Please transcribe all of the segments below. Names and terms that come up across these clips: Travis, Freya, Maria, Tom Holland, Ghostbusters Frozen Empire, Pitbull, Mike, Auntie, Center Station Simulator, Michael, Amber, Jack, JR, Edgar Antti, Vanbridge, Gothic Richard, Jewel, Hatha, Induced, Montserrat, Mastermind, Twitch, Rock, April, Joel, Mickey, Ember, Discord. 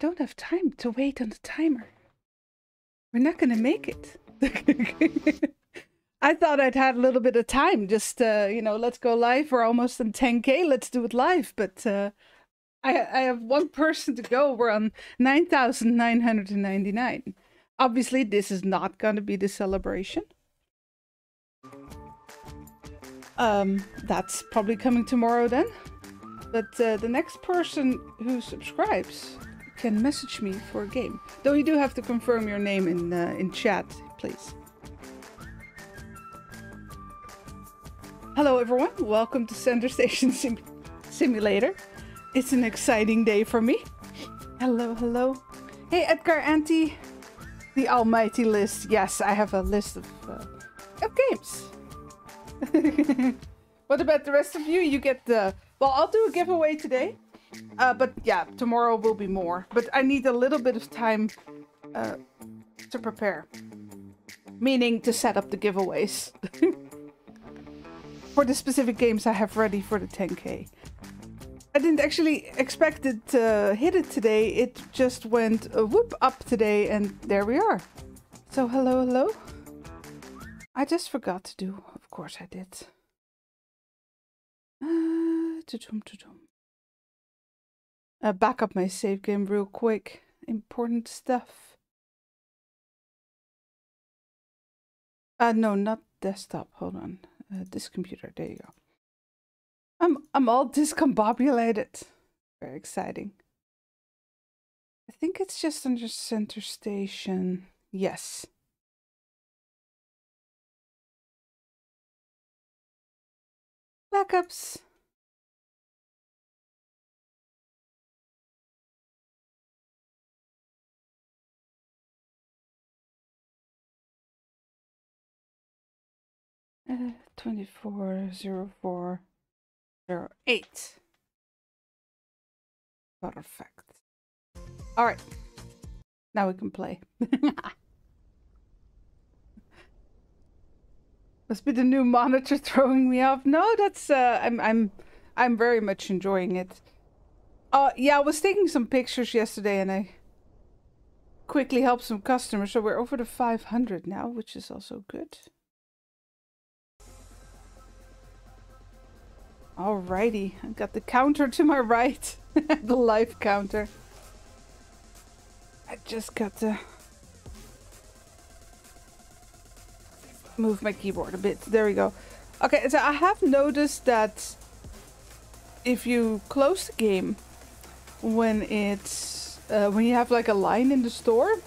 don't have time to wait on the timer. We're not gonna make it. I thought I'd had a little bit of time, just, you know, let's go live. We're almost on 10K. Let's do it live. But I have one person to go. We're on 9,999. Obviously, this is not going to be the celebration. That's probably coming tomorrow then. But the next person who subscribes can message me for a game. Though you do have to confirm your name in chat, please. Hello everyone, welcome to Center Station Simulator. It's an exciting day for me. Hello, hello. Hey Edgar Antti, the almighty list. Yes, I have a list of games. What about the rest of you? You get the... Well, I'll do a giveaway today. But yeah, tomorrow will be more. But I need a little bit of time to prepare. Meaning to set up the giveaways. For the specific games I have ready for the 10K. I didn't actually expect it to hit it today. It just went whoop up today and there we are. So hello, hello. I just forgot to do. Of course I did. Back up my save game real quick. Important stuff. No, not desktop. Hold on. This computer, there you go. I'm all discombobulated. Very exciting. I think it's just under Center Station. Yes. Backups. Uh, 240408. Perfect. All right. Now we can play. Must be the new monitor throwing me off. No, that's I'm very much enjoying it. Yeah, I was taking some pictures yesterday and I quickly helped some customers, so we're over the 500 now, which is also good. Alrighty, I've got the counter to my right, the life counter. I just got to move my keyboard a bit. There we go. Okay, so I have noticed that if you close the game when it's when you have like a line in the store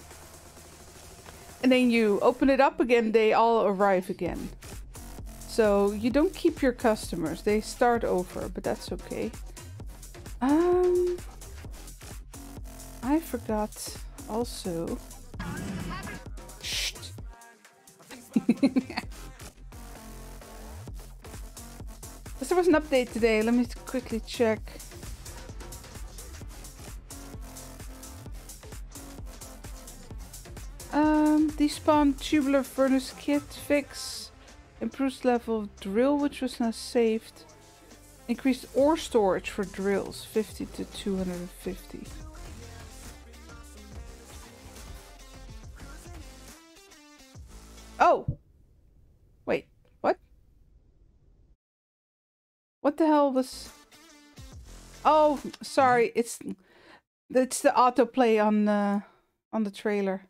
and then you open it up again, they all arrive again. So you don't keep your customers, they start over, but that's okay. I forgot also... Shh! Because there was an update today, let me quickly check. Despawn tubular furnace kit fix. Improved level of drill, which was now saved. Increased ore storage for drills, 50 to 250. Oh! Wait, what? What the hell was... Oh, sorry, it's the autoplay on the trailer.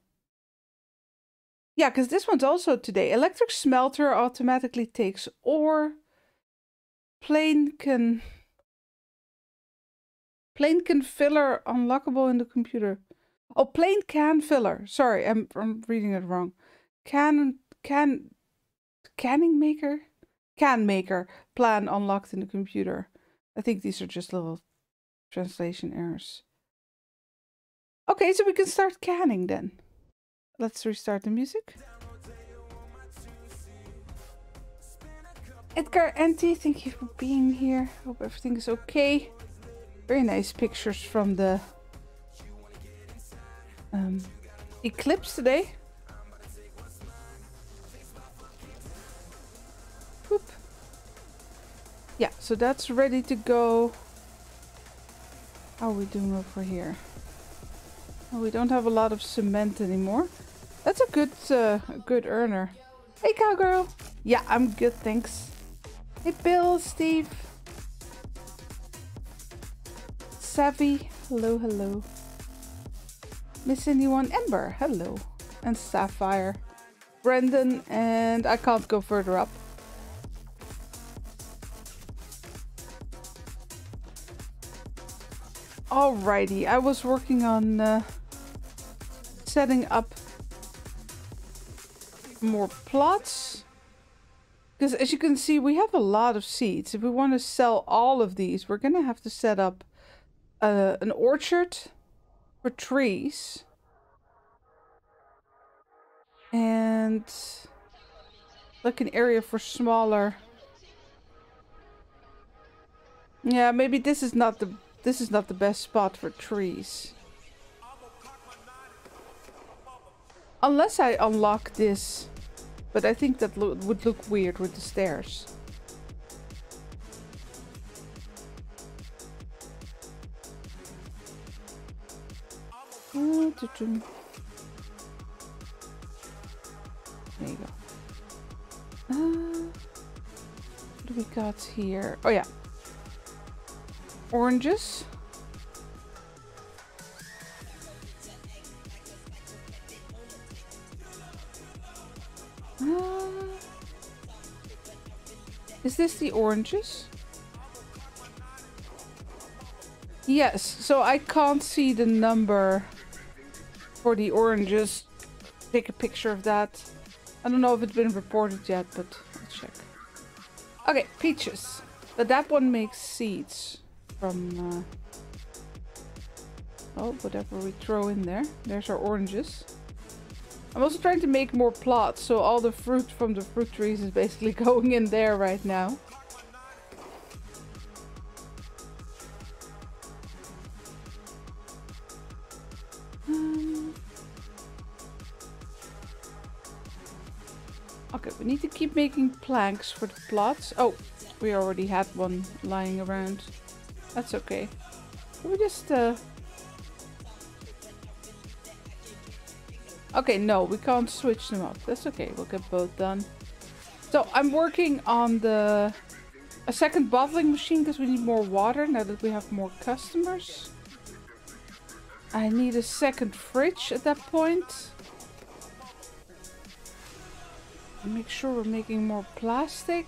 Yeah, because this one's also today. Electric smelter automatically takes ore. Plane can filler unlockable in the computer. Oh, plane can filler. Sorry, I'm reading it wrong. Canning maker? Can maker. Plan unlocked in the computer. I think these are just little translation errors. Okay, so we can start canning then. Let's restart the music. Edgar Antti, thank you for being here. Hope everything is okay. Very nice pictures from the eclipse today. Boop. Yeah, so that's ready to go. How are we doing over here? Well, we don't have a lot of cement anymore. That's a good earner. Hey, cowgirl. Yeah, I'm good, thanks. Hey, Bill, Steve. Savvy, hello, hello. Miss anyone? Ember, hello. And Sapphire. Brendan, and I can't go further up. Alrighty, I was working on setting up more plots. Because as you can see, we have a lot of seeds. If we want to sell all of these, we're going to have to set up an orchard for trees. And like an area for smaller... Yeah, maybe this is not the... This is not the best spot for trees. Unless I unlock this. But I think that would look weird with the stairs. There you go. What do we got here? Oh yeah. Oranges. Is this the oranges? Yes, so I can't see the number for the oranges. Take a picture of that. I don't know if it's been reported yet, but I'll check. Okay, peaches. But that one makes seeds. From oh, whatever we throw in there. There's our oranges. I'm also trying to make more plots, so all the fruit from the fruit trees is basically going in there right now. Okay, we need to keep making planks for the plots. Oh, we already had one lying around. That's okay. Can we just okay, no, we can't switch them up. That's okay, we'll get both done. So I'm working on a second bottling machine because we need more water now that we have more customers. I need a second fridge at that point. Make sure we're making more plastic.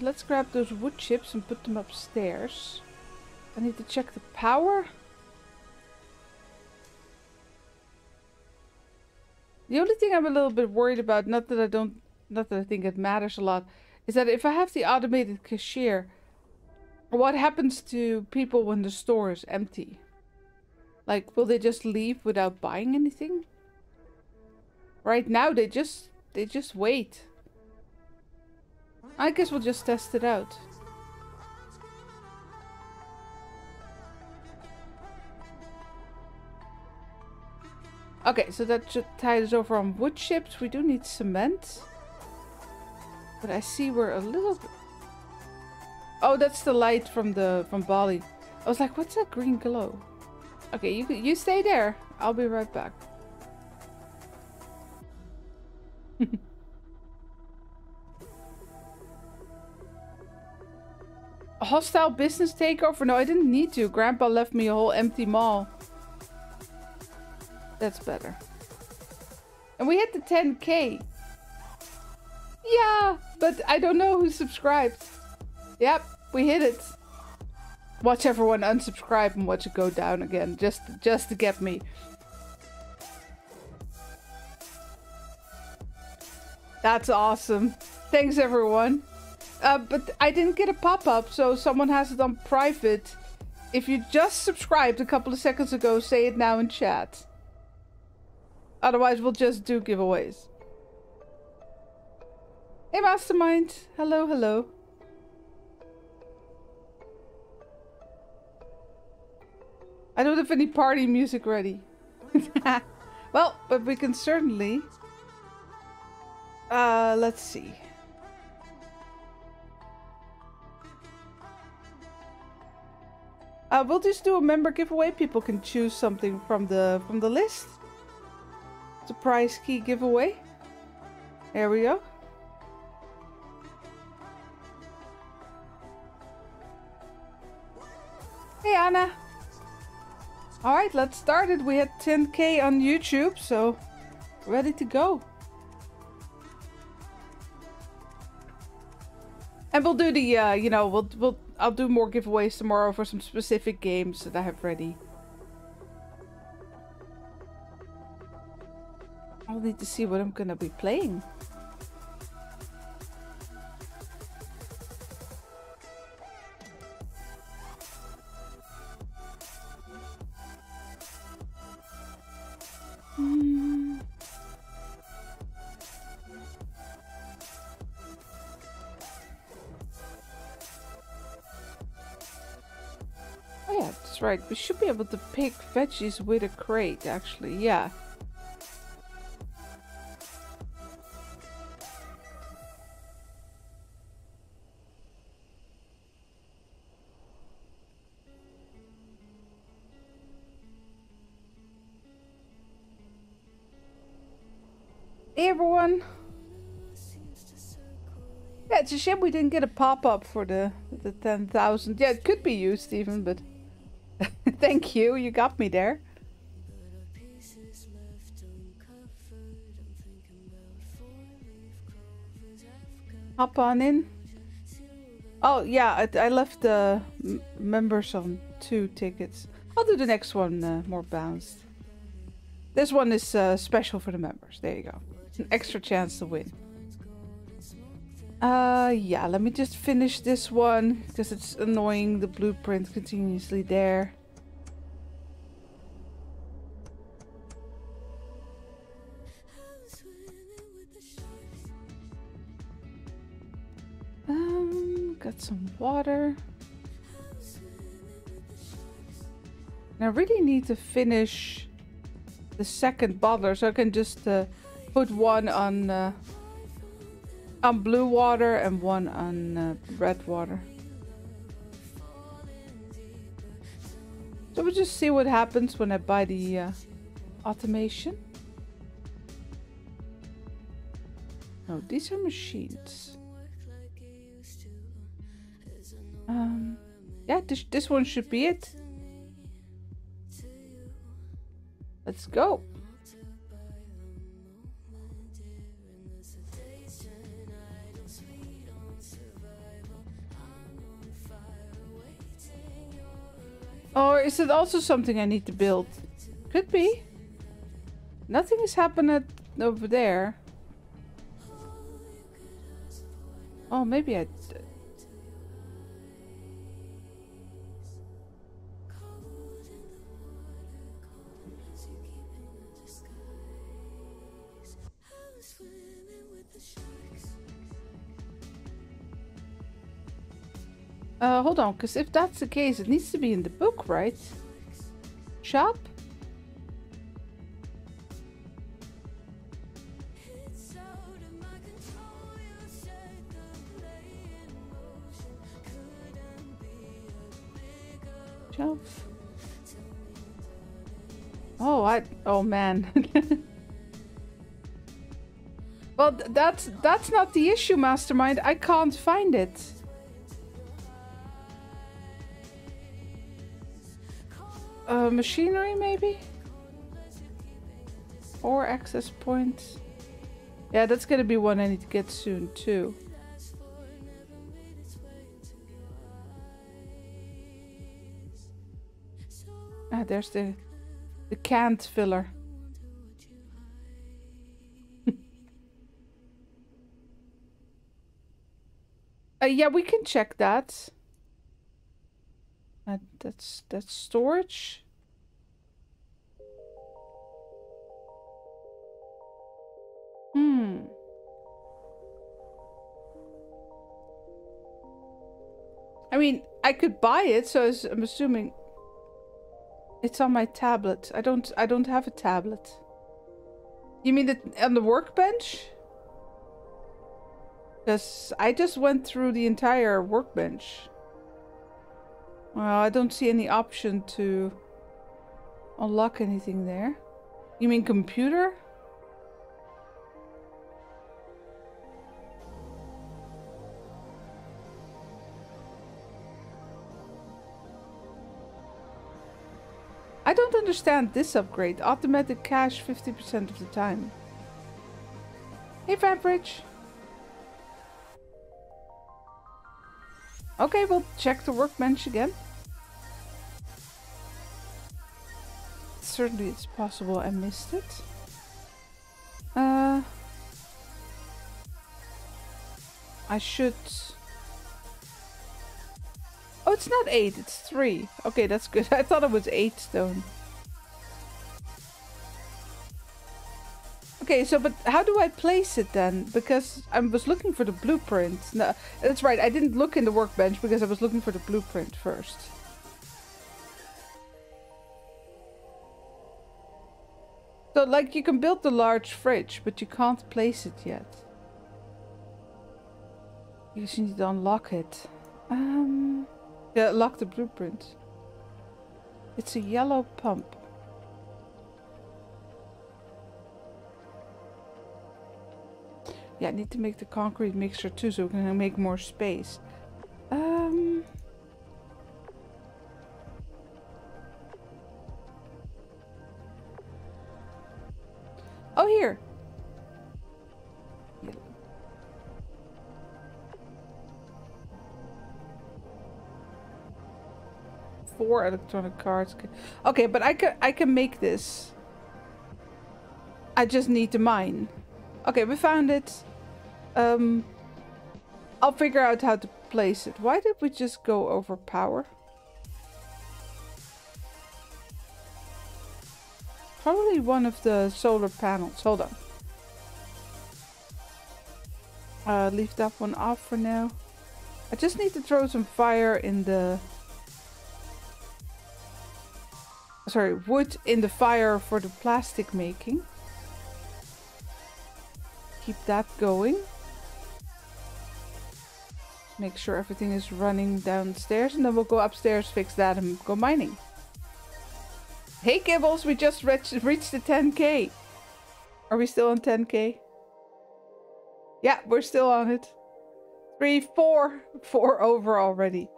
Let's grab those wood chips and put them upstairs. I need to check the power. The only thing I'm a little bit worried about, not that I think it matters a lot, is that if I have the automated cashier, what happens to people when the store is empty? Like, will they just leave without buying anything? Right now, they just wait. I guess we'll just test it out. Okay, so that should tide us over on wood chips. We do need cement. But I see we're a little bit... Oh, that's the light from Bali. I was like, what's that green glow? Okay, you stay there. I'll be right back. Hostile business takeover? No, I didn't need to. Grandpa left me a whole empty mall. That's better. And we hit the 10K. Yeah, but I don't know who subscribed. Yep, we hit it. Watch everyone unsubscribe and watch it go down again. Just to get me. That's awesome. Thanks, everyone. But I didn't get a pop-up, so someone has it on private. If you just subscribed a couple of seconds ago, say it now in chat. Otherwise, we'll just do giveaways. Hey, Mastermind. Hello, hello. I don't have any party music ready. Well, but we can certainly... let's see. We'll just do a member giveaway. People can choose something from the list. It's a prize key giveaway. There we go. Hey Anna. All right, let's start it. We had 10K on YouTube, so ready to go. And we'll do the, you know, I'll do more giveaways tomorrow for some specific games that I have ready. I'll need to see what I'm gonna be playing. Right, we should be able to pick veggies with a crate, actually, yeah. Hey everyone! Yeah, it's a shame we didn't get a pop-up for the 10,000. Yeah, it could be you, Stephen, but... Thank you, you got me there. Hop on in. Oh yeah, I left the members on 2 tickets. I'll do the next one more balanced. This one is special for the members. There you go, an extra chance to win. Yeah, let me just finish this one because it's annoying, the blueprint continuously there. Got some water. And I really need to finish the second bottler so I can just put one on blue water and one on red water. So we'll just see what happens when I buy the automation. Oh, these are machines. Yeah, this one should be it. Let's go. Or is it also something I need to build? Could be. Nothing is happening over there. Oh, maybe I... hold on, because if that's the case, it needs to be in the book, right? Shop? Shelf? Oh, oh man. Well, that's not the issue, Mastermind. I can't find it. Machinery maybe, or access points. Yeah, that's gonna be one I need to get soon too. Ah, there's the canned filler. Yeah, we can check that. That's storage. I mean, I could buy it, so I'm assuming it's on my tablet. I don't have a tablet. You mean that on the workbench? Because I just went through the entire workbench. Well, I don't see any option to unlock anything there. You mean computer? I don't understand this upgrade. Automatic cash 50% of the time. Hey, Vanbridge. Okay, we'll check the workbench again. Certainly it's possible I missed it. I should... Oh, it's not 8, it's 3. Okay, that's good. I thought it was 8 stone. Okay, so, but how do I place it then? Because I was looking for the blueprint. No, that's right, I didn't look in the workbench because I was looking for the blueprint first. So, like, you can build the large fridge, but you can't place it yet. You just need to unlock it. Yeah, lock the blueprint. It's a yellow pump. Yeah, I need to make the concrete mixer too, so we can make more space. Oh, here. Yeah. Four electronic cards. Okay, but I can make this. I just need to mine. Okay, we found it. I'll figure out how to place it. Why did we just go over power? Probably one of the solar panels. Hold on. Leave that one off for now. I just need to throw some fire in the... Sorry, wood in the fire for the plastic making. Keep that going. Make sure everything is running downstairs, and then we'll go upstairs, fix that, and go mining. Hey, Kibbles, we just reached the 10K. Are we still on 10K? Yeah, we're still on it. 4 over already.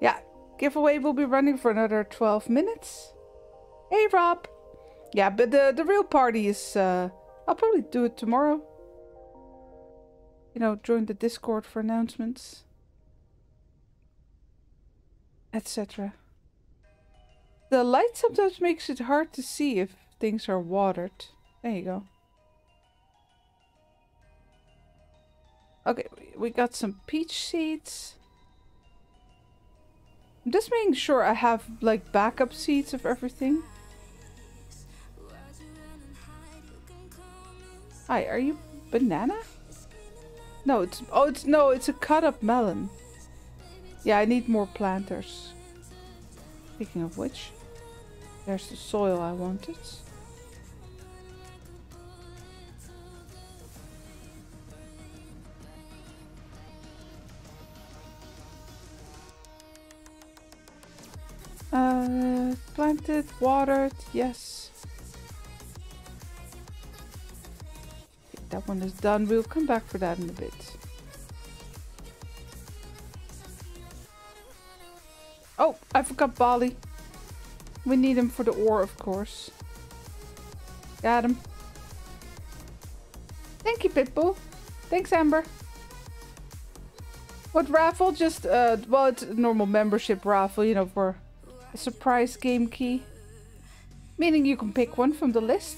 Yeah, giveaway will be running for another 12 minutes. Hey, Rob. Yeah, but the real party is... I'll probably do it tomorrow. You know, join the Discord for announcements, etc. The light sometimes makes it hard to see if things are watered. There you go. Okay, we got some peach seeds. I'm just making sure I have, like, backup seeds of everything. Hi, are you banana? No, it's... Oh, it's... No, it's a cut-up melon. Yeah, I need more planters. Speaking of which, there's the soil I wanted. Planted, watered, yes. Okay, that one is done. We'll come back for that in a bit. Oh, I forgot Bali. We need him for the ore, of course. Got him. Thank you, Pitbull. Thanks, Amber. What raffle? Just, well, it's a normal membership raffle, you know, for a surprise game key. Meaning you can pick one from the list.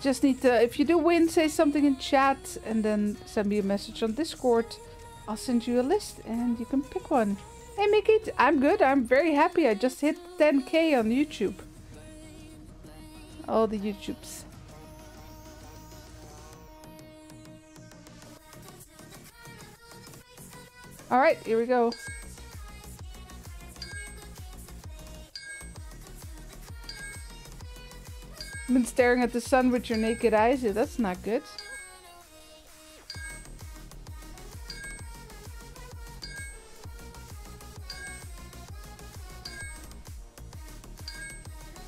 Just need to, if you do win, say something in chat and then send me a message on Discord. I'll send you a list and you can pick one. Hey, Mickey, I'm good. I'm very happy. I just hit 10K on YouTube. All the YouTubes. All right, here we go. Been staring at the sun with your naked eyes. Yeah, that's not good.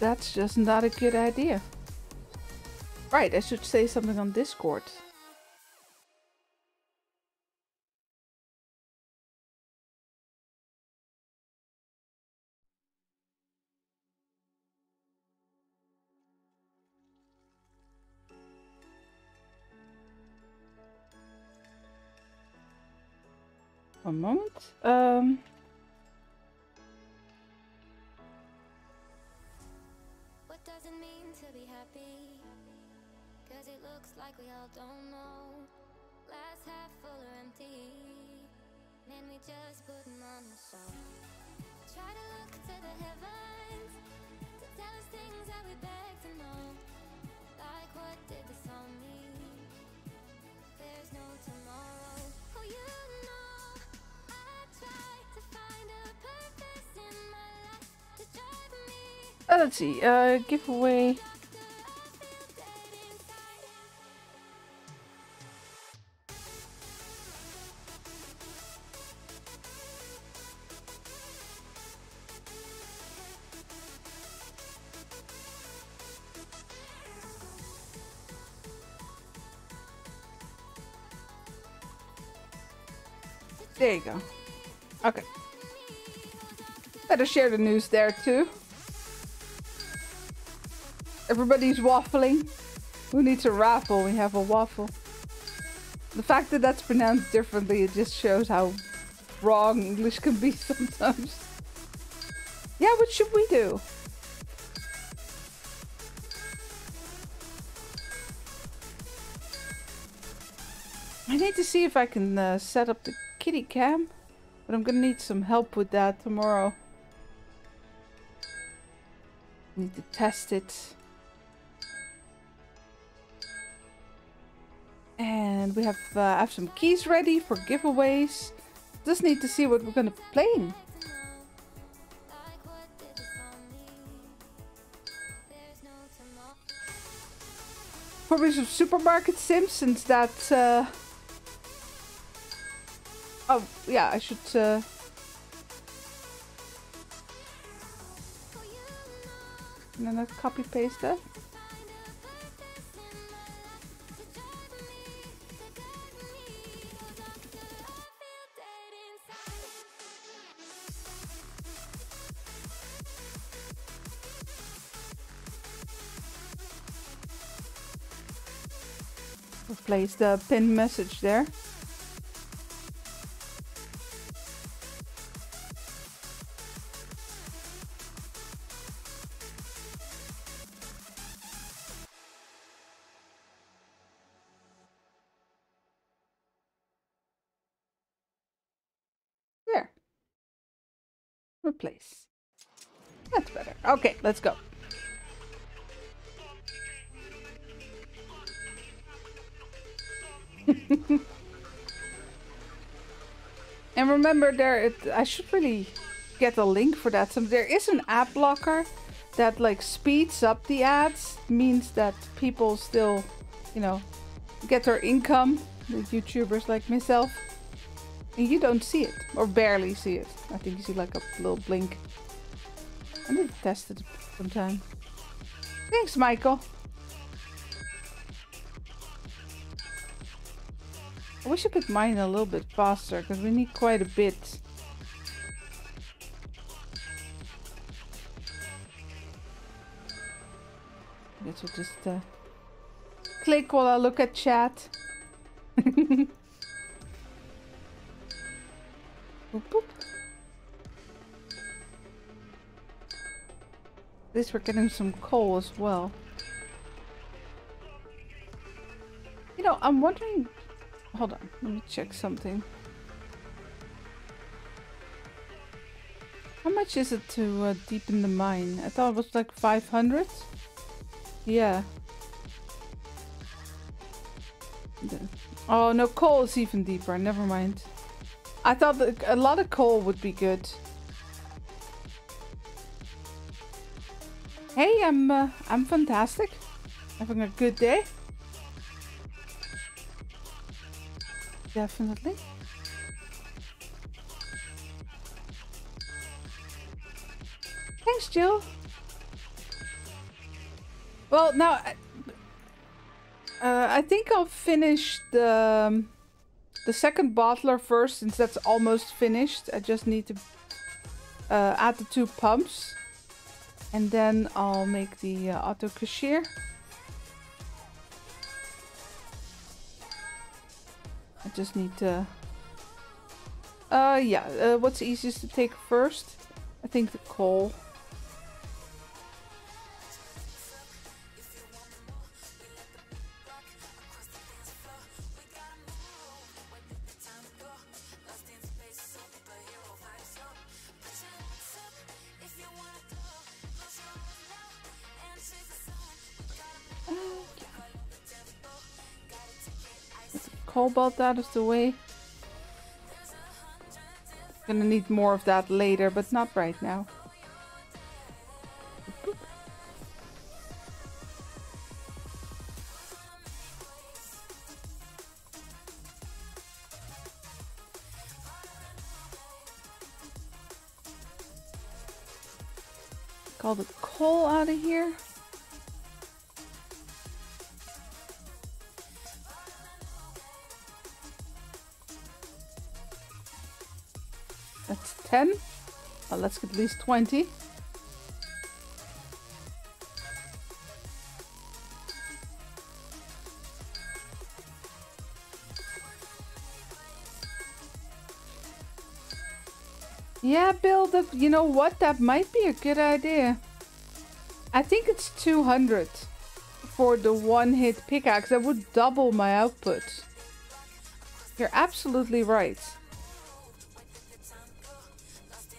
That's just not a good idea. Right, I should say something on Discord. One moment. What does it mean to be happy? 'Cause it looks like we all don't know. Glass half full or empty. Man, we just putting on the show. Try to look to the heavens to tell us things that we beg to know. Like what did this all mean? There's no tomorrow. Oh, you know, I try to find a purpose in my life to drive me. Let's see, giveaway. There you go. Okay. Better share the news there too. Everybody's waffling. Who needs a raffle? We have a waffle. The fact that that's pronounced differently, it just shows how wrong English can be sometimes. Yeah, what should we do? I need to see if I can set up the kitty cam, but I'm gonna need some help with that tomorrow. Need to test it. And we have some keys ready for giveaways. Just need to see what we're gonna be playing. Probably some supermarket sims since that's oh, yeah, I should, and then I copy paste that. Replace the pinned message there. Place. That's better. Okay, let's go. And remember, I should really get a link for that. So there is an ad blocker that like speeds up the ads, means that people still, you know, get their income. The YouTubers like myself. And you don't see it, or barely see it. I think you see like a little blink. I need to test it sometime. Thanks, Michael. I wish I could mine a little bit faster, because we need quite a bit. I guess we'll just click while I look at chat. Boop, boop. At least we're getting some coal as well. You know, I'm wondering... Hold on, let me check something. How much is it to deepen the mine? I thought it was like 500? Yeah. Oh, no, coal is even deeper. Never mind. I thought that a lot of coal would be good. Hey, I'm fantastic. Having a good day. Definitely. Thanks, Jill. Well, now I think I'll finish the second bottler first, since that's almost finished. I just need to add the 2 pumps, and then I'll make the auto cashier. I just need to what's easiest to take first? I think the coal. Cobalt out of the way. Gonna need more of that later, but not right now. Get all the coal out of here. That's 10. Well, let's get at least 20. Yeah, Bill, that, you know what? That might be a good idea. I think it's 200 for the one-hit pickaxe. That would double my output. You're absolutely right.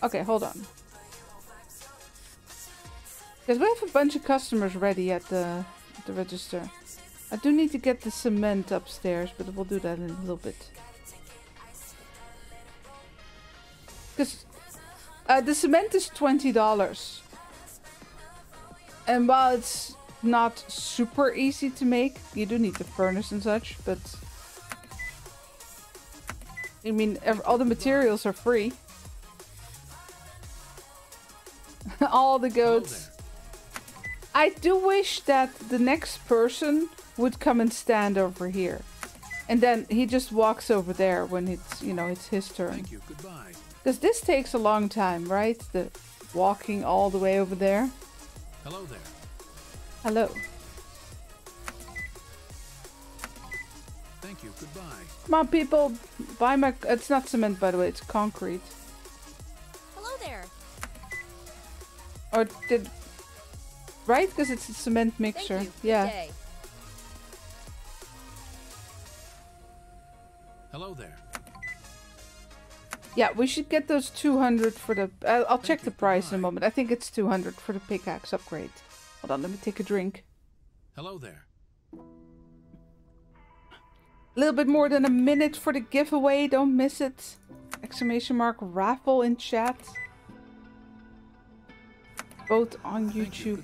Okay, hold on. Because we have a bunch of customers ready at the register. I do need to get the cement upstairs, but we'll do that in a little bit. Because the cement is $20. And while it's not super easy to make, you do need the furnace and such, but... I mean, all the materials are free. All the goats. I do wish that the next person would come and stand over here, and then he just walks over there when it's, you know, it's his turn. Because this takes a long time, right? The walking all the way over there. Hello there. Hello. Thank you. Goodbye. Come on, people. Buy my. It's not cement, by the way. It's concrete. Or did... Right? Because it's a cement mixture. Yeah. Day. Hello there. Yeah, we should get those 200 for the... I'll check the price in a moment. I think it's 200 for the pickaxe upgrade. Hold on, let me take a drink. Hello there. A little bit more than a minute for the giveaway. Don't miss it. Exclamation mark raffle in chat. Both on YouTube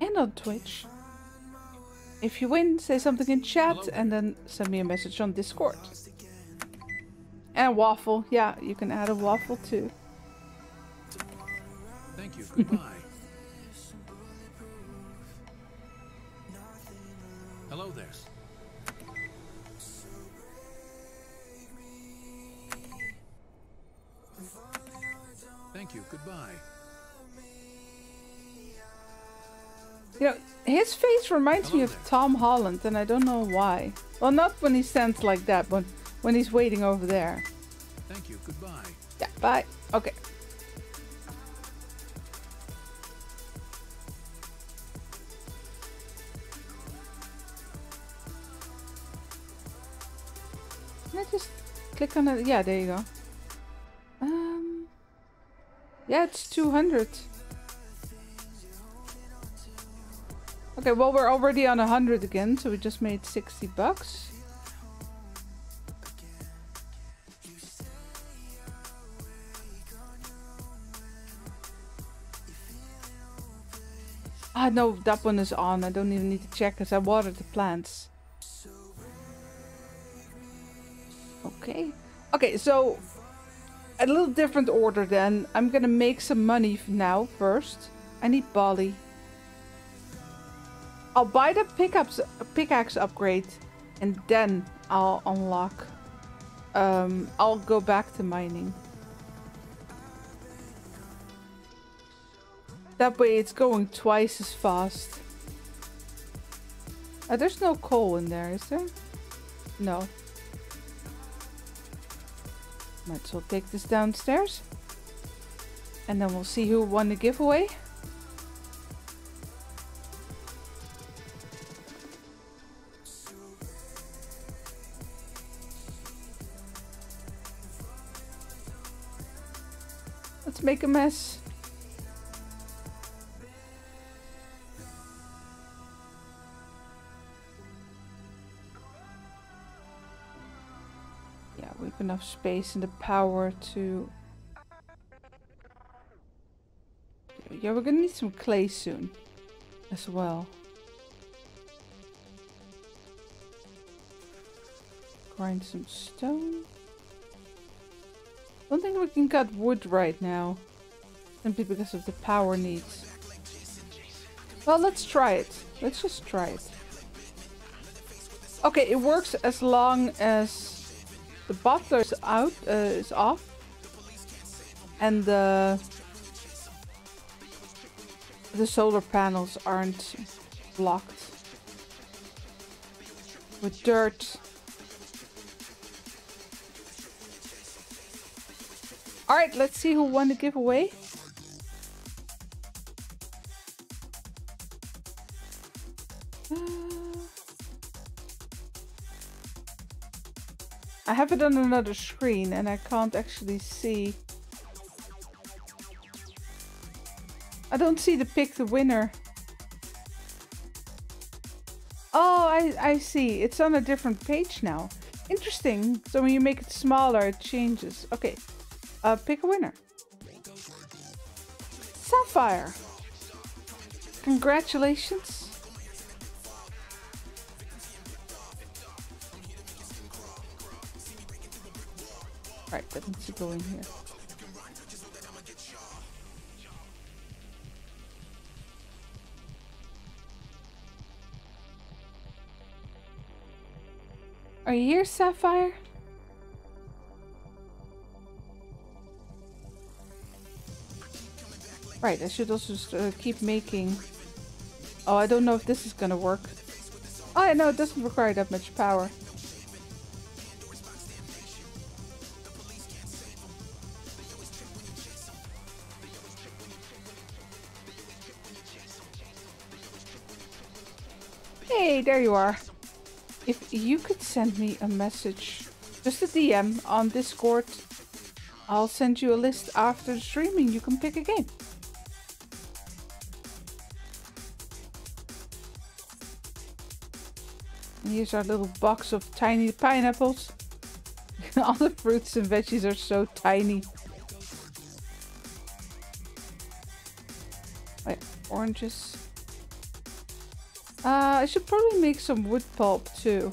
and on Twitch. If you win, say something in chat. Hello. And then send me a message on Discord. And waffle. Yeah, you can add a waffle too. Thank you. Goodbye. Hello there. Thank you. Goodbye. You know, his face reminds me of Tom Holland, and I don't know why. Well, not when he stands like that, but when he's waiting over there. Thank you. Goodbye. Yeah, bye. Okay. Can I just click on it? Yeah, there you go. Yeah, it's 200. Okay, well, we're already on 100 again, so we just made $60. Ah, no, that one is on. I don't even need to check because I watered the plants. Okay. Okay, so a little different order then. I'm going to make some money now first. I need Bali. I'll buy the pickaxe upgrade, and then I'll unlock. I'll go back to mining. That way it's going twice as fast. There's no coal in there, is there? No. Might as well take this downstairs. And then we'll see who won the giveaway. Let's make a mess. Enough space and the power to... Yeah, we're gonna need some clay soon as well. Grind some stone. Don't think we can cut wood right now, simply because of the power needs. Well, let's try it. Let's just try it. Okay, it works as long as the butler is out, is off, and the solar panels aren't blocked with dirt. All right, let's see who won the giveaway. I have it on another screen and I can't actually see. I don't see the pick the winner. Oh, I see. It's on a different page now. Interesting. So when you make it smaller, it changes. Okay. Pick a winner. Sapphire. Congratulations. Right, that needs to go in here. Are you here, Sapphire? Right, I should also just keep making... Oh, I don't know if this is gonna work. Oh, I know, it doesn't require that much power. There you are. If you could send me a message, just a DM on Discord, I'll send you a list after the streaming. You can pick a game. And here's our little box of tiny pineapples. All the fruits and veggies are so tiny. Like oranges. I should probably make some wood pulp too.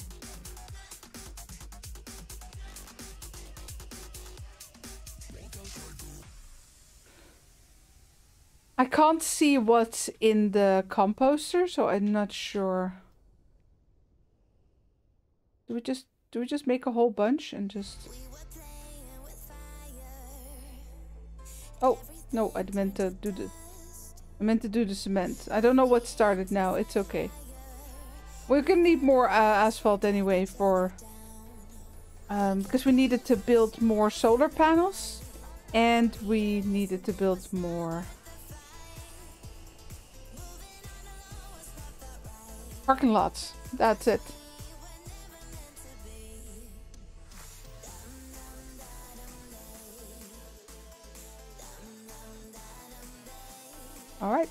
I can't see what's in the composter, so I'm not sure. Do we just make a whole bunch and just... Oh, no, I meant to do the... I meant to do the cement. I don't know what started now. It's okay. We're gonna need more asphalt anyway for... because we needed to build more solar panels. And we needed to build more... parking lots. That's it. Alright,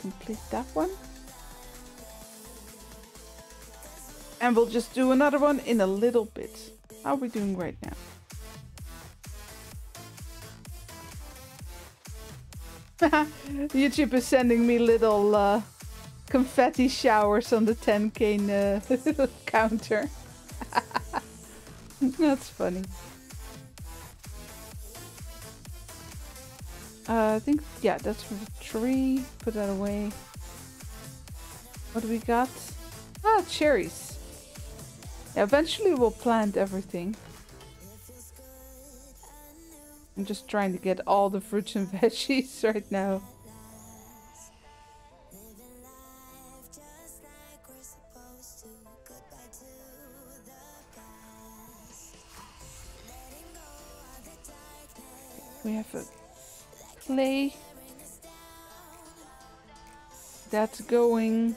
complete that one. And we'll just do another one in a little bit. How are we doing right now? YouTube is sending me little confetti showers on the 10k counter. That's funny. I think, yeah, that's for the tree. Put that away. What do we got? Ah, cherries. Yeah, eventually we'll plant everything. I'm just trying to get all the fruits and veggies right now. We have a clay that's going.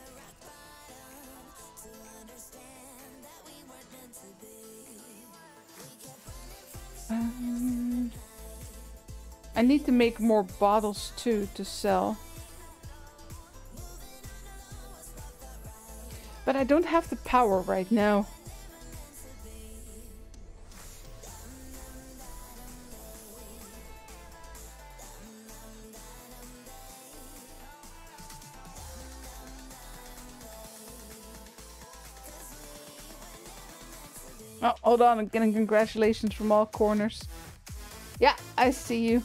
I need to make more bottles too to sell, but I don't have the power right now. Oh, hold on, I'm getting congratulations from all corners. Yeah, I see you.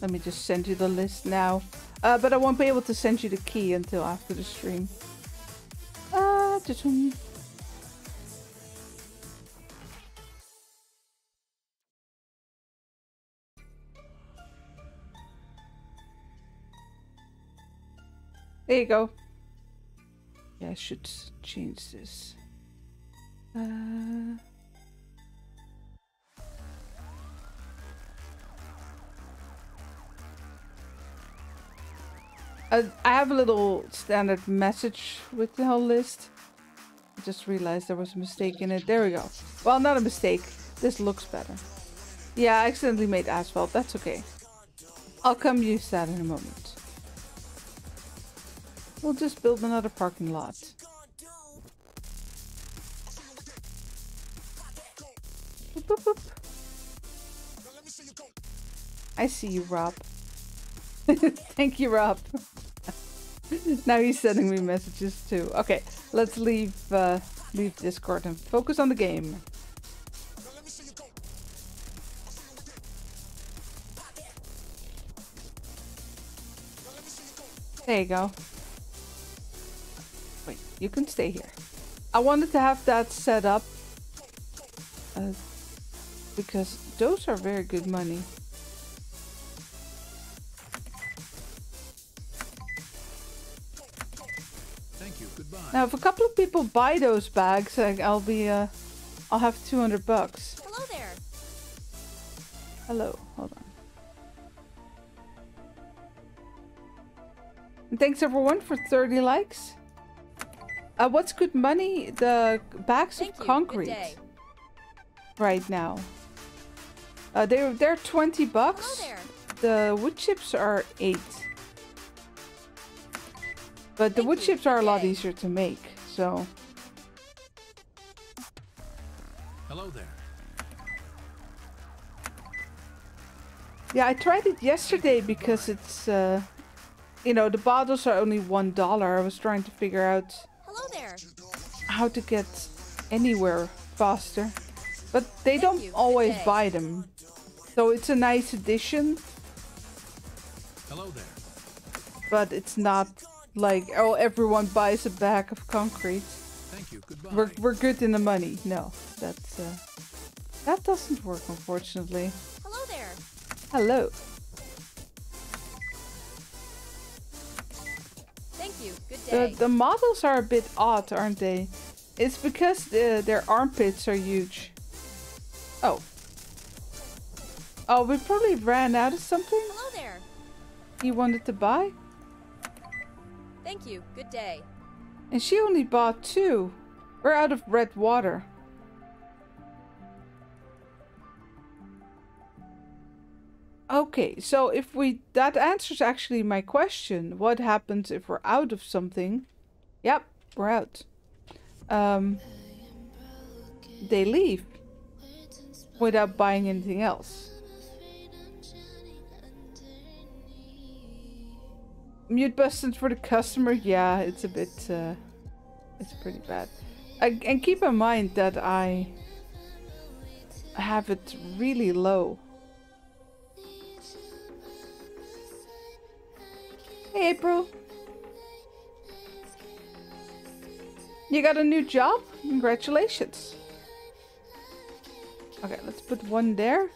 Let me just send you the list now. But I won't be able to send you the key until after the stream. There you go. Yeah, I should change this. I have a little standard message with the whole list. I just realized there was a mistake in it. There we go. Well, not a mistake. This looks better. Yeah, I accidentally made asphalt. That's okay. I'll come use that in a moment. We'll just build another parking lot. Boop, boop, boop. I see you, Rob. Thank you, Rob. Now he's sending me messages too. Okay, let's leave Discord and focus on the game. There you go. You can stay here. I wanted to have that set up because those are very good money. Thank you. Goodbye. Now, if a couple of people buy those bags, I'll have $200. Hello there. Hello. Hold on. And thanks everyone for 30 likes. What's good money? The bags of concrete right now. They're $20. The wood chips are 8. But the wood chips are a lot easier to make, so. Hello there. Yeah, I tried it yesterday because it's, you know, the bottles are only $1. I was trying to figure out how to get anywhere faster, but they don't always buy them, so it's a nice addition. Hello there. But it's not like, oh, everyone buys a bag of concrete. Thank you. Goodbye. We're good in the money. No, that's that doesn't work, unfortunately. Hello there. Hello. The models are a bit odd, aren't they? It's because their armpits are huge. Oh. Oh, we probably ran out of something? Hello there. You wanted to buy? Thank you. Good day. And she only bought 2. We're out of red water. Okay, so if we... That answers actually my question. What happens if we're out of something? Yep, we're out. They leave without buying anything else. Mute busted for the customer. Yeah, it's a bit, it's pretty bad. And keep in mind that I have it really low. Hey, April. You got a new job? Congratulations. Okay, let's put one there.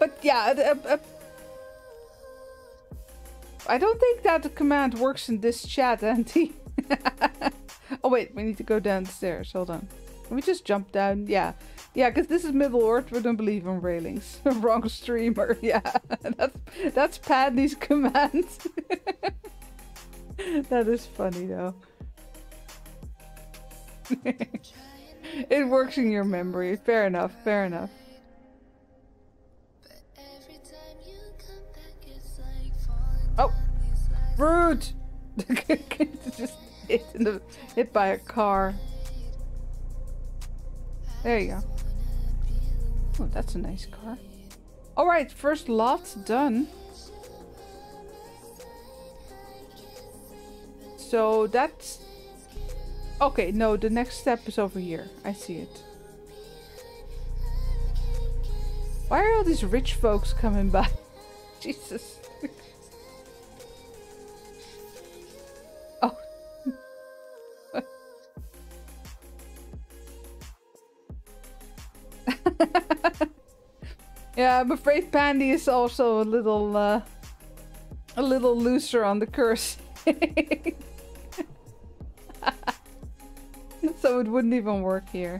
But yeah, I don't think that the command works in this chat, Auntie. Oh wait, we need to go downstairs. Hold on. Can we just jump down? Yeah. Yeah, because this is Middle Earth. We don't believe in railings. Wrong streamer. Yeah, that's Paddy's command. That is funny though. It works in your memory. Fair enough. Fair enough. Oh, rude! Just hit by a car. There you go. Oh, that's a nice car. All right, first lot done. So that's okay. No, the next step is over here. I see it. Why are all these rich folks coming by? Jesus. Yeah, I'm afraid Pandy is also a little looser on the curse. So it wouldn't even work here.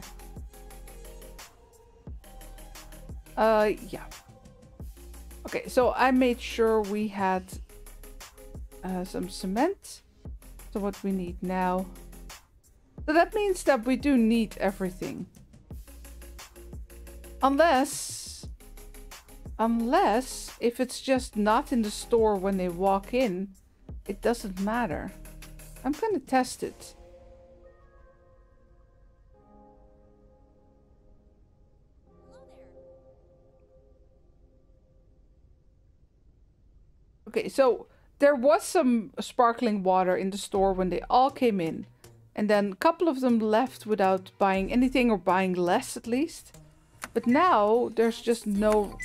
Yeah. Okay, so I made sure we had some cement. So what we need now. So that means that we do need everything. Unless if it's just not in the store when they walk in, it doesn't matter. I'm gonna test it. Okay, so there was some sparkling water in the store when they all came in, and then a couple of them left without buying anything or buying less at least. But now there's just no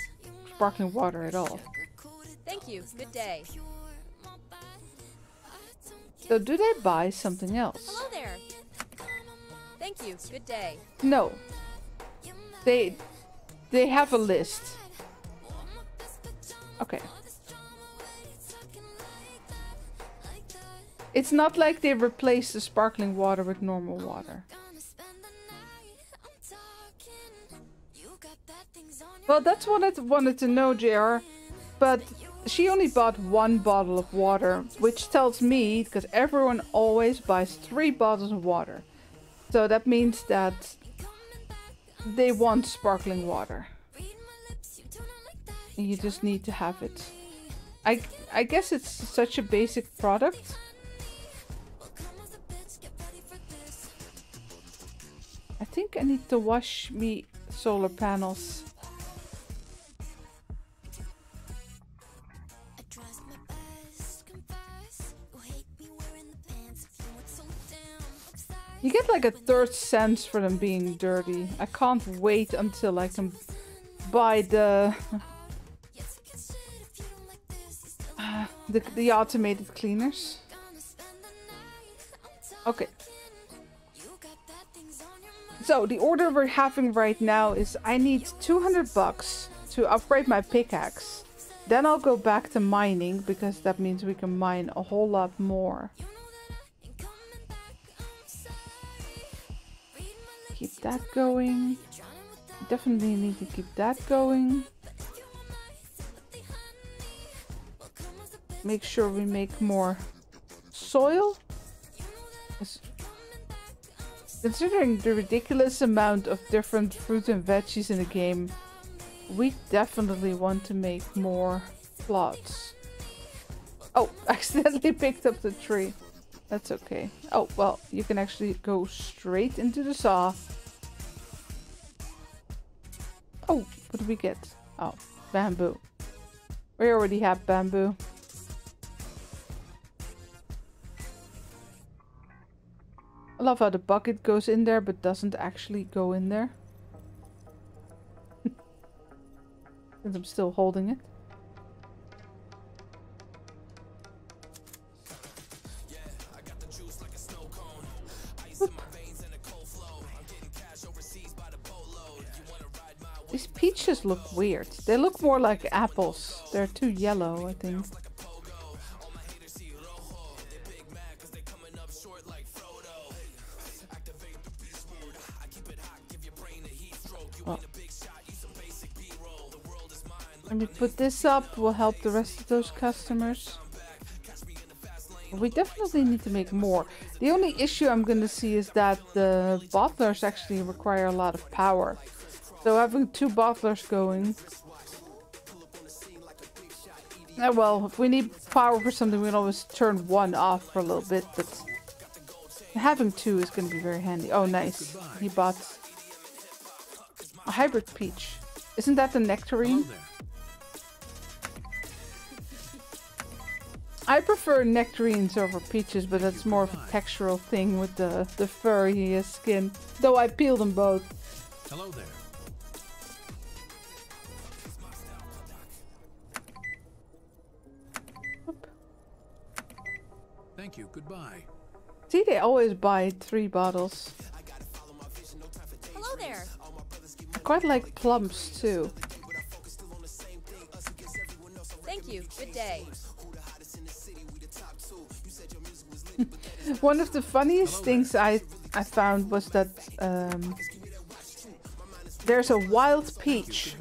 sparkling water at all. Thank you. Good day. So do they buy something else? Hello there. Thank you. Good day. No. They have a list. Okay. It's not like they replace the sparkling water with normal water. Well, that's what I wanted to know, JR, but she only bought one bottle of water, which tells me, because everyone always buys 3 bottles of water. So that means that they want sparkling water. And you just need to have it. I guess it's such a basic product. I think I need to wash me solar panels. You get like a 3rd sense for them being dirty. I can't wait until I can buy the automated cleaners. Okay. So the order we're having right now is I need $200 to upgrade my pickaxe. Then I'll go back to mining because that means we can mine a whole lot more. Keep that going. Definitely need to keep that going. Make sure we make more soil. Considering the ridiculous amount of different fruit and veggies in the game, we definitely want to make more plots. Oh, I accidentally picked up the tree. That's okay. Oh, well, you can actually go straight into the saw. Oh, what do we get? Oh, Bamboo. We already have bamboo. I love how the bucket goes in there, but doesn't actually go in there. Since I'm still holding it. These peaches look weird. They look more like apples. They're too yellow, I think. Well. Let me put this up. We'll help the rest of those customers. We definitely need to make more. The only issue I'm going to see is that the bottlers actually require a lot of power. So having two bottlers going. Oh well, if we need power for something, we can always turn one off for a little bit, but having two is going to be very handy. Oh nice, he bought a hybrid peach. Isn't that the nectarine? I prefer nectarines over peaches, but that's more of a textural thing with the furry skin. Though I peel them both. Hello there. Thank you. Goodbye. See, they always buy 3 bottles. Hello there. I quite like plums too. Thank you. Good day. One of the funniest things I found was that there's a wild peach,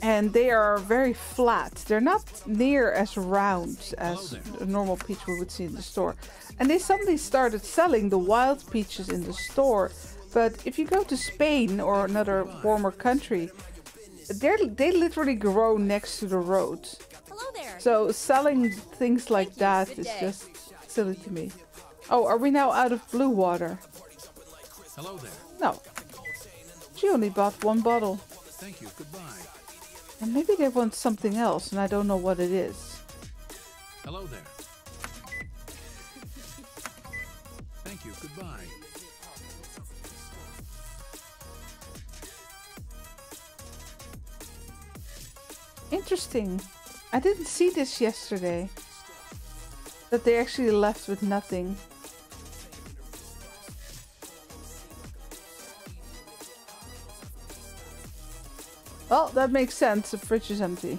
and they are very flat. They're not near as round as a normal peach we would see in the store. And they suddenly started selling the wild peaches in the store. But if you go to Spain or another warmer country, they literally grow next to the road. Hello there. So selling things like that is just silly to me. Oh, are we now out of blue water? Hello there. No. She only bought 1 bottle. Thank you. Goodbye. And maybe they want something else, and I don't know what it is. Hello there. Thank you. Goodbye. Interesting. I didn't see this yesterday. That they actually left with nothing. Well, that makes sense. The fridge is empty.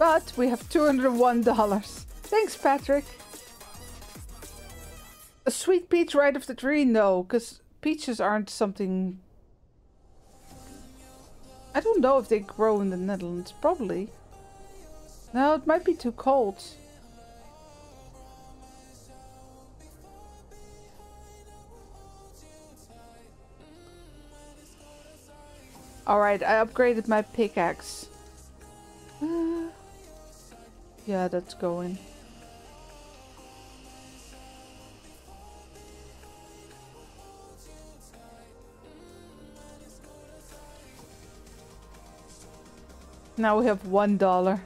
But we have $201. Thanks, Patrick. A sweet peach right off the tree? No, because peaches aren't something... I don't know if they grow in the Netherlands. Probably. No, it might be too cold. Alright, I upgraded my pickaxe. Yeah, that's going. Now we have $1.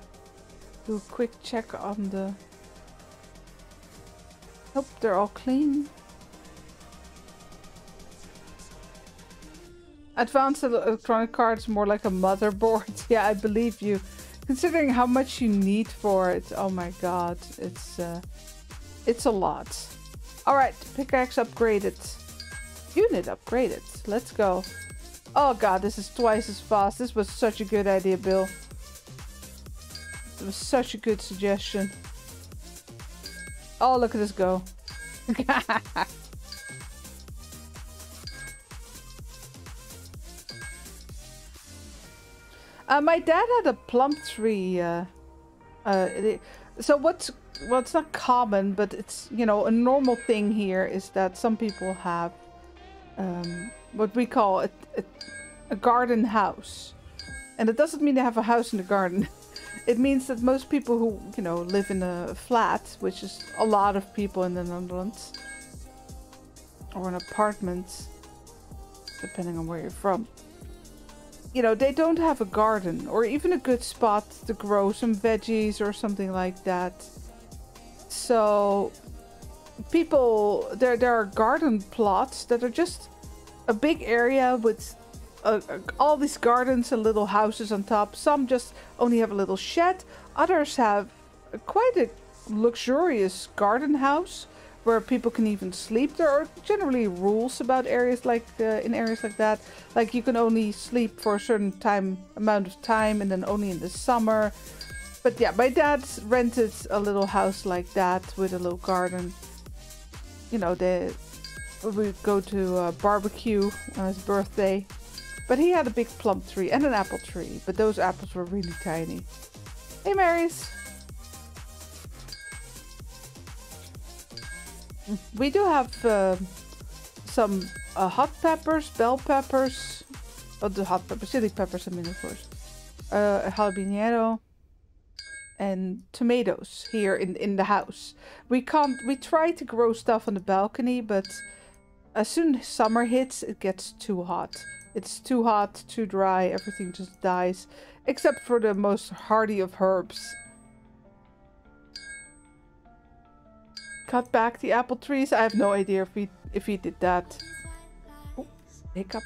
Do a quick check on the... Nope, they're all clean. Advanced electronic cards, more like a motherboard. Yeah, I believe you. Considering how much you need for it. Oh my god. It's a lot. Alright, pickaxe upgraded. Unit upgraded. Let's go. Oh god, this is twice as fast. This was such a good idea, Bill. It was such a good suggestion. Oh, look at this go. My dad had a plum tree, so what's not common, but it's, you know, a normal thing here is that some people have what we call a garden house. And it doesn't mean they have a house in the garden. It means that most people who, you know, live in a flat, which is a lot of people in the Netherlands, or an apartment, depending on where you're from. you know, they don't have a garden or even a good spot to grow some veggies or something like that. So people, there are garden plots that are just a big area with all these gardens and little houses on top. Some just only have a little shed. Others have quite a luxurious garden house where people can even sleep. There are generally rules about areas like in areas like that. Like you can only sleep for a certain amount of time and then only in the summer. But yeah, my dad rented a little house like that with a little garden. You know, we would go to a barbecue on his birthday. But he had a big plum tree and an apple tree. But those apples were really tiny. Hey, Marys. We do have some hot peppers, bell peppers. Oh, the hot peppers, chili peppers, I mean, of course. Habanero. And tomatoes here in the house. We try to grow stuff on the balcony, but as soon as summer hits, it gets too hot. It's too hot, too dry, everything just dies. Except for the most hardy of herbs. Cut back the apple trees. I have no idea if he did that. Oh, hiccup.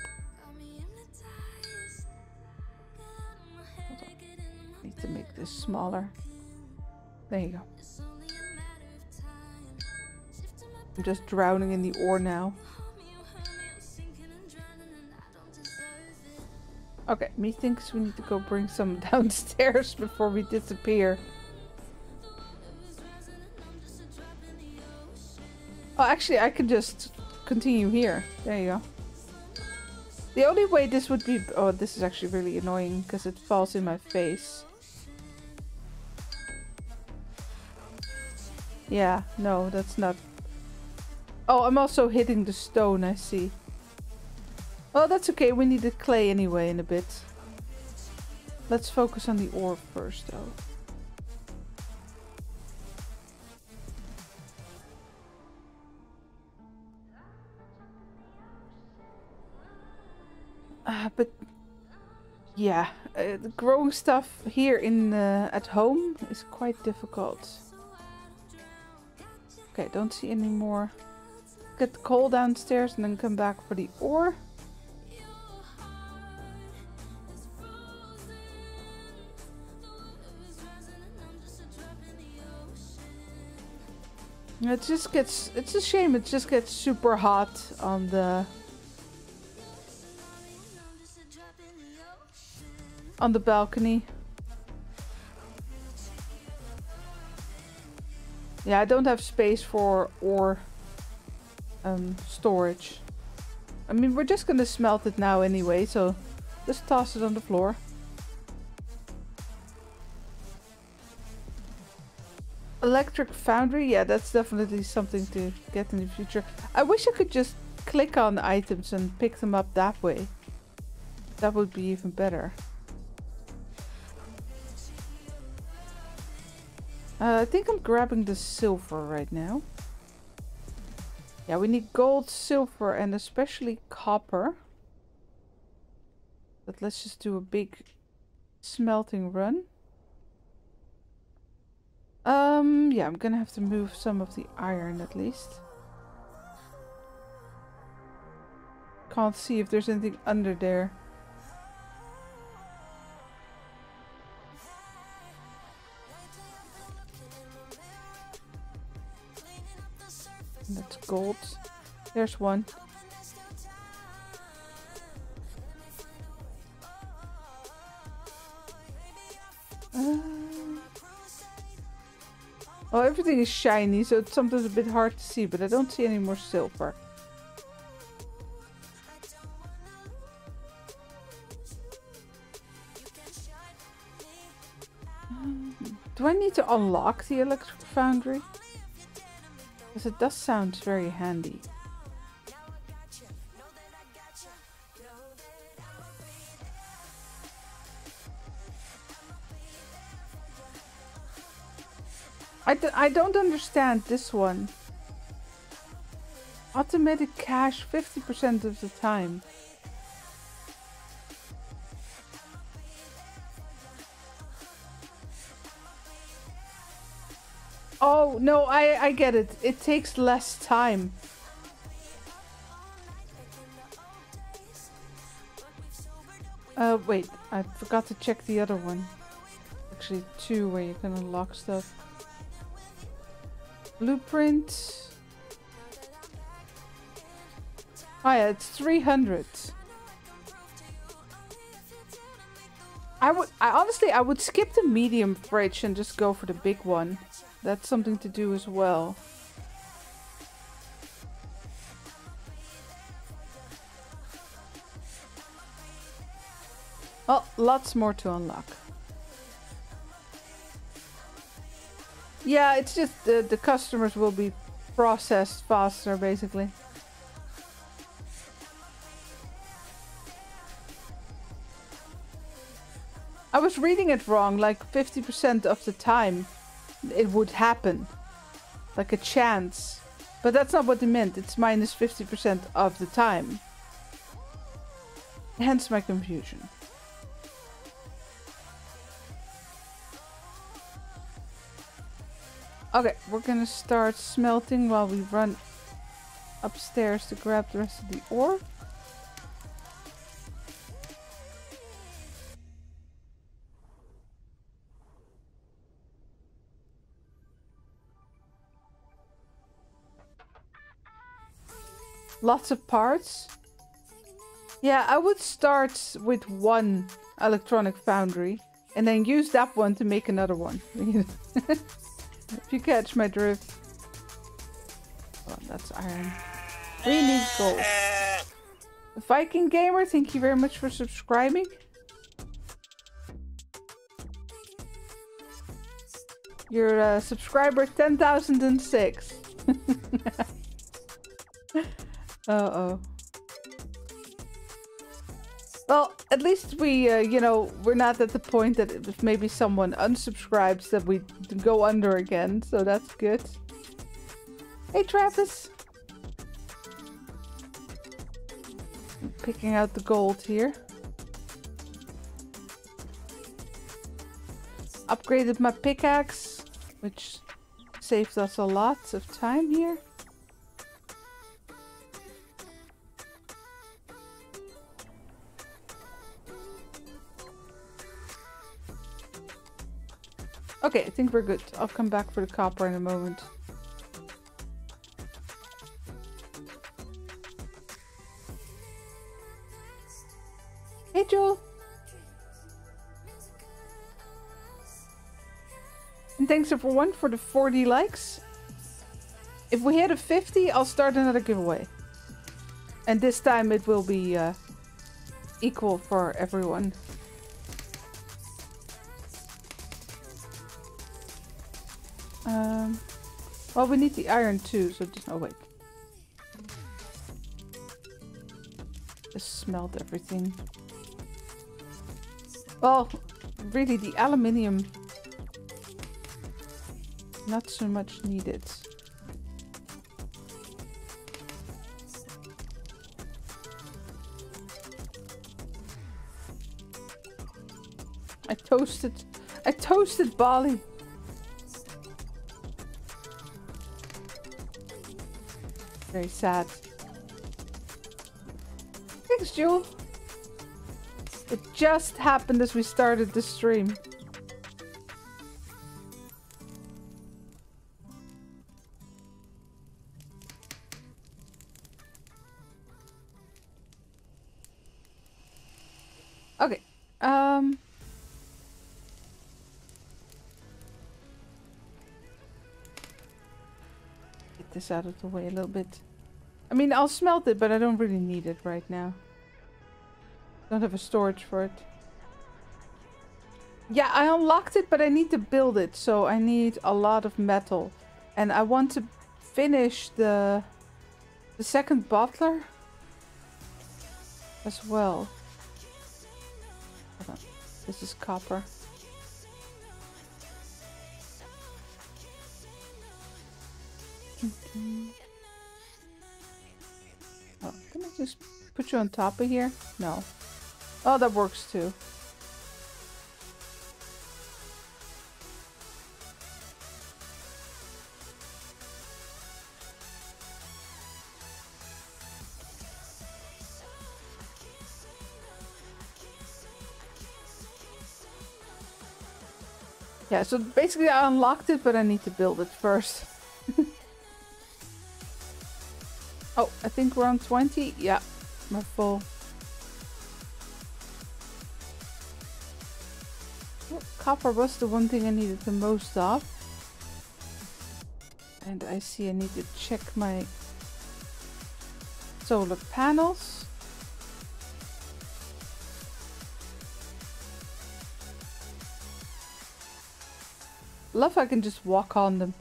Need to make this smaller. There you go. I'm just drowning in the ore now. Okay, methinks we need to go bring some downstairs before we disappear. Oh, actually, I could just continue here. There you go. The only way this would be... Oh, this is actually really annoying because it falls in my face. Yeah, no, that's not... Oh, I'm also hitting the stone, I see. Oh, that's okay. We need the clay anyway in a bit. Let's focus on the ore first, though. But yeah, growing stuff here in at home is quite difficult. Okay, don't see any more. Get the coal downstairs and then come back for the ore. It just gets, it's a shame, it just gets super hot on the balcony. Yeah, I don't have space for ore storage. I mean, we're just gonna smelt it now anyway, so just toss it on the floor. Electric foundry, yeah, that's definitely something to get in the future. I wish I could just click on items and pick them up that way. That would be even better. I think I'm grabbing the silver right now. Yeah, we need gold, silver, and especially copper. But let's just do a big smelting run. Yeah, I'm gonna have to move some of the iron at least. Can't see if there's anything under there. That's gold. There's one. Oh, everything is shiny, so it's sometimes a bit hard to see, but I don't see any more silver. Do I need to unlock the electric foundry? Because it does sound very handy. I don't understand this one. Automatic cash 50% of the time. Oh, no, I get it. It takes less time. Wait, I forgot to check the other one. Actually, two where you can unlock stuff. Blueprint. Oh yeah, it's 300. I honestly would skip the medium bridge and just go for the big one. That's something to do as well. Well, lots more to unlock. Yeah, it's just the customers will be processed faster, basically. I was reading it wrong, like 50% of the time it would happen. Like a chance. But that's not what they meant, it's minus 50% of the time. Hence my confusion. Okay, we're gonna start smelting while we run upstairs to grab the rest of the ore. Lots of parts. Yeah, I would start with one electronic foundry and then use that one to make another one. If you catch my drift. Oh, that's iron. We need gold. The Viking Gamer, thank you very much for subscribing. You're subscriber 10,006. Uh-oh. Well, at least we, you know, we're not at the point that if maybe someone unsubscribes that we go under again, so that's good. Hey, Travis! I'm picking out the gold here. Upgraded my pickaxe, which saved us a lot of time here. Okay, I think we're good. I'll come back for the copper in a moment. Hey, Joel! And thanks everyone for the 40 likes. If we hit a 50, I'll start another giveaway. And this time it will be equal for everyone. Well, we need the iron too, so just... Oh, wait. Just smelt everything. Well, really, the aluminium... Not so much needed. I toasted barley! Very sad. Thanks, Jewel. It just happened as we started the stream. Okay. Get this out of the way a little bit. I mean, I'll smelt it, but I don't really need it right now. Don't have a storage for it. Yeah, I unlocked it, but I need to build it, so I need a lot of metal. And I want to finish the second bottler as well. Hold on. This is copper. Mm-hmm. Oh, can I just put you on top of here? No. Oh, that works too. Yeah, so basically I unlocked it, but I need to build it first. Oh, I think we're on 20. Yeah, we're full. Well, copper was the one thing I needed the most of. And I see I need to check my solar panels. Love how I can just walk on them.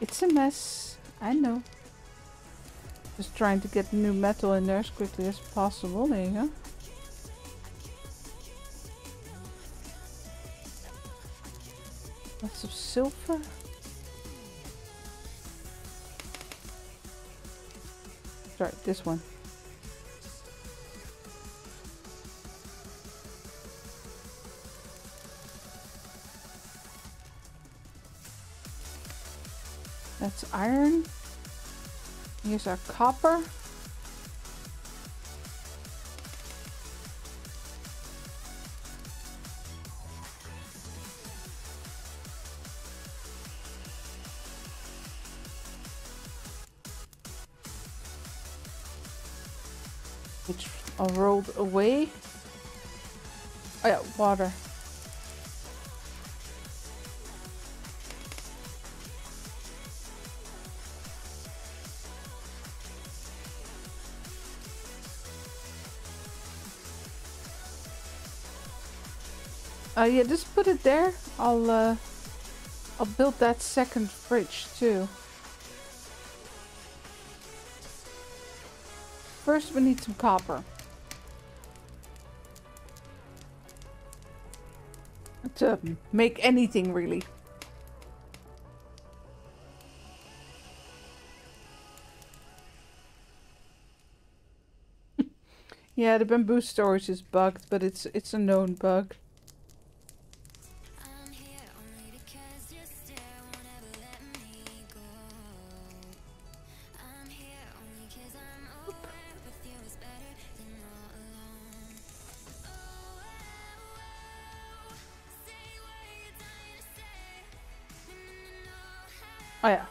It's a mess, I know. Just trying to get new metal in there as quickly as possible, there you go. Lots of silver. Sorry, this one. That's iron. Here's our copper. Rolled away. Oh yeah, water. Yeah, just put it there. I'll build that second bridge too. First, we need some copper. To make anything really. Yeah, the bamboo storage is bugged, but it's a known bug. Oh yeah,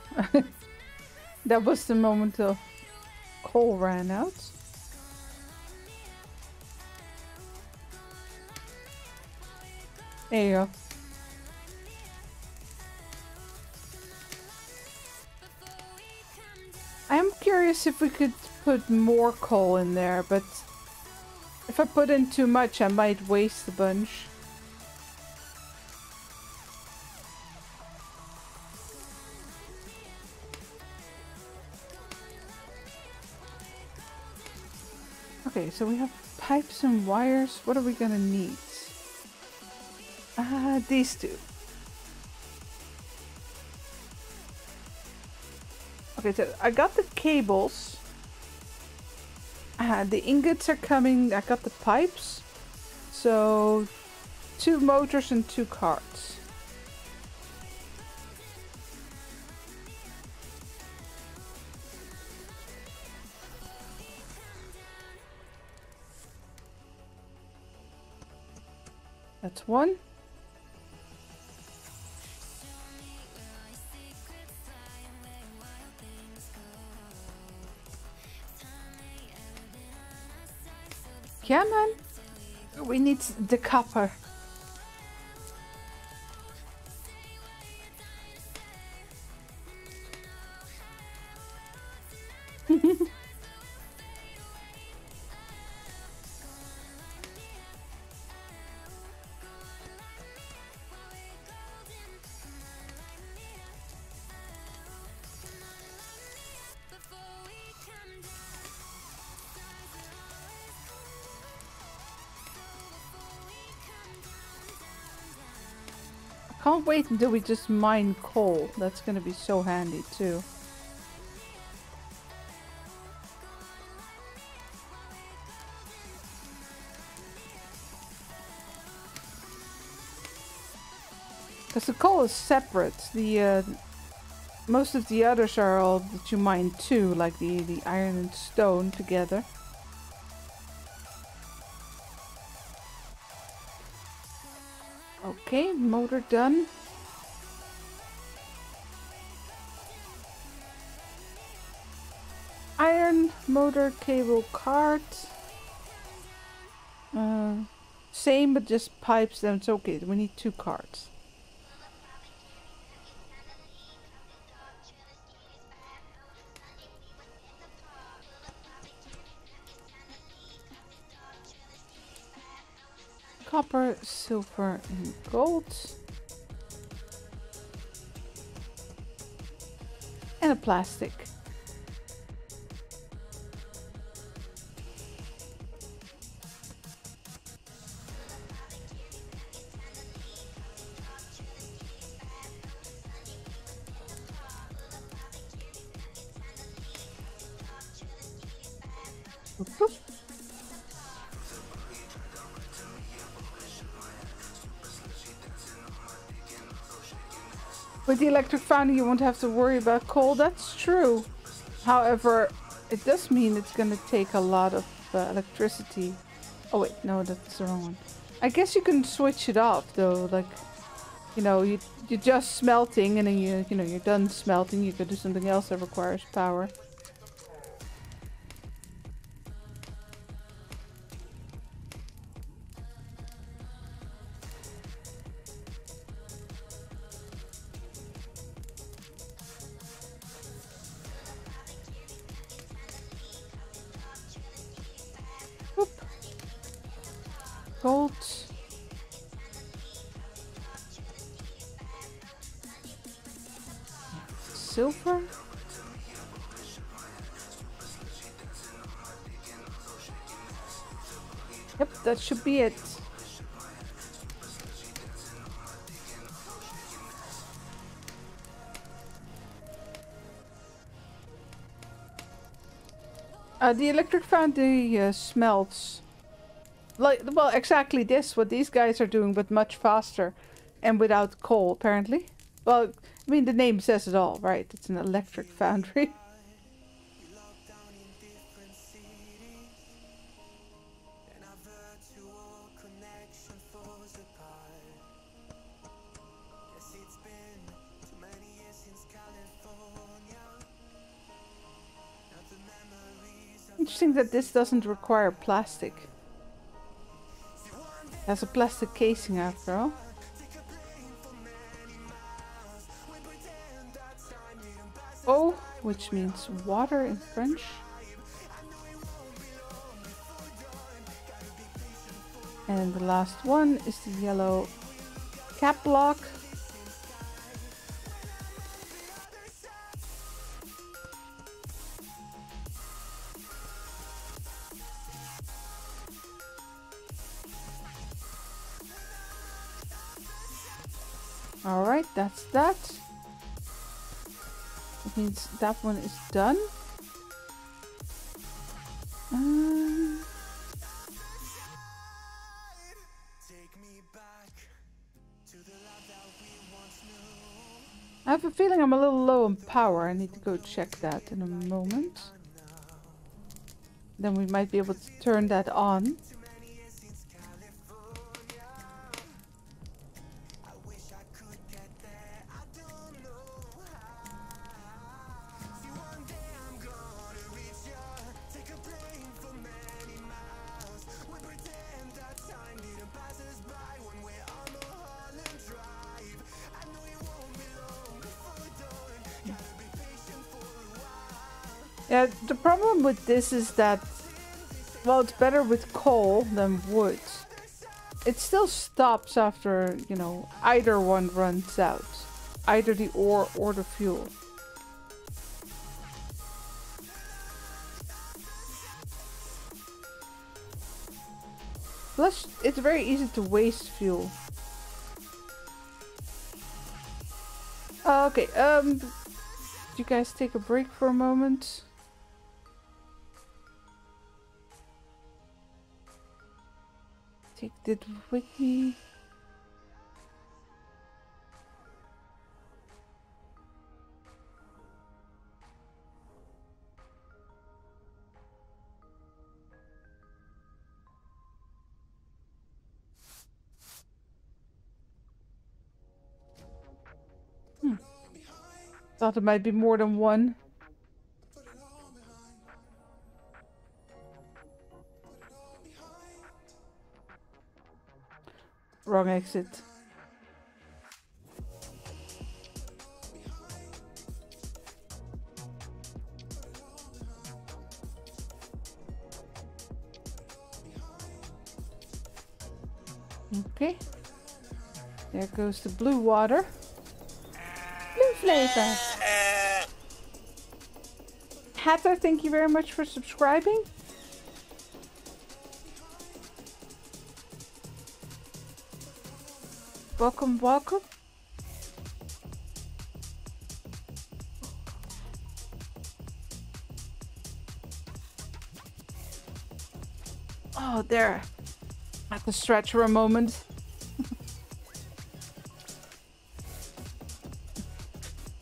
that was the moment the coal ran out. There you go. I am curious if we could put more coal in there, but if I put in too much, I might waste a bunch. So we have pipes and wires. What are we gonna need? These two. Okay, so I got the cables. The ingots are coming. I got the pipes. So 2 motors and 2 carts. That's one. Yeah, man. We need the copper. Can't wait until we just mine coal. That's gonna be so handy too. Because the coal is separate. The most of the others are all that you mine too, like the iron and stone together. Okay, motor done. Iron, motor, cable, cart. Same, but just pipes them. It's okay, we need two carts. Copper, silver, and gold. And a plastic. With the electric foundry, you won't have to worry about coal. That's true. However, it does mean it's going to take a lot of electricity. Oh wait, no, that's the wrong one. I guess you can switch it off though. Like, you know, you're just smelting, and then you're done smelting. You could do something else that requires power. Gold. Silver. Yep, that should be it. The electric foundry smelts. Like, well, exactly this, what these guys are doing, but much faster and without coal, apparently. Well, I mean, the name says it all, right? It's an electric foundry. Interesting that this doesn't require plastic. Has a plastic casing after all. Oh, which means water in French. And the last one is the yellow cap block. Alright, that's that. It means that one is done. I have a feeling I'm a little low on power. I need to go check that in a moment. Then we might be able to turn that on. Yeah, the problem with this is that, well, it's better with coal than wood. It still stops after, you know, either one runs out. Either the ore or the fuel. Plus, it's very easy to waste fuel. Okay, you guys take a break for a moment. Take that with me. Thought it might be more than one. Wrong exit. Okay. There goes the blue water. Blue flavor. Hatha, thank you very much for subscribing. Welcome, welcome. Oh, there. I have to stretch for a moment.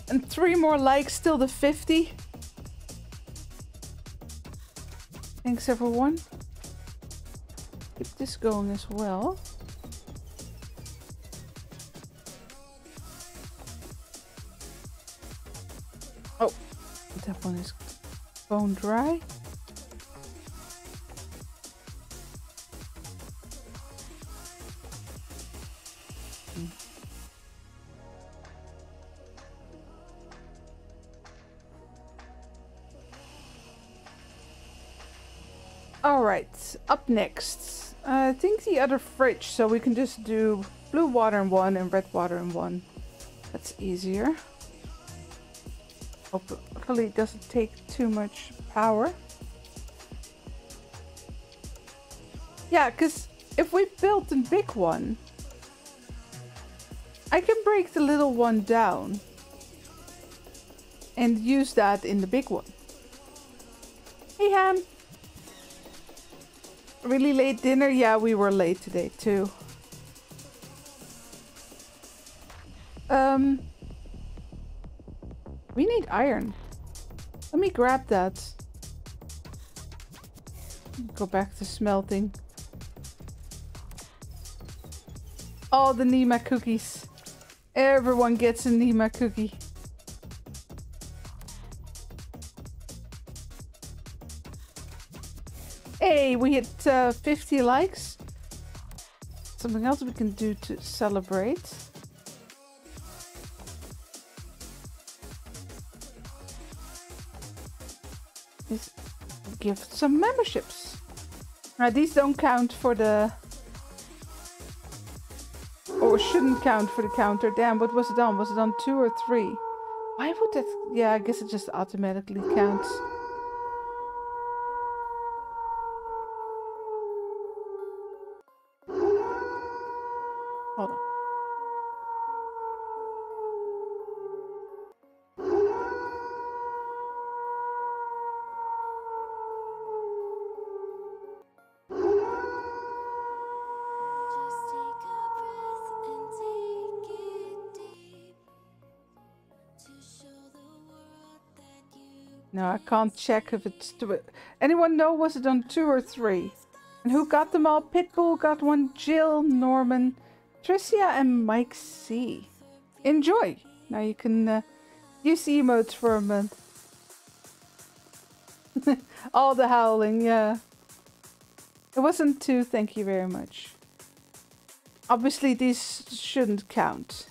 And 3 more likes till the 50. Thanks everyone. Keep this going as well. Oh, that one is bone dry. Up next, I think the other fridge, so we can just do blue water in one and red water in one. That's easier. Hopefully it doesn't take too much power. Yeah, because if we build the big one, I can break the little one down and use that in the big one. Hey, Ham. Really late dinner? Yeah, we were late today too. We need iron. Let me grab that. Go back to smelting. All the Nima cookies. Everyone gets a Nima cookie. Hey, we hit 50 likes. Something else we can do to celebrate. Is give some memberships. Now these don't count for the... Or shouldn't count for the counter. Damn, what was it on? Was it on 2 or 3? Why would that... Yeah, I guess it just automatically counts. I can't check if it's... Anyone know, was it on 2 or 3? And who got them all? Pitbull got one, Jill, Norman, Tricia, and Mike C. Enjoy! Now you can use emotes for a month. All the howling, yeah. It wasn't 2, thank you very much. Obviously these shouldn't count.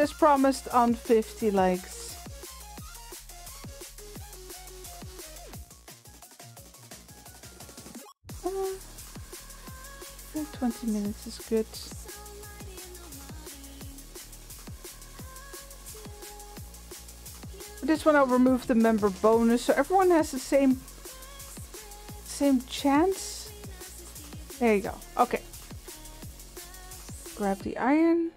As promised, on 50 likes. I think 20 minutes is good. For this one I'll remove the member bonus so everyone has the same chance. There you go. Okay. Grab the iron.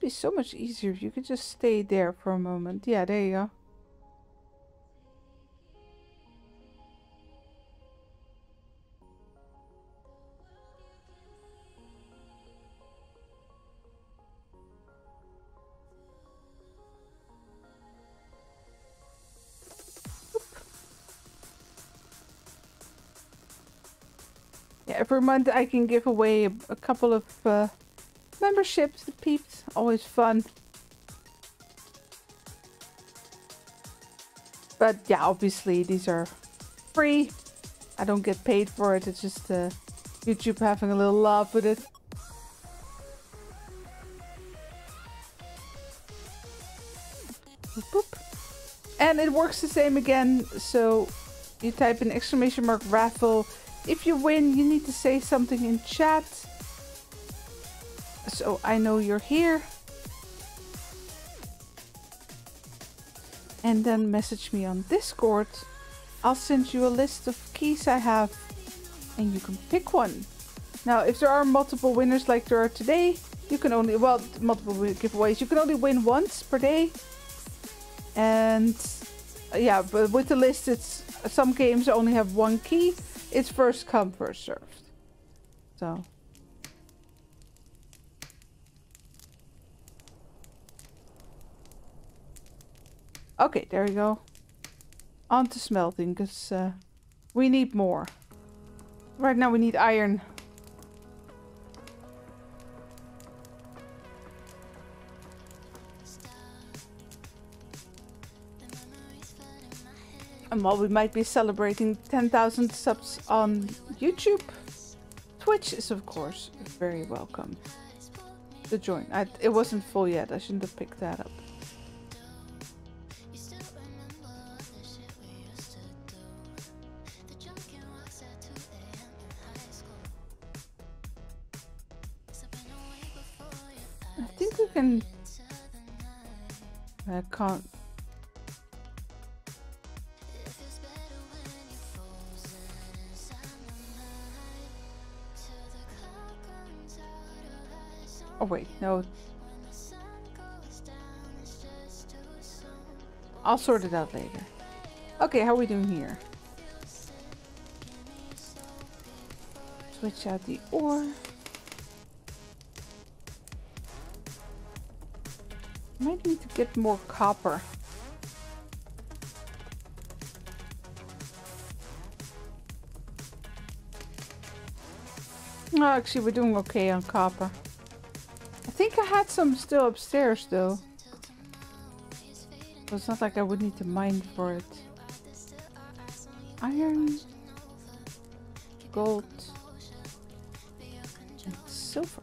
Be so much easier if you could just stay there for a moment. Yeah, there you go. Yeah, every month I can give away a couple of memberships to peeps. Always fun. But yeah, obviously these are free. I don't get paid for it. It's just YouTube having a little laugh with it. Boop, boop. And it works the same again. So you type in !raffle. If you win, you need to say something in chat, so I know you're here. And then message me on Discord. I'll send you a list of keys I have and you can pick one. Now, if there are multiple winners like there are today, you can only, well, multiple giveaways, you can only win once per day. And yeah, but with the list, it's some games only have one key. It's first come, first served. So. Okay, there we go. On to smelting, because we need more. Right now we need iron. And while we might be celebrating 10,000 subs on YouTube, Twitch is of course very welcome to join. It wasn't full yet, I shouldn't have picked that up. I think we can... I can't... Oh wait, no. I'll sort it out later. Okay, how are we doing here? Switch out the ore. Might need to get more copper. Oh, actually we're doing okay on copper. I think I had some still upstairs though, so it's not like I would need to mine for it. Iron, gold, and silver.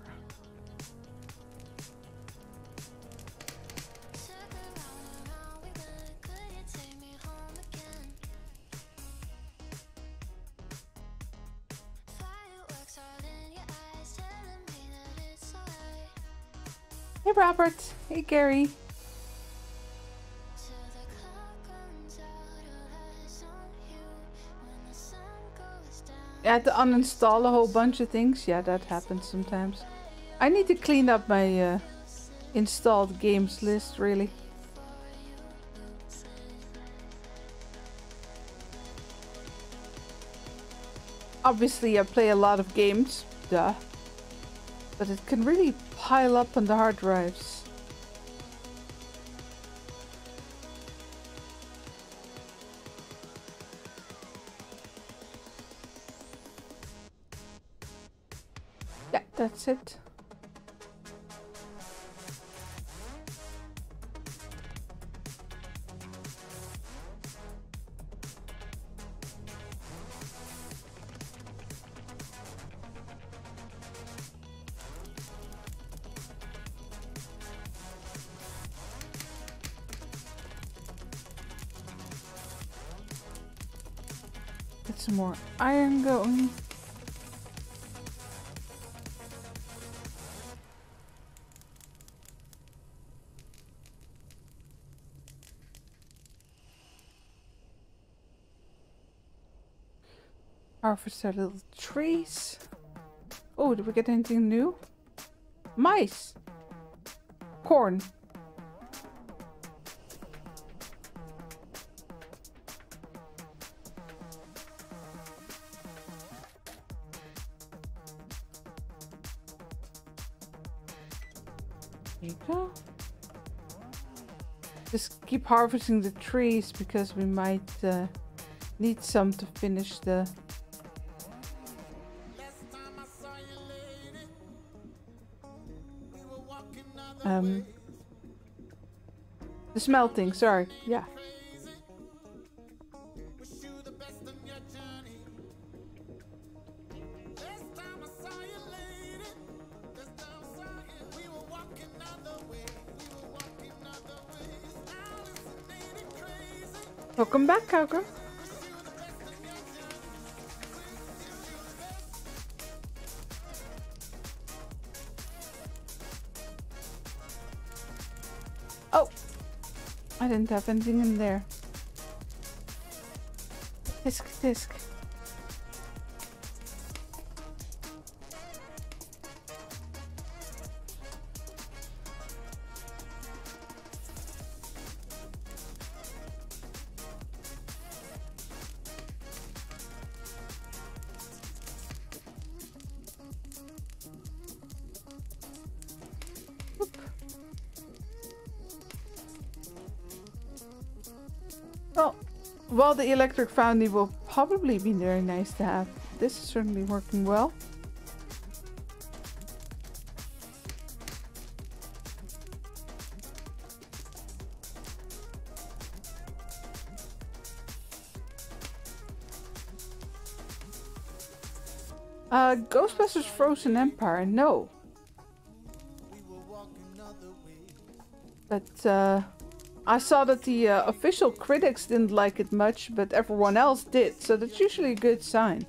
Robert, hey Gary. I had to uninstall a whole bunch of things. Yeah, that happens sometimes. I need to clean up my installed games list, really. Obviously, I play a lot of games. Duh. But it can really pile up on the hard drives. Yeah, that's it. More iron going. Harvest our little trees. Oh, did we get anything new? Mice! Corn. Keep harvesting the trees because we might need some to finish the The smelting, sorry, yeah. Welcome back, Kauka. Oh! I didn't have anything in there. Disc, disc. Well, the electric foundry will probably be very nice to have. This is certainly working well. Ghostbusters Frozen Empire, no. But, I saw that the official critics didn't like it much, but everyone else did, so that's usually a good sign.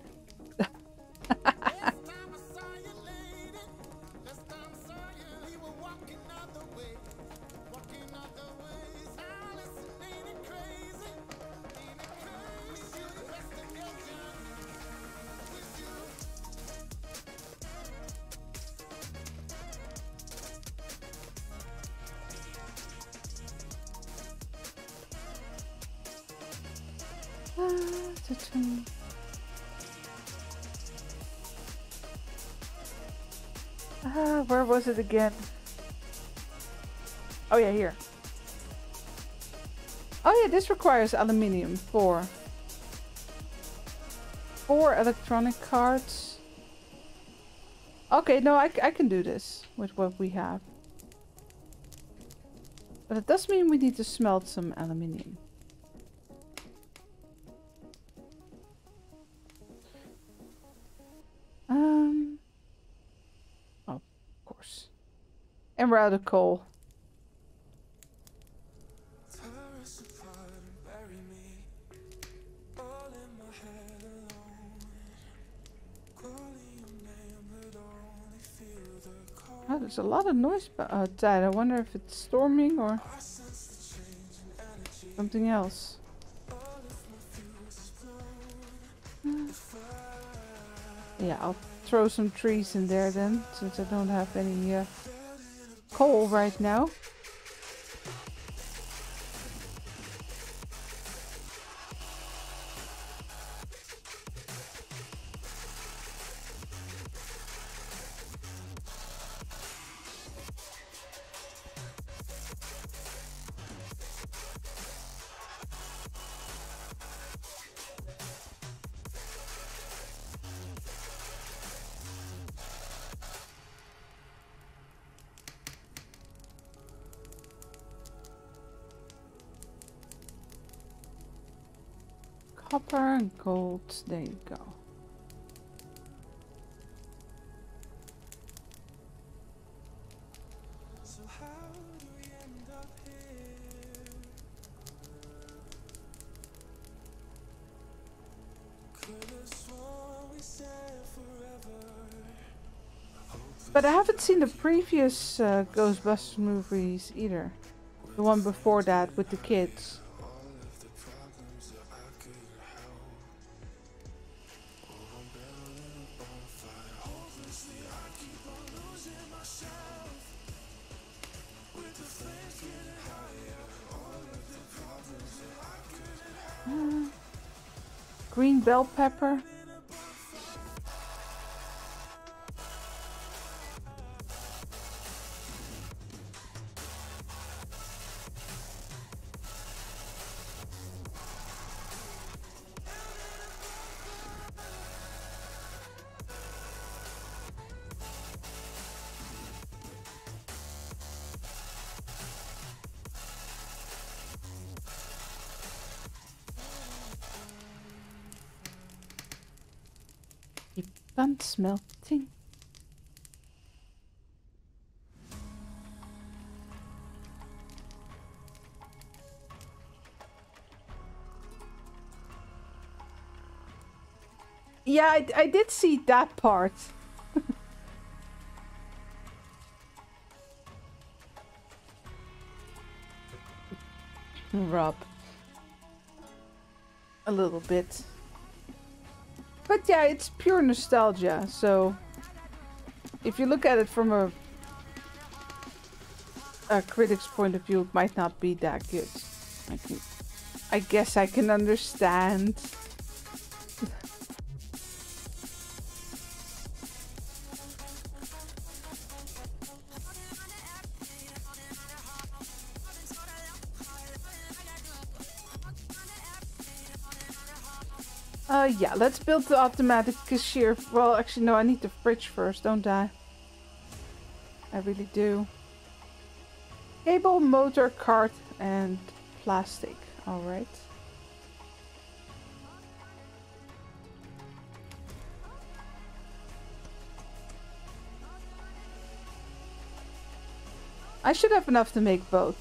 Where was it again? Oh yeah, here. Oh yeah, this requires aluminium. Four electronic cards. Okay, no, I can do this with what we have. But it does mean we need to smelt some aluminium. And we're out of coal. Oh, there's a lot of noise outside. I wonder if it's storming or something else. Yeah, I'll throw some trees in there then, since I don't have any coal right now. Copper and gold, there you go. So how do we end up here? But I haven't seen the previous Ghostbusters movies either. The one before that with the kids. Green bell pepper. and smelting. Yeah, I did see that part. Rob. A little bit. But yeah, it's pure nostalgia, so if you look at it from a critic's point of view, it might not be that good. I guess I can understand. Yeah, let's build the automatic cashier. Well, actually, no, I need the fridge first, don't I? I really do. Cable, motor, cart, and plastic. All right. I should have enough to make both,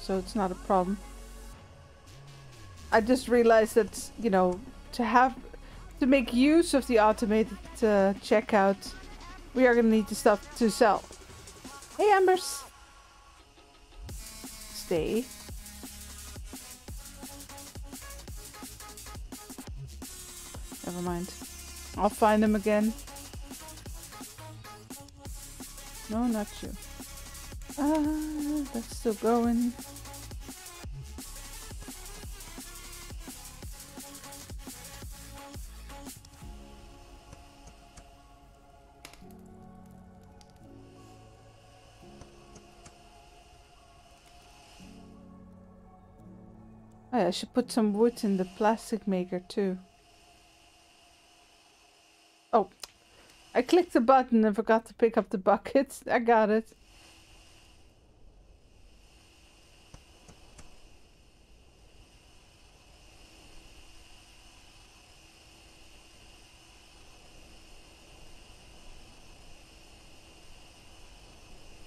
so it's not a problem. I just realized that, you know, to make use of the automated checkout, we are going to need the stuff to sell. Hey, Embers! Stay. Never mind. I'll find them again. No, not you. That's still going. I should put some wood in the plastic maker too. Oh, I clicked the button and forgot to pick up the bucket. I got it.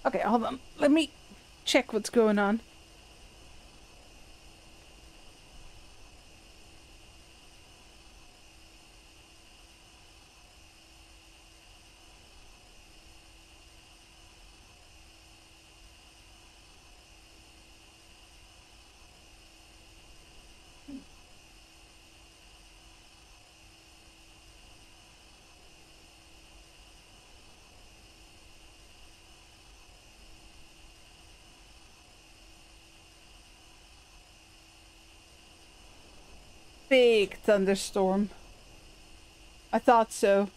Okay, hold on. Let me check what's going on. Big thunderstorm. I thought so.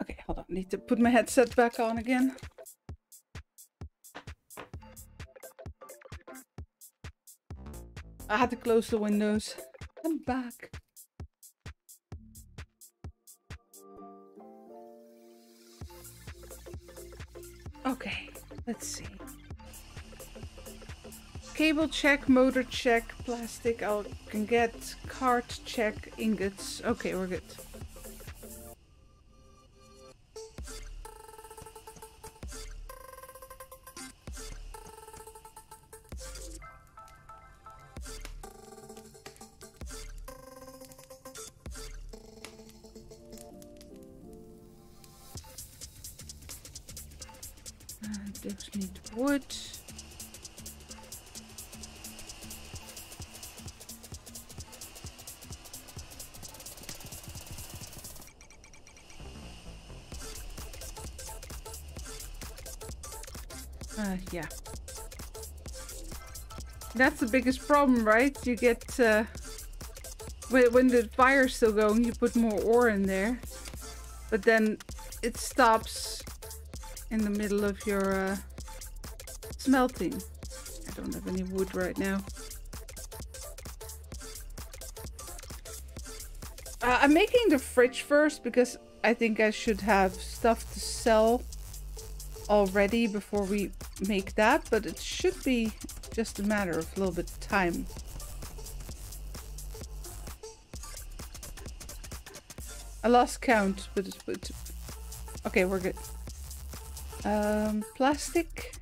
Okay, hold on. I need to put my headset back on again. I had to close the windows. I'm back. Okay, let's see. Cable check, motor check, plastic I can get, cart check, ingots. Okay, we're good. Those need wood. Yeah. That's the biggest problem, right? You get, when the fire's still going, you put more ore in there. But then it stops in the middle of your smelting. I don't have any wood right now. I'm making the fridge first because I think I should have stuff to sell already before we make that, but it should be just a matter of a little bit of time. I lost count, but it's okay, we're good. Plastic.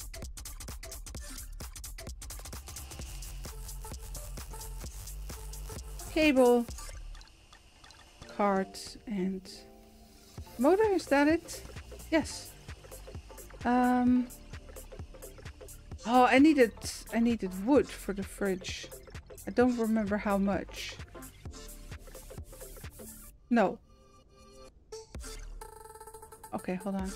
Cable. Cards and motor, is that it? Yes. Oh, I needed wood for the fridge. I don't remember how much. No. Okay, hold on.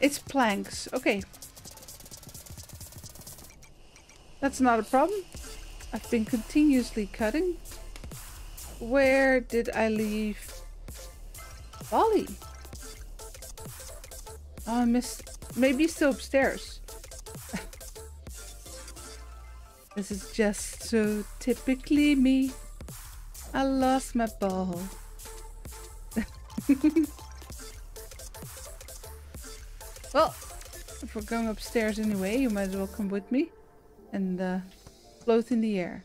It's planks. Okay. That's not a problem. I've been continuously cutting. Where did I leave Ollie? Oh, I missed. Maybe he's still upstairs. This is just so typically me. I lost my ball. Well, if we're going upstairs anyway, you might as well come with me and float in the air.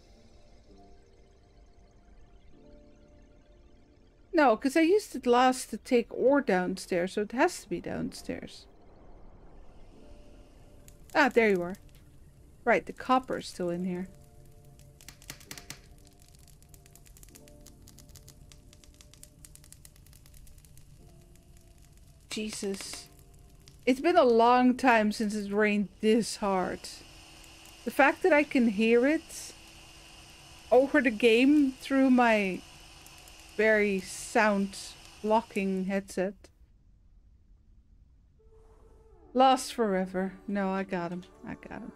No, because I used it last to take ore downstairs, so it has to be downstairs. Ah, there you are. Right, the copper is still in here. Jesus. It's been a long time since it's rained this hard. The fact that I can hear it over the game through my very sound blocking headset. Lost forever. No, I got him. I got him.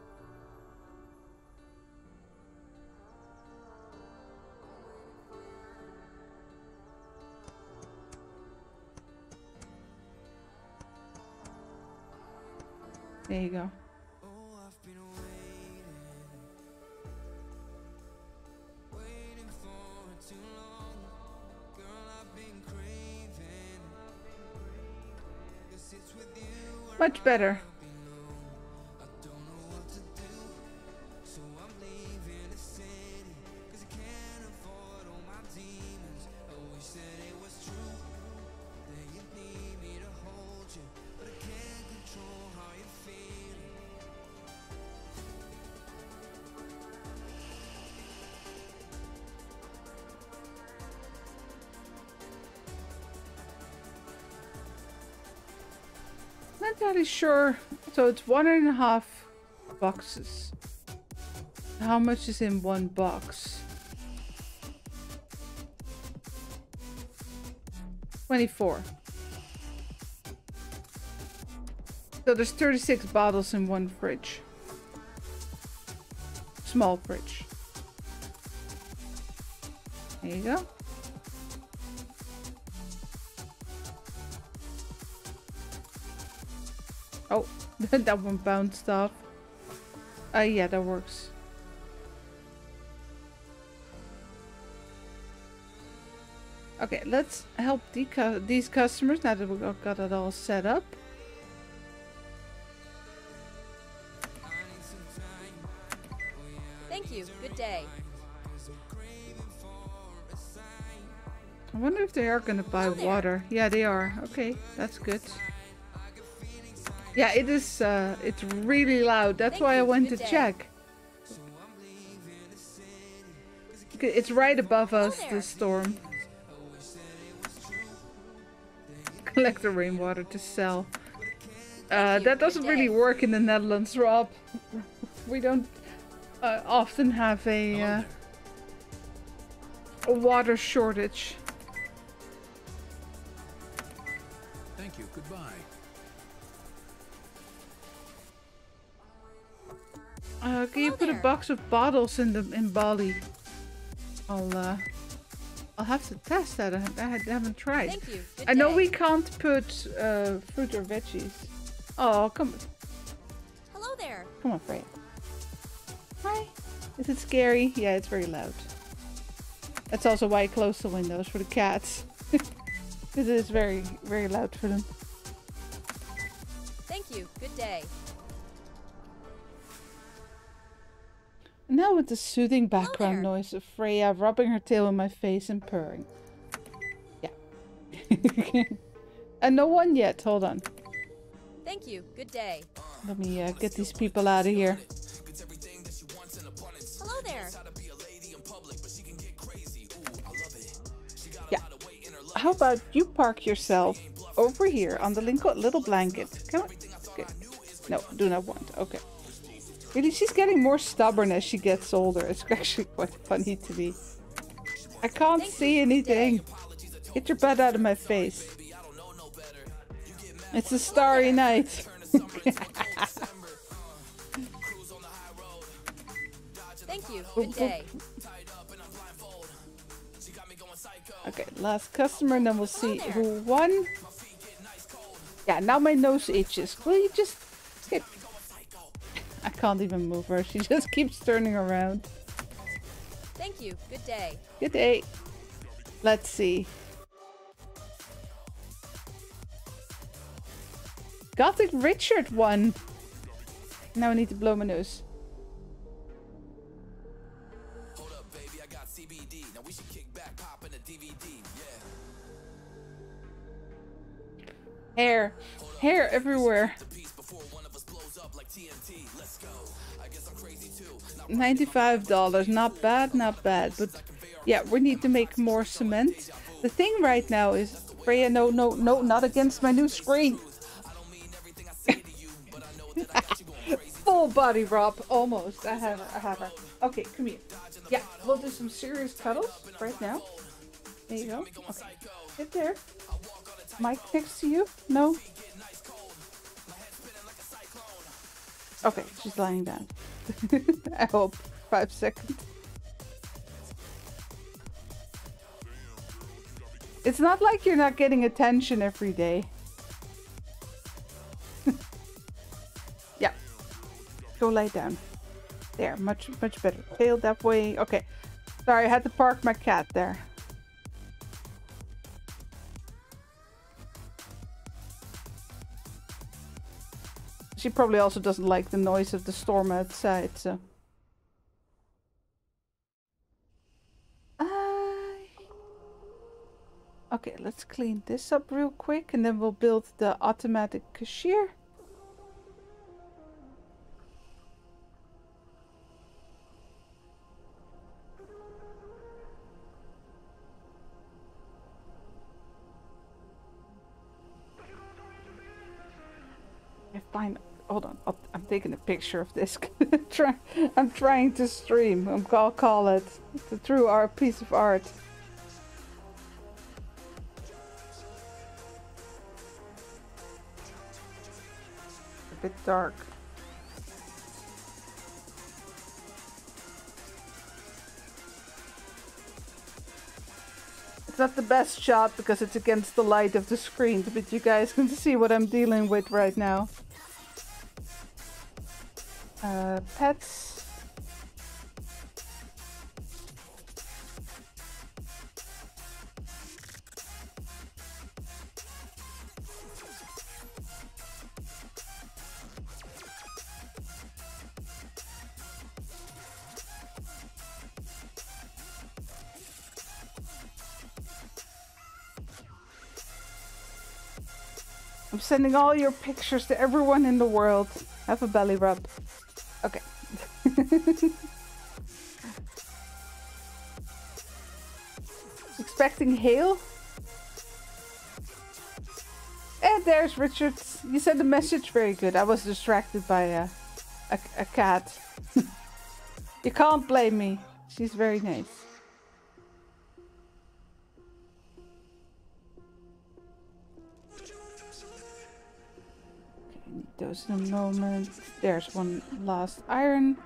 There you go. Much better. Sure, so it's 1.5 boxes. How much is in one box? 24. So there's 36 bottles in one fridge. Small fridge. There you go. Oh, that one bounced off. Yeah, that works. Okay, let's help these customers now that we've got it all set up. Thank you. Good day. I wonder if they are going to buy water. Yeah, they are. Okay, that's good. Yeah, it is, it's really loud. That's why I went to check. It's right above us, the storm. Collect the rainwater to sell. That doesn't really work in the Netherlands, Rob. We don't often have a water shortage. Thank you, goodbye. Can you put a box of bottles in Bali? I'll have to test that. I haven't tried. Thank you. I know we can't put fruit or veggies. Oh, come on. Hello there. Come on, Freya. Hi. Is it scary? Yeah, it's very loud. That's also why I close the windows for the cats. It is very, very loud for them. Thank you. Good day. Now with the soothing background noise of Freya rubbing her tail in my face and purring. Yeah. And no one yet. Hold on. Thank you. Good day. Let me get these people out of here. Hello there. Yeah. How about you park yourself over here on the little blanket? Come on. Okay. No, do not want. Okay. Really, she's getting more stubborn as she gets older. It's actually quite funny to me. I can't see anything. Get your butt out of my face. It's a starry night. Thank you. Good day. Okay, last customer, and then we'll see who won. Yeah, now my nose itches. Will you just skip? I can't even move her. She just keeps turning around. Thank you. Good day. Good day. Let's see. Gothic Richard won. Now I need to blow my nose. Hold up, baby, I got CBD. Now we should kick back, pop in a DVD. Yeah. Hair everywhere. 95 dollars, not bad, not bad. But yeah, we need to make more cement. The thing right now is, Freya, no, not against my new screen. Full body Rob, almost. I have her. Okay, come here. Yeah, we'll do some serious cuddles right now. There you go. Okay. Sit there. Mike next to you? No? Okay, she's lying down. I hope. 5 seconds. It's not like you're not getting attention every day. Go lay down. There, much, much better. Tail that way. Okay. Sorry, I had to park my cat there. She probably also doesn't like the noise of the storm outside, so. Okay, let's clean this up real quick and then we'll build the automatic cashier. Fine. Hold on. I'm taking a picture of this. I'm trying to stream. I'll call it the true art piece of art. A bit dark. It's not the best shot because it's against the light of the screen, but you guys can see what I'm dealing with right now. Pets. I'm sending all your pictures to everyone in the world. Have a belly rub. Okay. Expecting hail. And there's Richard. You sent a message. Very good. I was distracted by a cat. You can't blame me. She's very nice. Those in a moment. There's one last iron.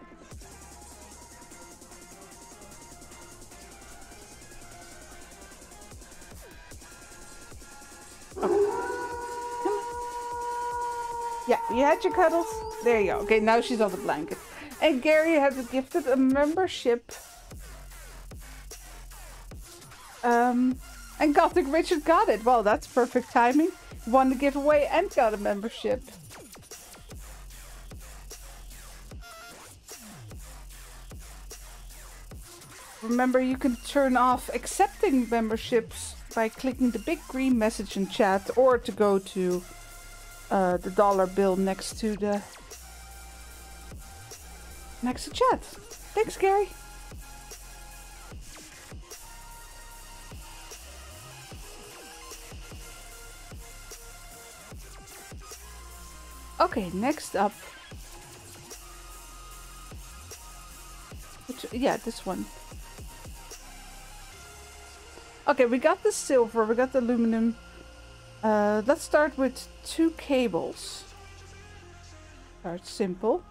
Oh. Yeah, you had your cuddles. There you go. Okay, now she's on the blanket. And Gary has gifted a membership. And Gothic Richard got it. Well, that's perfect timing. Won the giveaway and got a membership. Remember, you can turn off accepting memberships by clicking the big green message in chat, or to go to the dollar bill next to chat. Thanks, Gary. Okay, next up. Which, yeah, this one. Okay, we got the silver, we got the aluminum. Let's start with 2 cables. Start simple.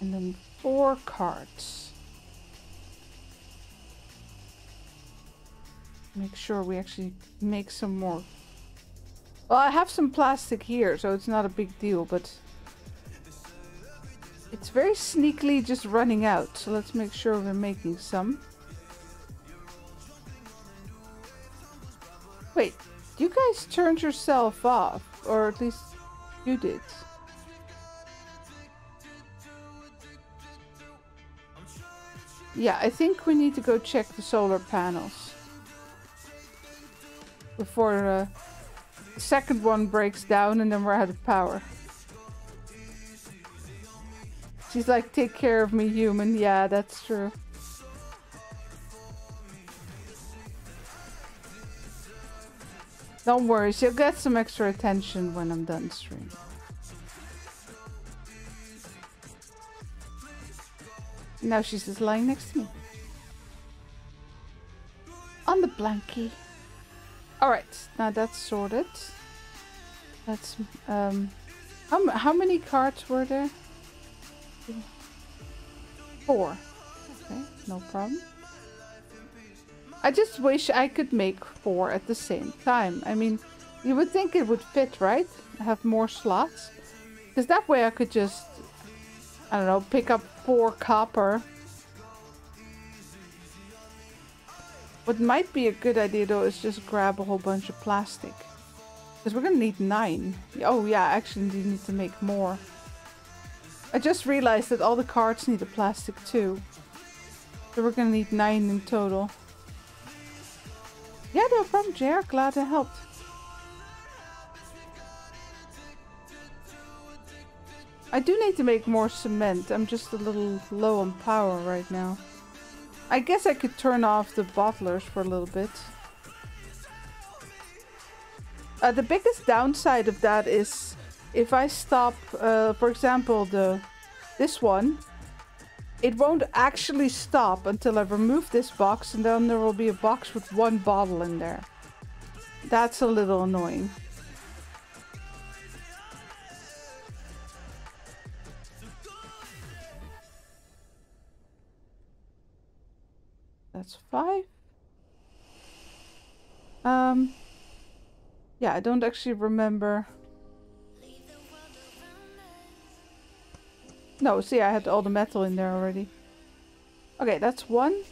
And then 4 cards. Make sure we actually make some more. Well, I have some plastic here, so it's not a big deal, but it's very sneakily just running out. So let's make sure we're making some. Wait, you guys turned yourself off, or at least you did. Yeah, I think we need to go check the solar panels before the second one breaks down and then we're out of power. She's like, take care of me, human. Yeah, that's true. Don't worry, she'll get some extra attention when I'm done streaming. Now she's just lying next to me. On the blankie. Alright, now that's sorted. That's, how many cards were there? 4. Okay, no problem. I just wish I could make 4 at the same time. I mean, you would think it would fit, right? I have more slots. Because that way I could just, I don't know, pick up 4 copper. What might be a good idea though is just grab a whole bunch of plastic, because we're gonna need 9. Oh yeah, actually you need to make more. I just realized that all the cards need a plastic too, so we're gonna need 9 in total. Yeah, no problem, JR, glad I helped. I do need to make more cement. I'm just a little low on power right now. I guess I could turn off the bottlers for a little bit. The biggest downside of that is if I stop, for example, this one, it won't actually stop until I remove this box, and then there will be a box with 1 bottle in there. That's a little annoying. That's 5. Yeah, I don't actually remember. No, see, I had all the metal in there already. Okay, that's 1.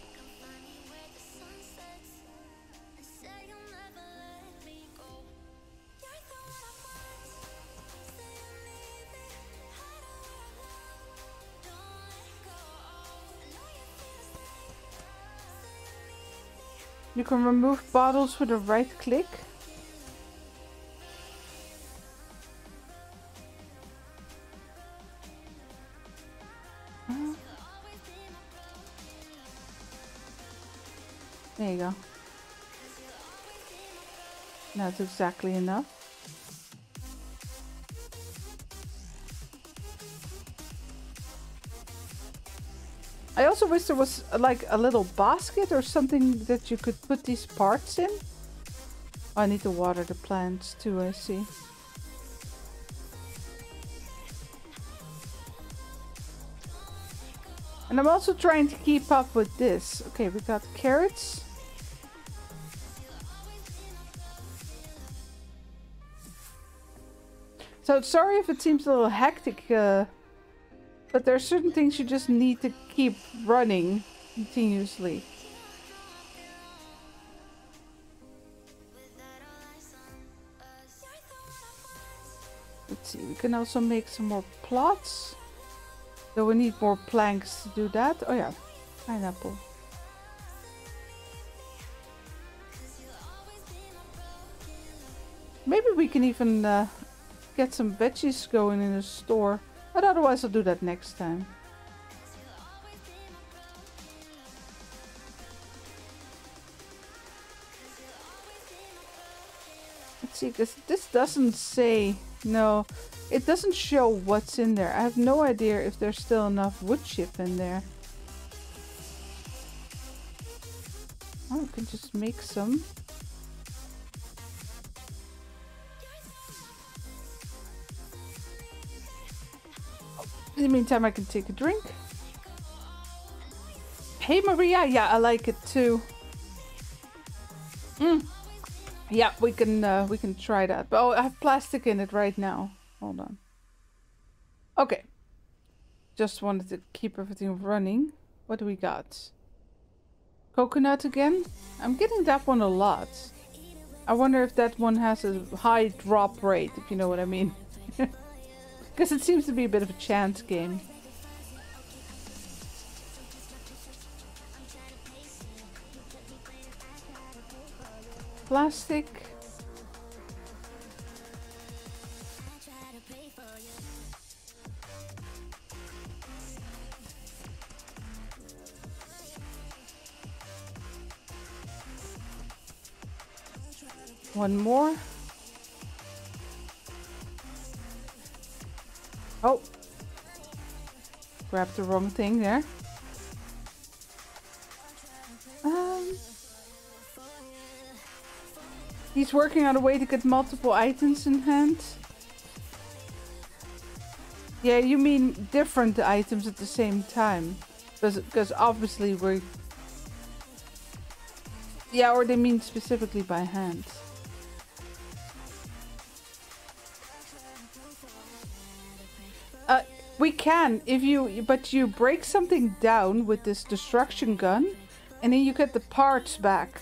You can remove bottles with a right click. There you go. That's exactly enough. I I also wish there was like a little basket or something that you could put these parts in. Oh, I need to water the plants too, I see. And I'm also trying to keep up with this. Okay, we got carrots. So sorry if it seems a little hectic, but there are certain things you just need to keep running continuously. Let's see, we can also make some more plots. So we need more planks to do that. Oh yeah, pineapple. Maybe we can even get some veggies going in the store, but otherwise I'll do that next time. Let's see, because this doesn't say... No, it doesn't show what's in there. I have no idea if there's still enough wood chip in there. Oh, we can just make some. In the meantime, I can take a drink. Hey, Maria. Yeah, I like it too. Mm. Yeah, we can try that. But oh, I have plastic in it right now. Hold on. Okay. Just wanted to keep everything running. What do we got? Coconut again? I'm getting that one a lot. I wonder if that one has a high drop rate, if you know what I mean. Because it seems to be a bit of a chance game. Plastic. One more. Oh, grabbed the wrong thing there. He's working on a way to get multiple items in hand. Yeah, you mean different items at the same time. Because obviously we're... Yeah, or they mean specifically by hand. We can, if you... But you break something down with this destruction gun. And then you get the parts back.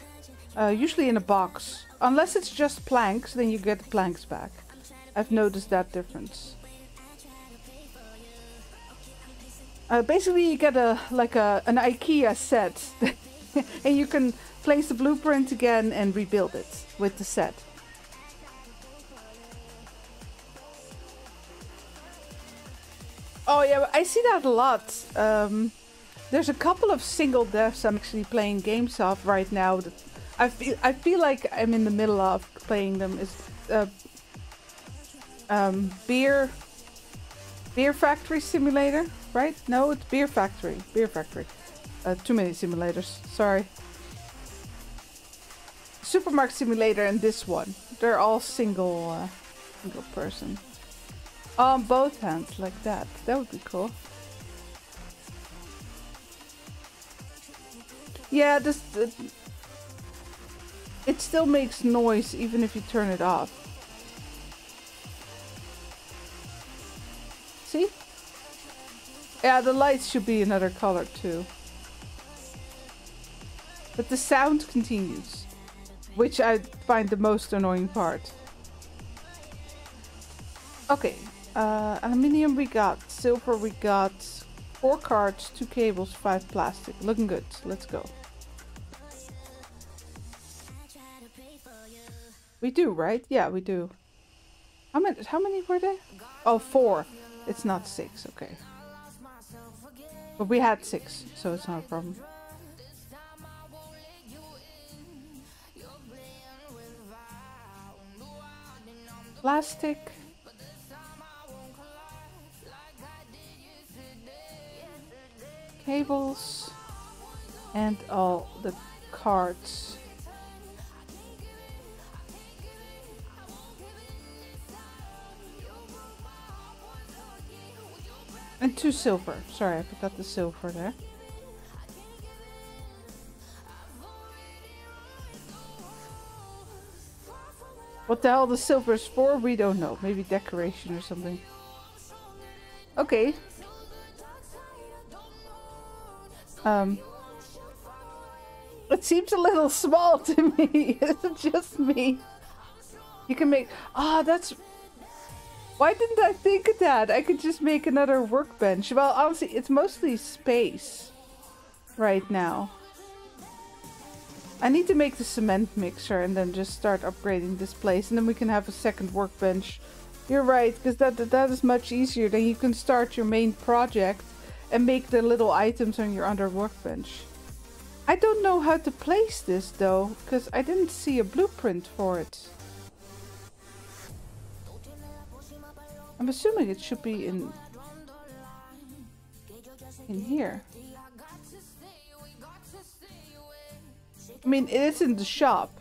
Usually in a box. Unless it's just planks, then you get the planks back. I've noticed that difference. Basically, you get a like an IKEA set, and you can place the blueprint again and rebuild it with the set. Oh yeah, I see that a lot. There's a couple of single devs I'm actually playing games of right now. That I feel like I'm in the middle of playing them. It's beer factory simulator, right? No, it's beer factory. Too many simulators. Sorry. Supermarket simulator and this one. They're all single, single person. On both hands, like that. That would be cool. Yeah, this. It still makes noise even if you turn it off. See? Yeah, the lights should be another color too. But the sound continues, which I find the most annoying part. Okay, aluminium we got, silver we got, 4 cards, 2 cables, 5 plastic. Looking good, let's go. We do, right? Yeah, we do. How many were there? Oh, 4. It's not 6, okay. But we had 6, so it's not a problem. Plastic. tables and all the cards. And 2 silver. Sorry, I forgot the silver there. What the hell the silver is for, we don't know. Maybe decoration or something. Okay. It seems a little small to me. It's just me. You can make... Ah, that's... Why didn't I think of that? I could just make another workbench. Well, honestly, it's mostly space right now. I need to make the cement mixer and then just start upgrading this place, and then we can have a second workbench. You're right, because that is much easier. Then you can start your main project and make the little items on your other workbench. I don't know how to place this though, because I didn't see a blueprint for it. I'm assuming it should be in here. I mean, it is in the shop.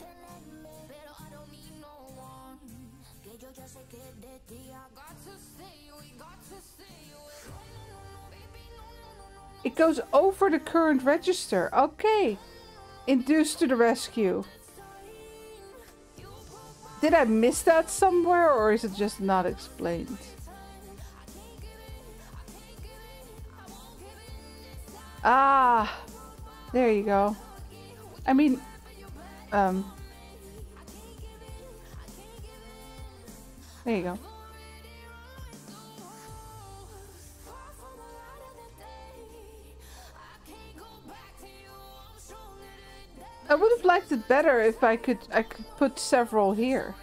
It goes over the current register. Okay. Induced to the rescue. Did I miss that somewhere, or is it just not explained? Ah, there you go. I mean, there you go. I would have liked it better if I could put several here.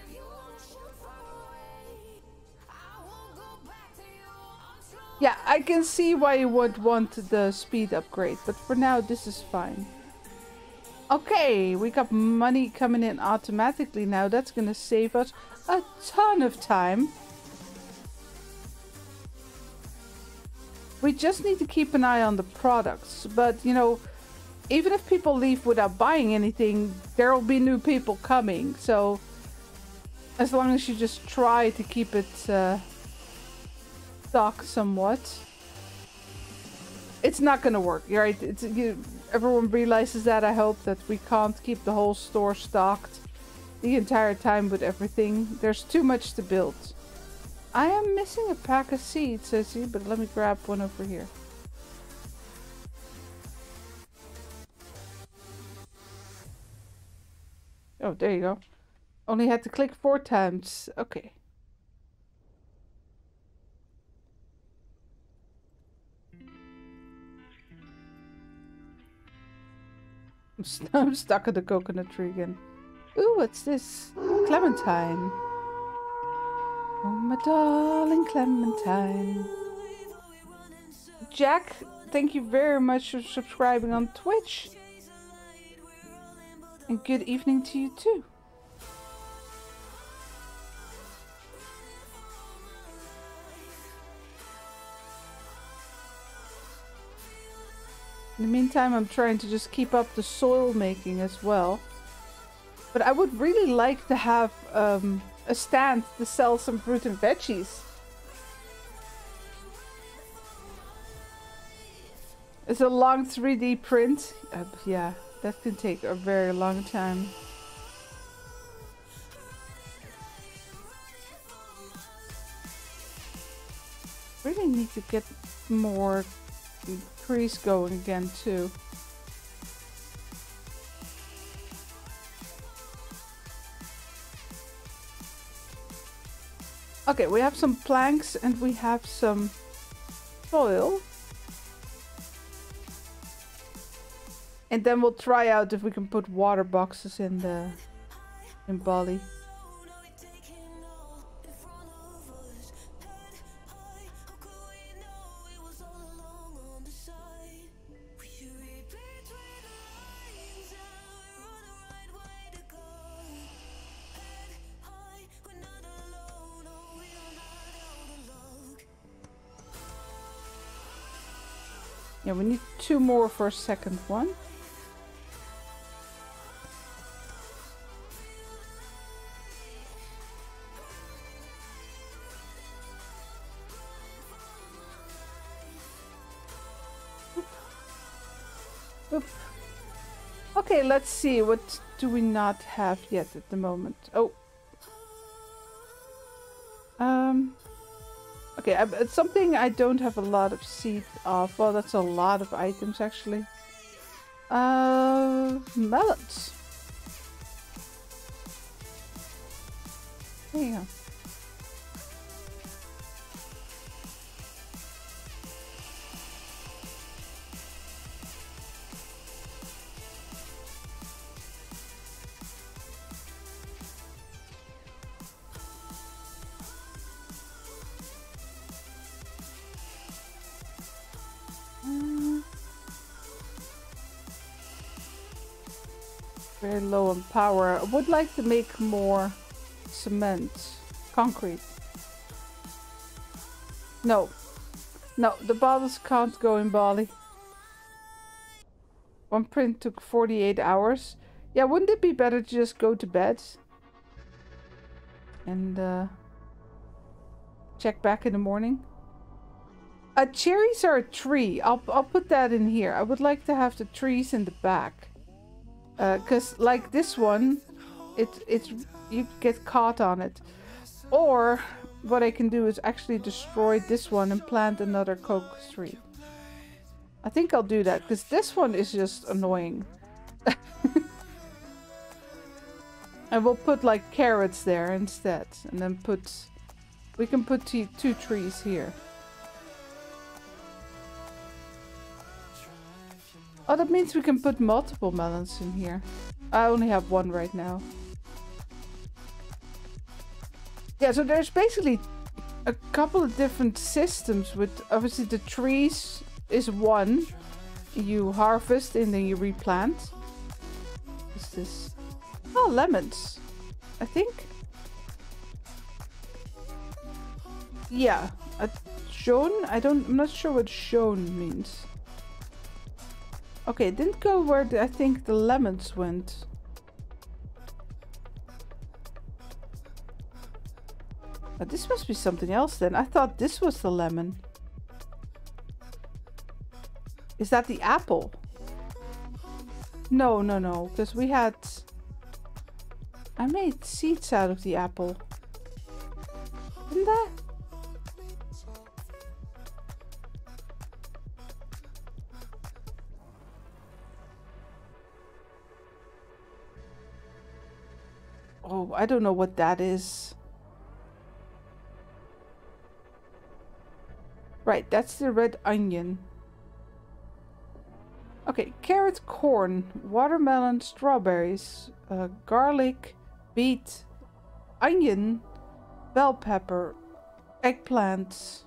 Yeah, I can see why you would want the speed upgrade, but for now this is fine. Okay, we got money coming in automatically now. That's gonna save us a ton of time. We just need to keep an eye on the products, but you know, even if people leave without buying anything, there will be new people coming. So as long as you just try to keep it stocked somewhat, it's not gonna work, right? Everyone realizes that. I hope that we can't keep the whole store stocked the entire time with everything. There's too much to build. I am missing a pack of seeds, I see, but let me grab one over here. Oh, there you go. Only had to click 4 times. Okay. I'm stuck at the coconut tree again. Ooh, what's this? Clementine. Oh, my darling Clementine. Jack, thank you very much for subscribing on Twitch. And good evening to you too. In the meantime, I'm trying to just keep up the soil making as well. But I would really like to have a stand to sell some fruit and veggies. It's a long 3D print. Yeah. That can take a very long time. Really need to get more trees going again too. Okay, we have some planks and we have some soil. And then we'll try out if we can put water boxes in the Bali. Yeah, we need two more for a second one. Okay, let's see, what do we not have yet at the moment? Oh. Okay, it's something I don't have a lot of seed of. Well, that's a lot of items actually. Melons. There you go. Very low on power. I would like to make more cement, concrete. No, no, the bottles can't go in Bali. One print took 48 hours. Yeah, wouldn't it be better to just go to bed and check back in the morning? Cherries are a tree. I'll put that in here. I would like to have the trees in the back. Because like this one, it's you get caught on it. Or what I can do is actually destroy this one and plant another coke tree. I think I'll do that because this one is just annoying. And we'll put like carrots there instead, and then we can put two trees here. Oh, that means we can put multiple melons in here. I only have one right now. Yeah, so there's basically a couple of different systems with, obviously the trees is one. You harvest and then you replant. What's this? Oh, lemons, I think. Yeah, shown? I'm not sure what shown means. Okay, it didn't go where I think the lemons went. But this must be something else then. I thought this was the lemon. Is that the apple? No, no, no. Because we had... I made seeds out of the apple. Didn't I? Oh, I don't know what that is. Right, that's the red onion. Okay, carrot, corn, watermelon, strawberries, garlic, beet, onion, bell pepper, eggplant,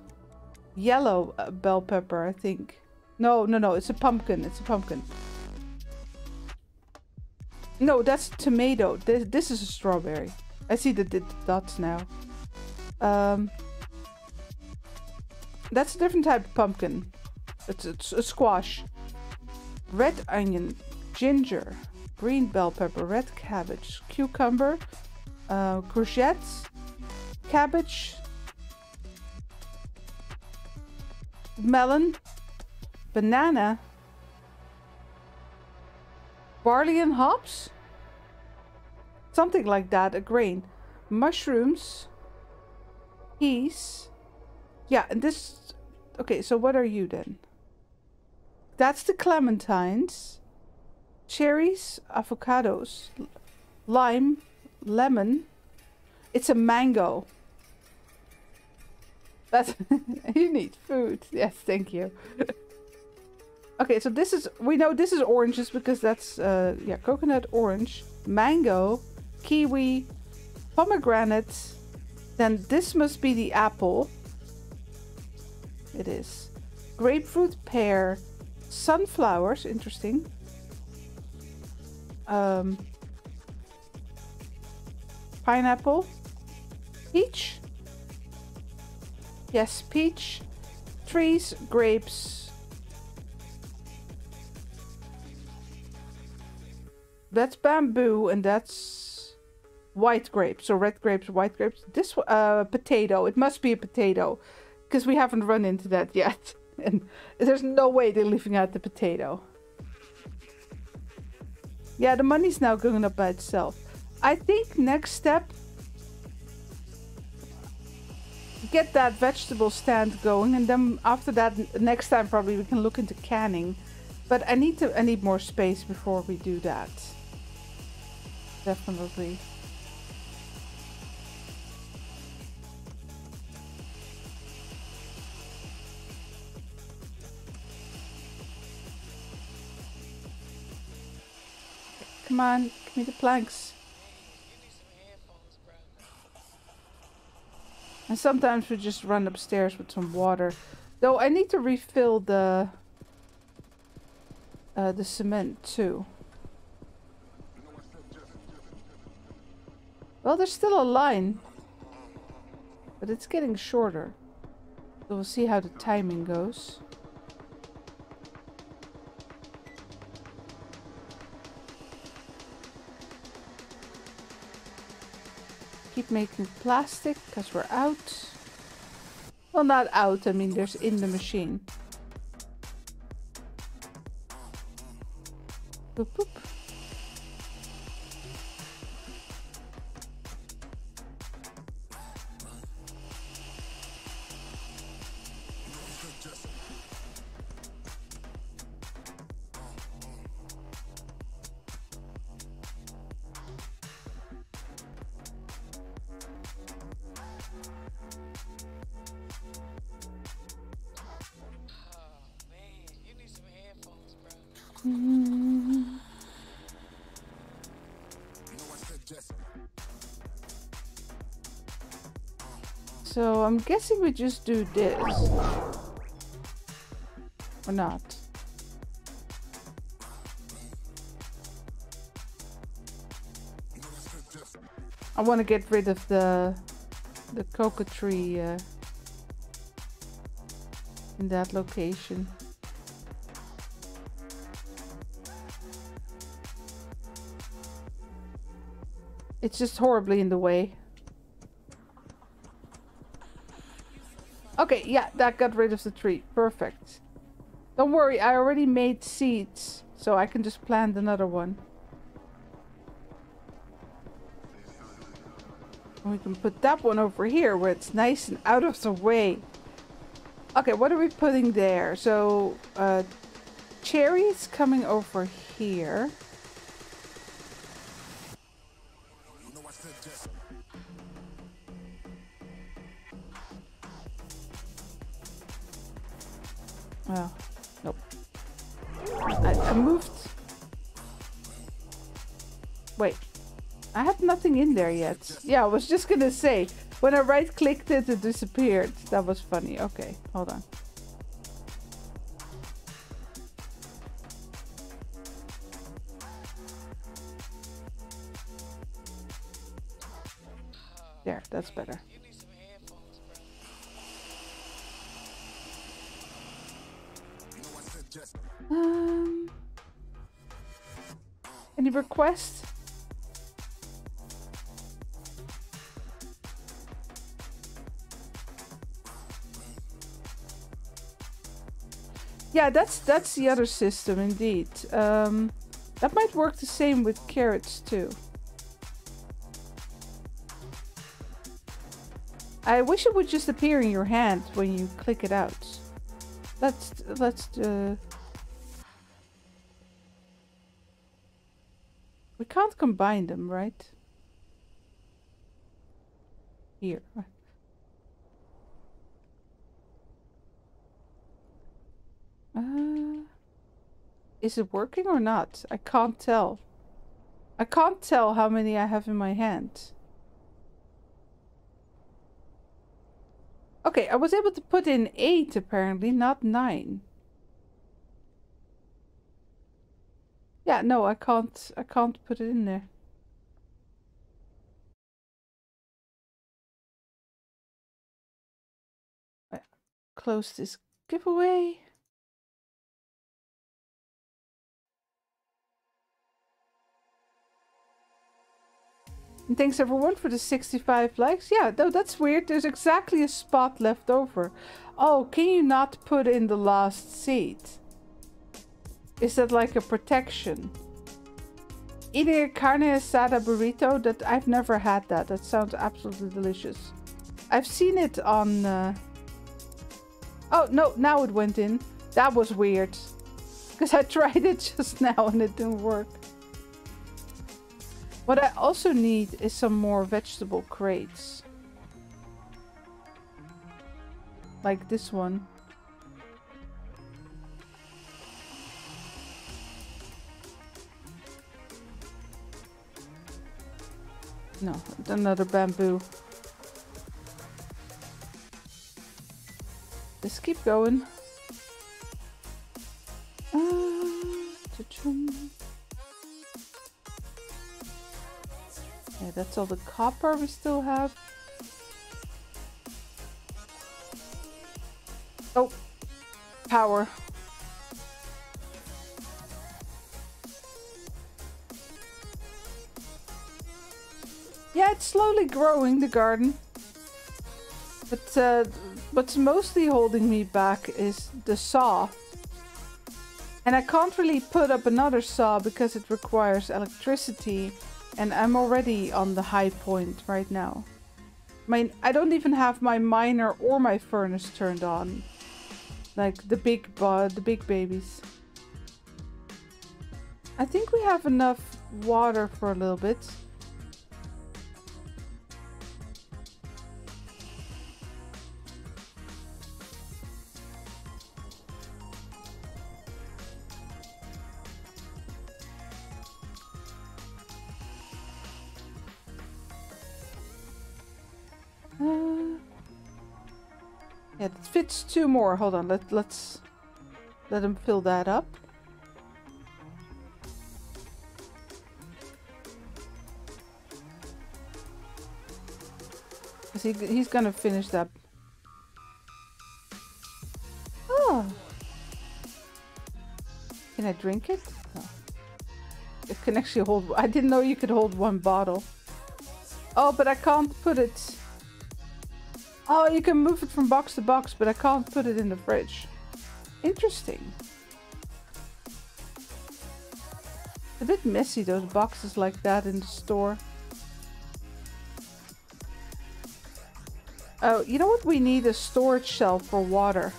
yellow bell pepper, I think. No, no, no, it's a pumpkin, it's a pumpkin. No, that's tomato. This is a strawberry. I see the dots now. That's a different type of pumpkin. It's a squash. Red onion, ginger, green bell pepper, red cabbage, cucumber, courgettes, cabbage, melon, banana, barley and hops, something like that, a grain, mushrooms, peas. Yeah, and this. Okay, so what are you then? That's the clementines, cherries, avocados, lime, lemon. It's a mango. That's you need food. Yes, thank you. Okay, so this is, we know this is oranges because that's, yeah, coconut, orange, mango, kiwi, pomegranate, then this must be the apple. It is. Grapefruit, pear, sunflowers, interesting. Pineapple, peach. Yes, peach, trees, grapes. That's bamboo and that's white grapes. So red grapes, white grapes. This potato. It must be a potato because we haven't run into that yet. And there's no way they're leaving out the potato. Yeah, the money's now going up by itself. I think next step, get that vegetable stand going, and then after that, next time probably we can look into canning. But I need more space before we do that. Definitely. Come on, give me the planks. And sometimes we just run upstairs with some water. Though I need to refill the cement too. Well, there's still a line, but it's getting shorter. So we'll see how the timing goes. Keep making plastic because we're out. Well, not out, I mean there's in the machine. Boop, boop. So I'm guessing we just do this, or not. I want to get rid of the cocoa tree in that location. It's just horribly in the way. Okay, yeah, that got rid of the tree. Perfect. Don't worry, I already made seeds, so I can just plant another one. And we can put that one over here where it's nice and out of the way. Okay, what are we putting there? So, cherries coming over here. Well, nope. I moved. Wait, I have nothing in there yet. Yeah, I was just gonna say, when I right-clicked it, it disappeared. That was funny. Okay, hold on. There, that's better. Any requests? Yeah, that's the other system indeed. That might work the same with carrots too. I wish it would just appear in your hand when you click it out. We can't combine them, right? Here. Is it working or not? I can't tell. I can't tell how many I have in my hand. Okay, I was able to put in 8 apparently, not 9. Yeah, no, I can't put it in there. Close this giveaway. And thanks everyone for the 65 likes. Yeah, no, that's weird. There's exactly a spot left over. Oh, can you not put in the last seat? Is that like a protection? Eating a carne asada burrito, that I've never had that. That sounds absolutely delicious. I've seen it on... Oh, no, now it went in. That was weird. Because I tried it just now and it didn't work. What I also need is some more vegetable crates. Like this one. No, another bamboo. Let's keep going. Yeah, that's all the copper we still have. Oh, power. Yeah, it's slowly growing, the garden. But what's mostly holding me back is the saw. And I can't really put up another saw because it requires electricity. And I'm already on the high point right now. I mean, I don't even have my miner or my furnace turned on. Like the big babies. I think we have enough water for a little bit. Yeah, that fits two more. Hold on, let's let him fill that up. Cause he's gonna finish that. Oh, can I drink it? No. It can actually hold. I didn't know you could hold one bottle. Oh, but I can't put it. Oh, you can move it from box to box, but I can't put it in the fridge. Interesting. A bit messy, those boxes like that in the store. Oh, you know what? We need a storage shelf for water.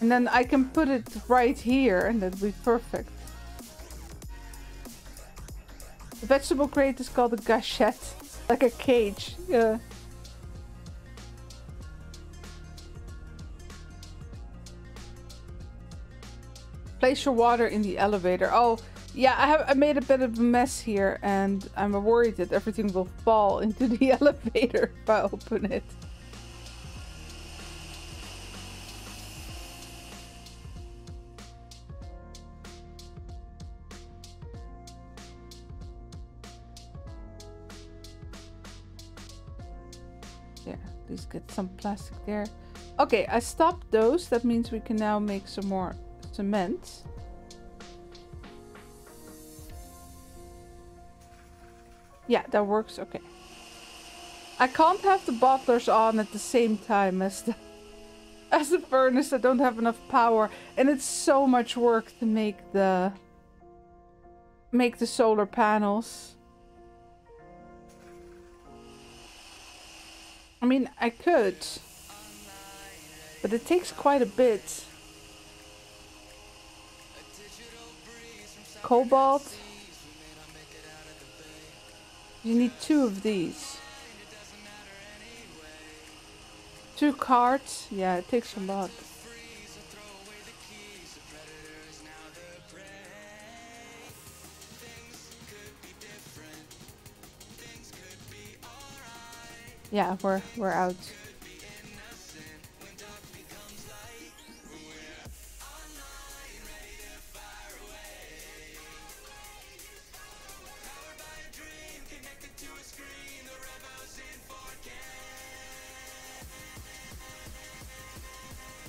And then I can put it right here and that'd be perfect. The vegetable crate is called a gâchette, like a cage. Yeah. Place your water in the elevator. Oh, yeah, I made a bit of a mess here and I'm worried that everything will fall into the elevator if I open it. There, at least get some plastic there. Okay, I stopped those. That means we can now make some more cement. Yeah, that works. Okay. I can't have the bottlers on at the same time as the furnace. I don't have enough power, and it's so much work to make the solar panels. I mean, I could, but it takes quite a bit. Cobalt. You need two of these. Two carts. Yeah, it takes a lot. Yeah, we're out.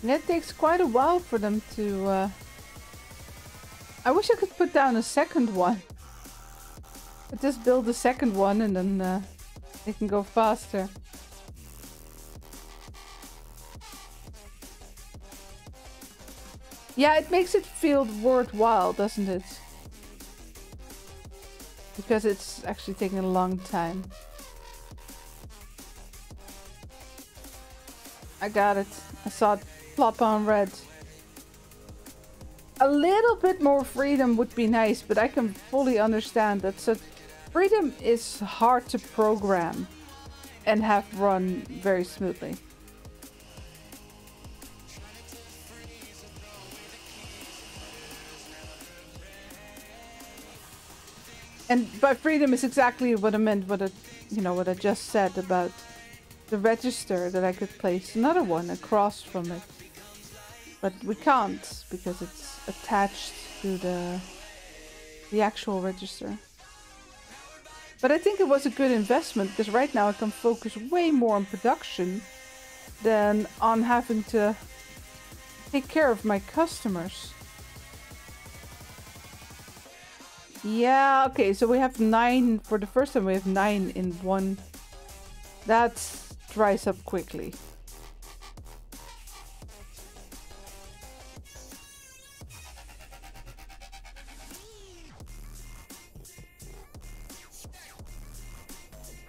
And it takes quite a while for them to... I wish I could put down a second one. But just build the second one and then they can go faster. Yeah, it makes it feel worthwhile, doesn't it? Because it's actually taking a long time. I got it. I saw it plop on red. A little bit more freedom would be nice, but I can fully understand that. So freedom is hard to program and have run very smoothly. And by freedom is exactly what I meant, what I just said about the register, that I could place another one across from it. But we can't, because it's attached to the actual register. But I think it was a good investment, because right now I can focus way more on production than on having to take care of my customers. Yeah, okay, so we have 9 for the first time. We have 9 in one. That dries up quickly.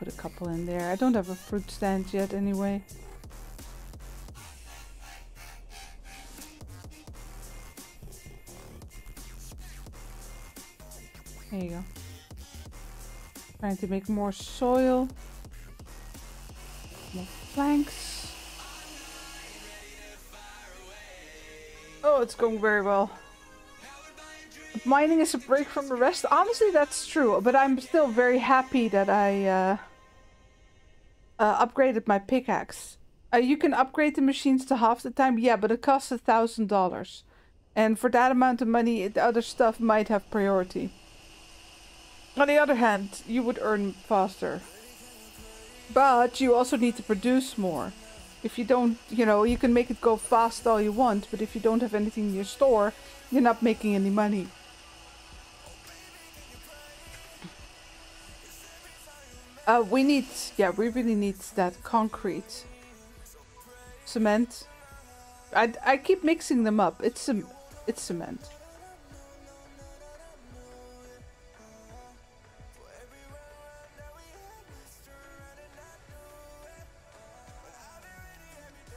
Put a couple in there. I don't have a fruit stand yet anyway. There you go. Trying to make more soil. More planks. Oh, it's going very well. Mining is a break from the rest. Honestly, that's true. But I'm still very happy that I upgraded my pickaxe. You can upgrade the machines to half the time. Yeah, but it costs $1,000. And for that amount of money, the other stuff might have priority. On the other hand, you would earn faster, but you also need to produce more. If you don't, you know, you can make it go fast all you want, but if you don't have anything in your store, you're not making any money. We need, yeah, we really need that concrete. Cement. I keep mixing them up. It's cement.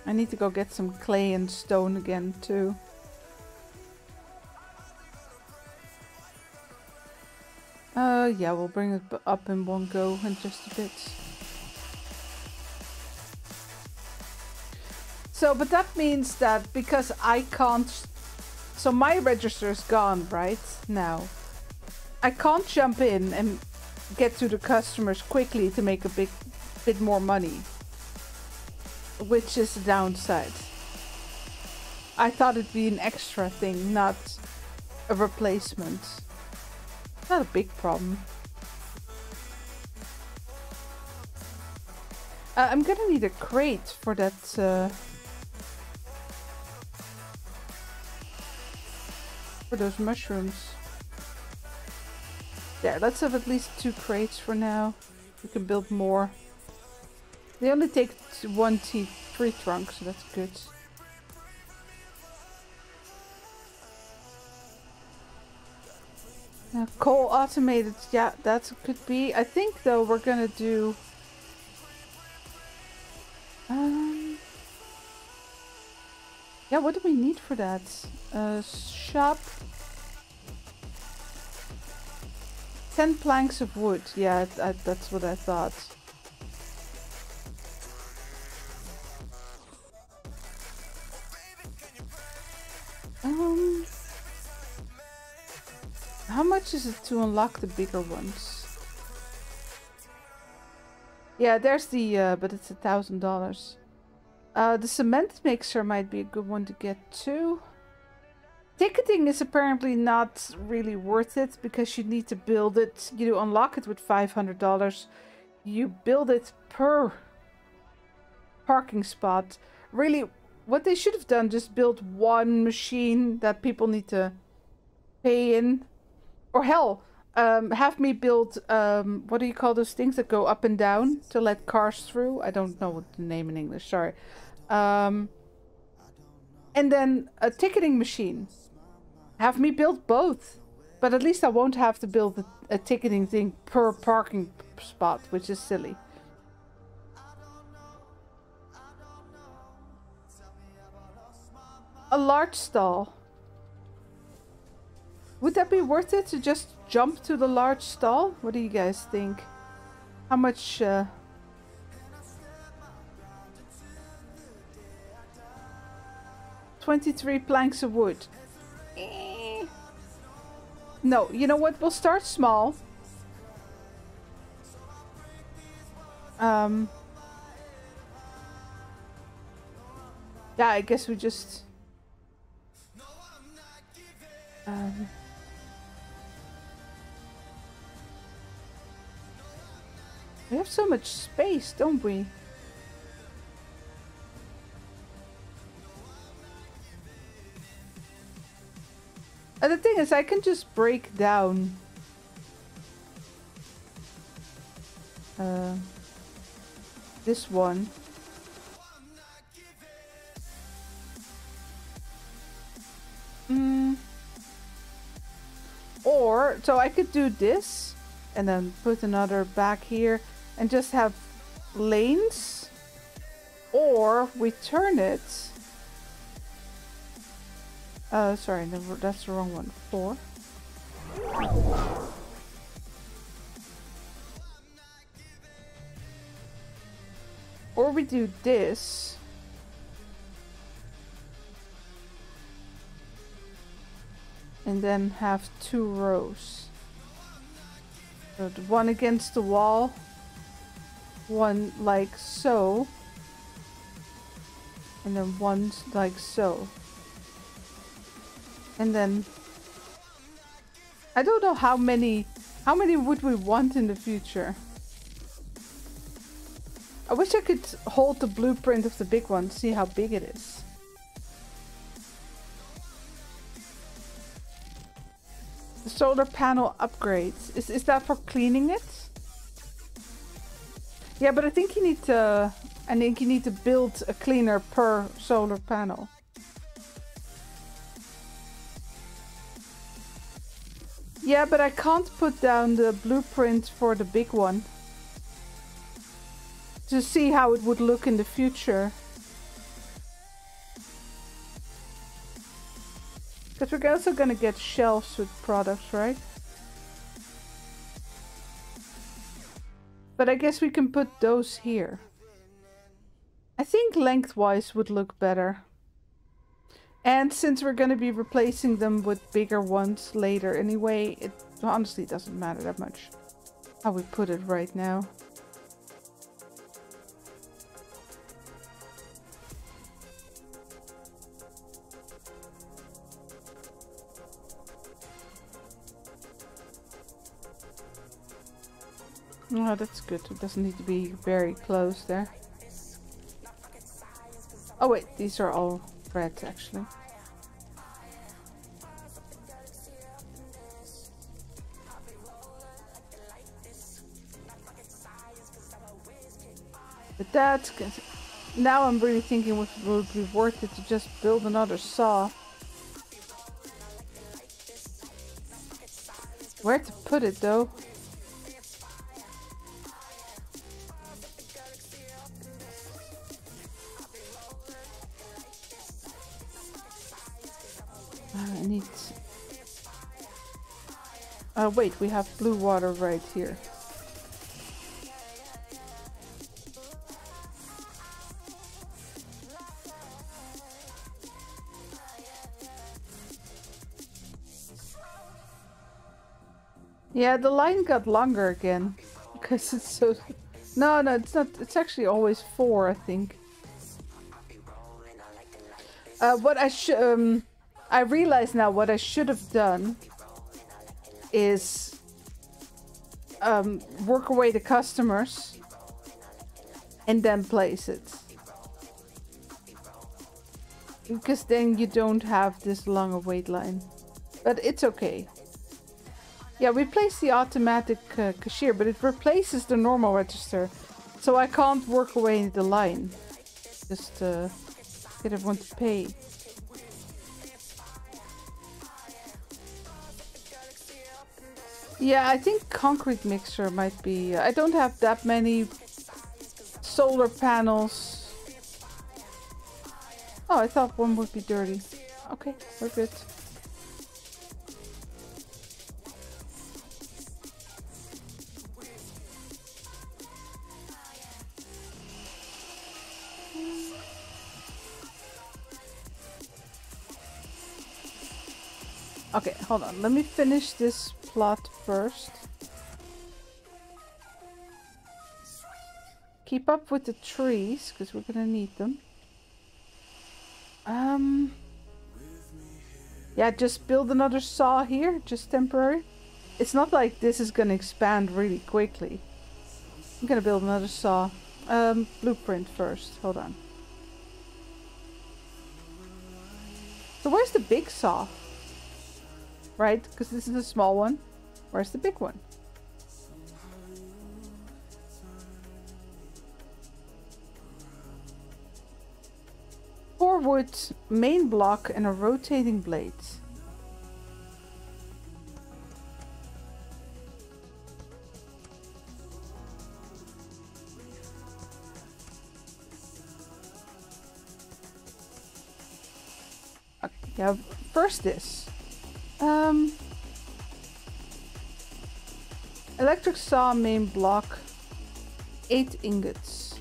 I need to go get some clay and stone again, too. Yeah, we'll bring it up in one go in just a bit. So, but that means that because I can't... So my register is gone right now. I can't jump in and get to the customers quickly to make a bit more money. Which is the downside. I thought it'd be an extra thing, not a replacement. Not a big problem. I'm gonna need a crate for that. For those mushrooms. There, let's have at least 2 crates for now. We can build more. They only take 1 tree trunk, so that's good. Now, coal automated, yeah, that could be. I think, though, we're gonna do... yeah, what do we need for that? Shop... 10 planks of wood. Yeah, that's what I thought. How much is it to unlock the bigger ones? Yeah, there's the, but it's $1,000. The cement mixer might be a good one to get too. Ticketing is apparently not really worth it because you need to build it. You unlock it with $500. You build it per parking spot. Really, what they should have done, just build one machine that people need to pay in. Or hell, have me build, what do you call those things that go up and down to let cars through? I don't know what the name in English, sorry. And then a ticketing machine. Have me build both. But at least I won't have to build a ticketing thing per parking spot, which is silly. A large stall. Would that be worth it to just jump to the large stall? What do you guys think? How much... ...23 planks of wood. No, you know what? We'll start small. Yeah, I guess we just... We have so much space, don't we? And the thing is, I can just break down. This one. Or, so I could do this, and then put another back here, and just have lanes. Or we turn it. Sorry, no, that's the wrong one. 4. Or we do this. And then have 2 rows. So the one against the wall. One like so. And then one like so. And then I don't know how many would we want in the future. I wish I could hold the blueprint of the big one, see how big it is. The solar panel upgrades. Is that for cleaning it? Yeah, but I think you need to build a cleaner per solar panel. Yeah, but I can't put down the blueprint for the big one to see how it would look in the future. Because we're also going to get shelves with products, right? But I guess we can put those here. I think lengthwise would look better. And since we're going to be replacing them with bigger ones later anyway, it honestly doesn't matter that much how we put it right now. Oh, that's good. It doesn't need to be very close there. Oh wait, these are all... red, actually. But that's good. Now I'm really thinking what would be worth it to just build another saw. Where to put it though? Wait, we have blue water right here. Yeah, the line got longer again because it's so... No, it's not. It's actually always 4, I think. What I should... I realize now what I should have done is work away the customers and then place it, because then you don't have this long wait line. But it's okay. Yeah, replace the automatic cashier, but it replaces the normal register, so I can't work away the line. Just get everyone to pay. Yeah, I think concrete mixer might be... I don't have that many solar panels. Oh, I thought one would be dirty. Okay, we're good. Okay, hold on. Let me finish this plot first. Keep up with the trees, because we're gonna need them. Yeah, just build another saw here, just temporary. It's not like this is gonna expand really quickly. I'm gonna build another saw. Blueprint first. Hold on. So where's the big saw? Right, because this is a small one. Where's the big one? Four wood, main block, and a rotating blade. Okay, yeah, first this. Electric saw, main block, 8 ingots.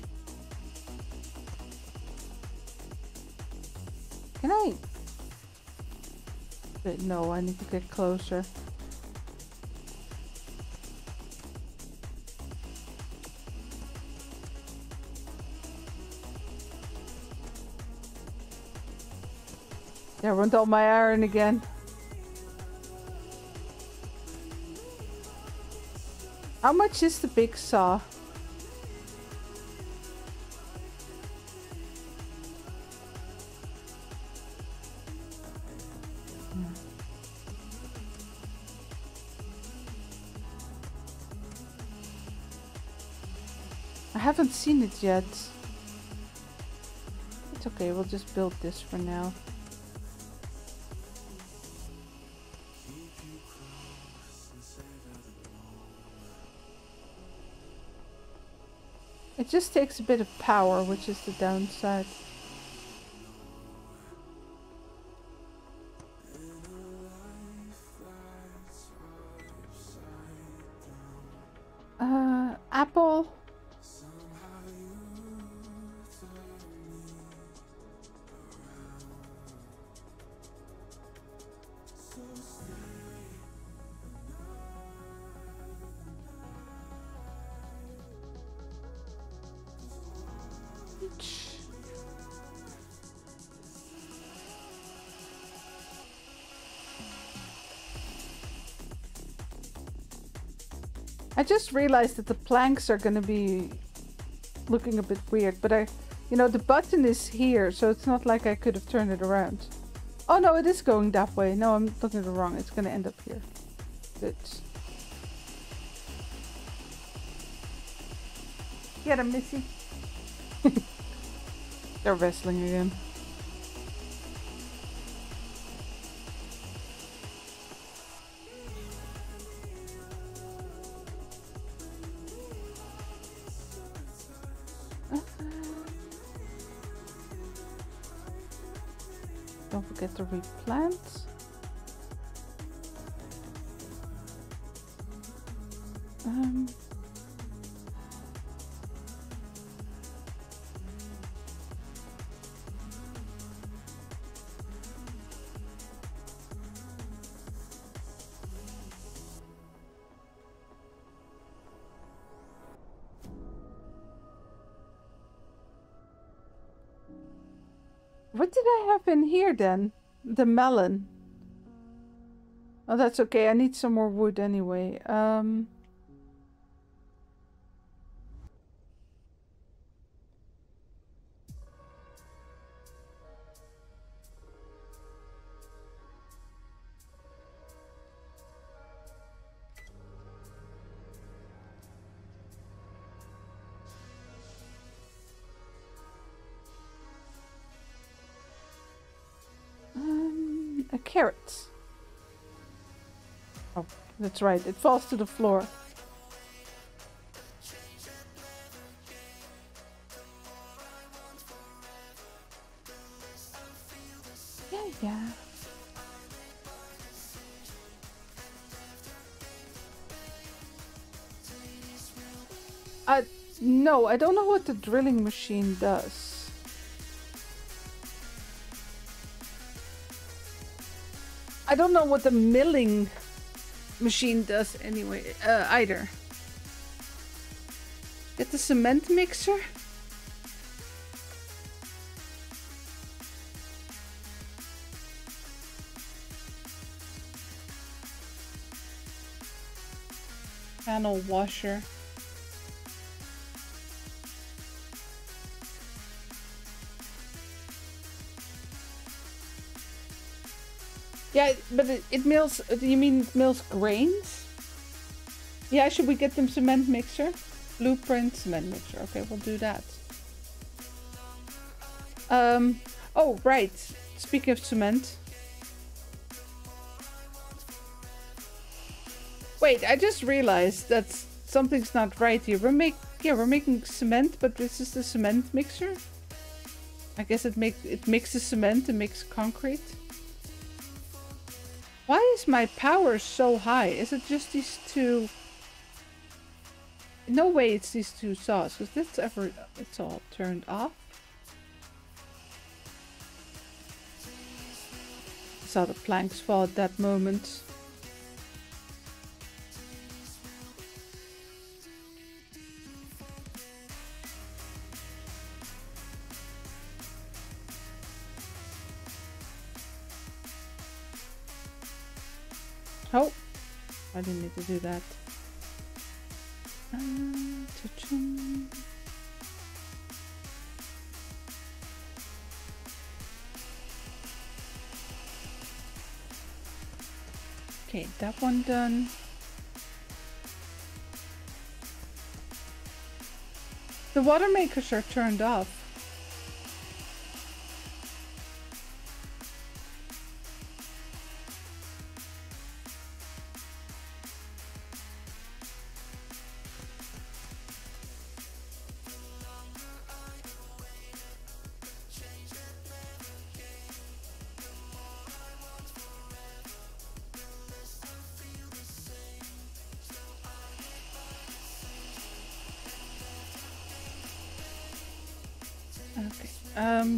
Can I? Wait, no, I need to get closer. Yeah, I ruined all my iron again. How much is the big saw? I haven't seen it yet. It's okay, we'll just build this for now. It just takes a bit of power, which is the downside. Apple. I just realized that the planks are going to be looking a bit weird, but I, you know, the button is here, so it's not like I could have turned it around. Oh no, it is going that way. No, I'm looking at it wrong. It's going to end up here. Good. Get him, Missy. They're wrestling again. To replant. What did I have in here then? The melon. Oh, that's okay. I need some more wood anyway. carrots. Oh, that's right. It falls to the floor. Yeah, yeah. No, I don't know what the drilling machine does. I don't know what the milling machine does anyway, either. Get the cement mixer? Panel washer. Yeah, but it mills, you mean it mills grains? Yeah, should we get them cement mixer? Blueprint cement mixer, okay, we'll do that. Oh, right, speaking of cement. Wait, I just realized that something's not right here. We're making cement, but this is the cement mixer? I guess it mixes cement and makes concrete. Why is my power so high? Is it just these two? No way it's these two saws, because it's all turned off. I saw the planks fall at that moment. Oh, I didn't need to do that. Okay, that one done. The water makers are turned off.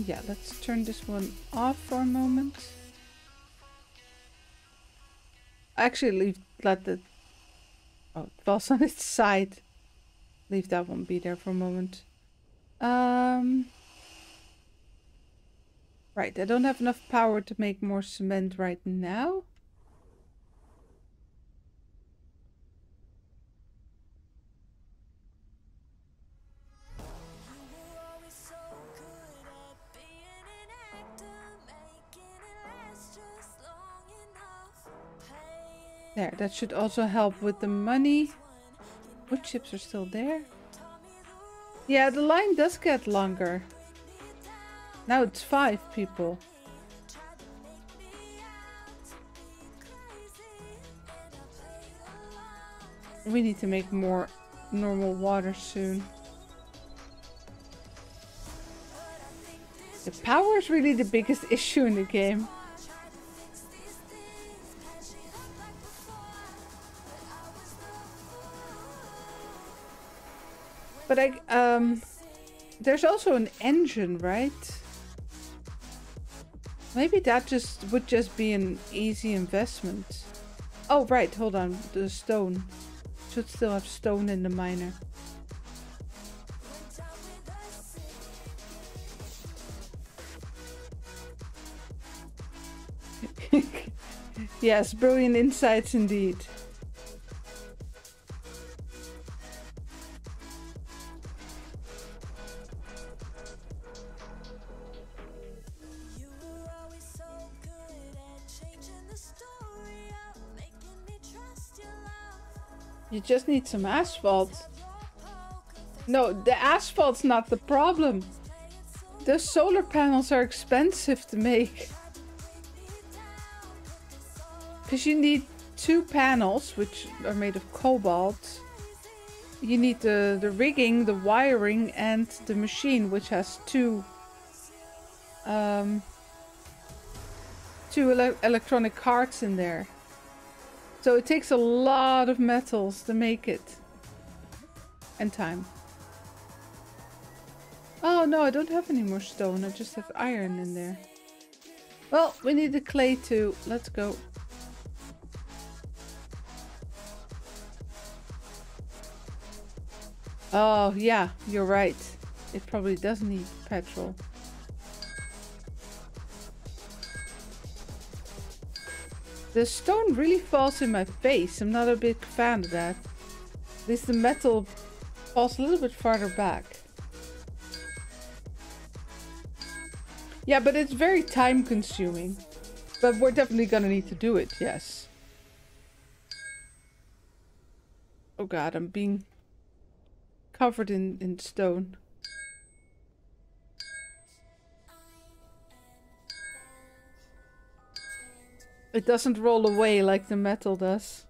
Yeah, let's turn this one off for a moment. Actually, it falls on its side. Leave that one be there for a moment. Right, I don't have enough power to make more cement right now. There, that should also help with the money. Wood chips are still there. Yeah, the line does get longer. Now it's 5 people. We need to make more normal water soon. The power is really the biggest issue in the game. But there's also an engine, right? Maybe that would just be an easy investment. Oh, right, hold on, the stone. Should still have stone in the miner. Yes, brilliant insights indeed. You just need some asphalt. No, the asphalt's not the problem. The solar panels are expensive to make. Because you need two panels, which are made of cobalt. You need the rigging, the wiring, and the machine, which has two electronic cards in there. So it takes a lot of metals to make it. And time. Oh no, I don't have any more stone, I just have iron in there. Well, we need the clay too. Let's go. Oh yeah, you're right. It probably does need petrol. The stone really falls in my face. I'm not a big fan of that. At least the metal falls a little bit farther back. Yeah, but it's very time consuming. But we're definitely gonna need to do it, yes. Oh god, I'm being covered in stone. It doesn't roll away like the metal does.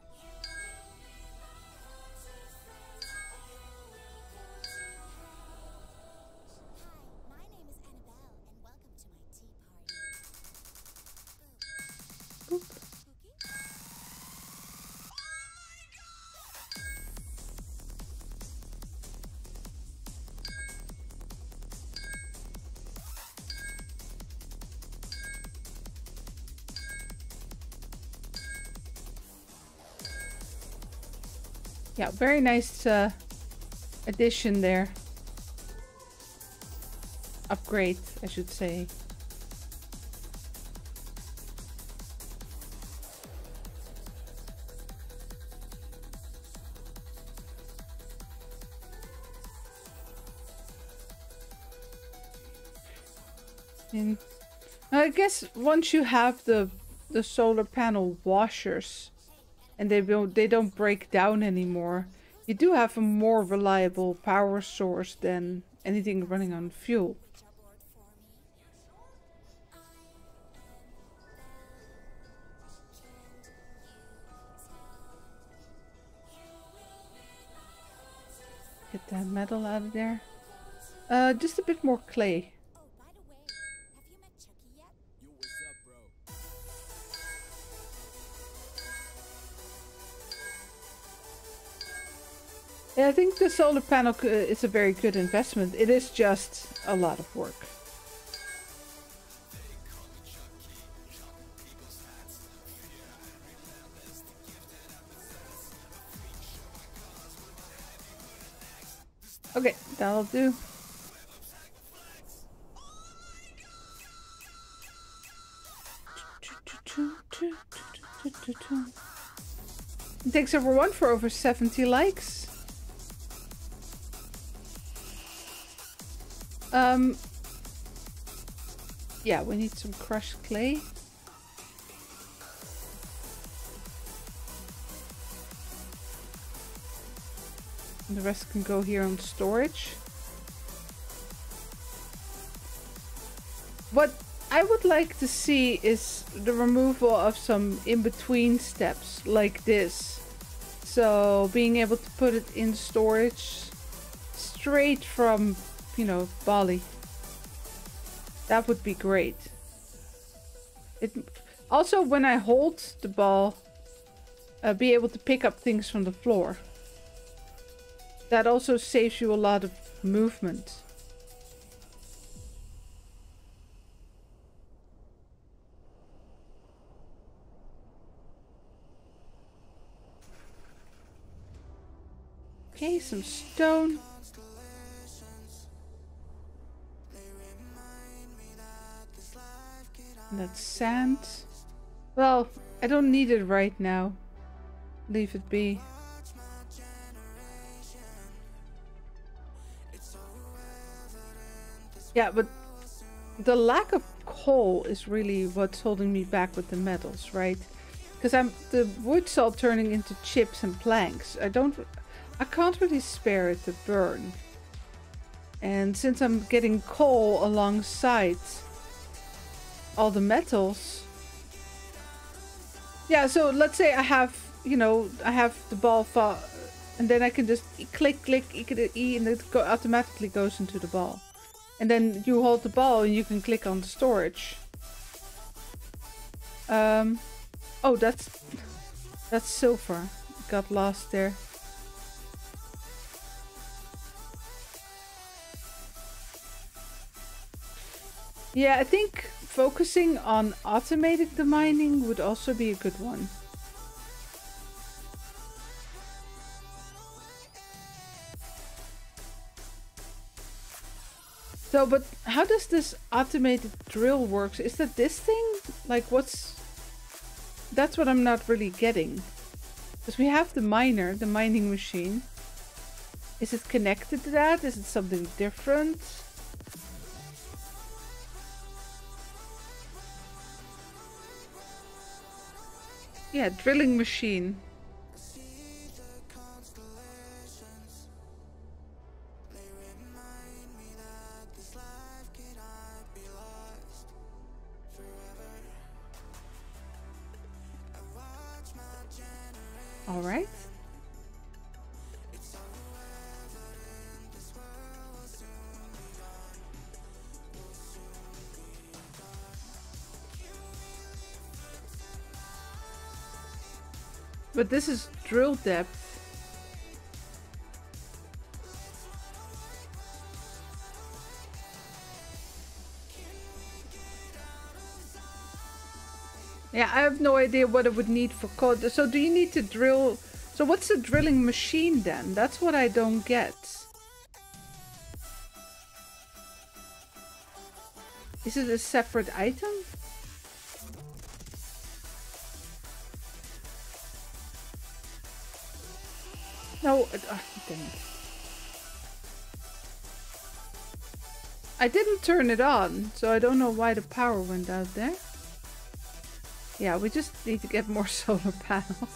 Yeah, very nice addition there. Upgrade, I should say. And I guess once you have the solar panel washers, and they don't break down anymore. You do have a more reliable power source than anything running on fuel. Get that metal out of there. Just a bit more clay. Yeah, I think the solar panel is a very good investment. It is just a lot of work. Okay, that'll do. Thanks everyone for over 70 likes. Yeah, we need some crushed clay. And the rest can go here on storage. What I would like to see is the removal of some in-between steps like this. So being able to put it in storage straight from, you know, Bali. That would be great. It also, when I hold the ball, be able to pick up things from the floor. That also saves you a lot of movement. Okay, some stone. That's sand. Well, I don't need it right now. Leave it be. Yeah, but the lack of coal is really what's holding me back with the metals, right? Because I'm the wood's all turning into chips and planks. I can't really spare it to burn. And since I'm getting coal alongside all the metals, Yeah, so let's say I have, you know, I have the ball fall, and then I can just click E and it automatically goes into the ball. And then you hold the ball and you can click on the storage. Oh, that's silver. Got lost there. Yeah, I think focusing on automating the mining would also be a good one. So, but how does this automated drill work? Is that this thing? Like, what's... That's what I'm not really getting. Because we have the miner, the mining machine. Is it connected to that? Is it something different? Yeah, drilling machine. All right. But this is drill depth. Yeah, I have no idea what it would need for code. So do you need to drill? So what's the drilling machine then? That's what I don't get. Is it a separate item? No, oh, dang it. I didn't turn it on, so I don't know why the power went out there. Yeah, we just need to get more solar panels.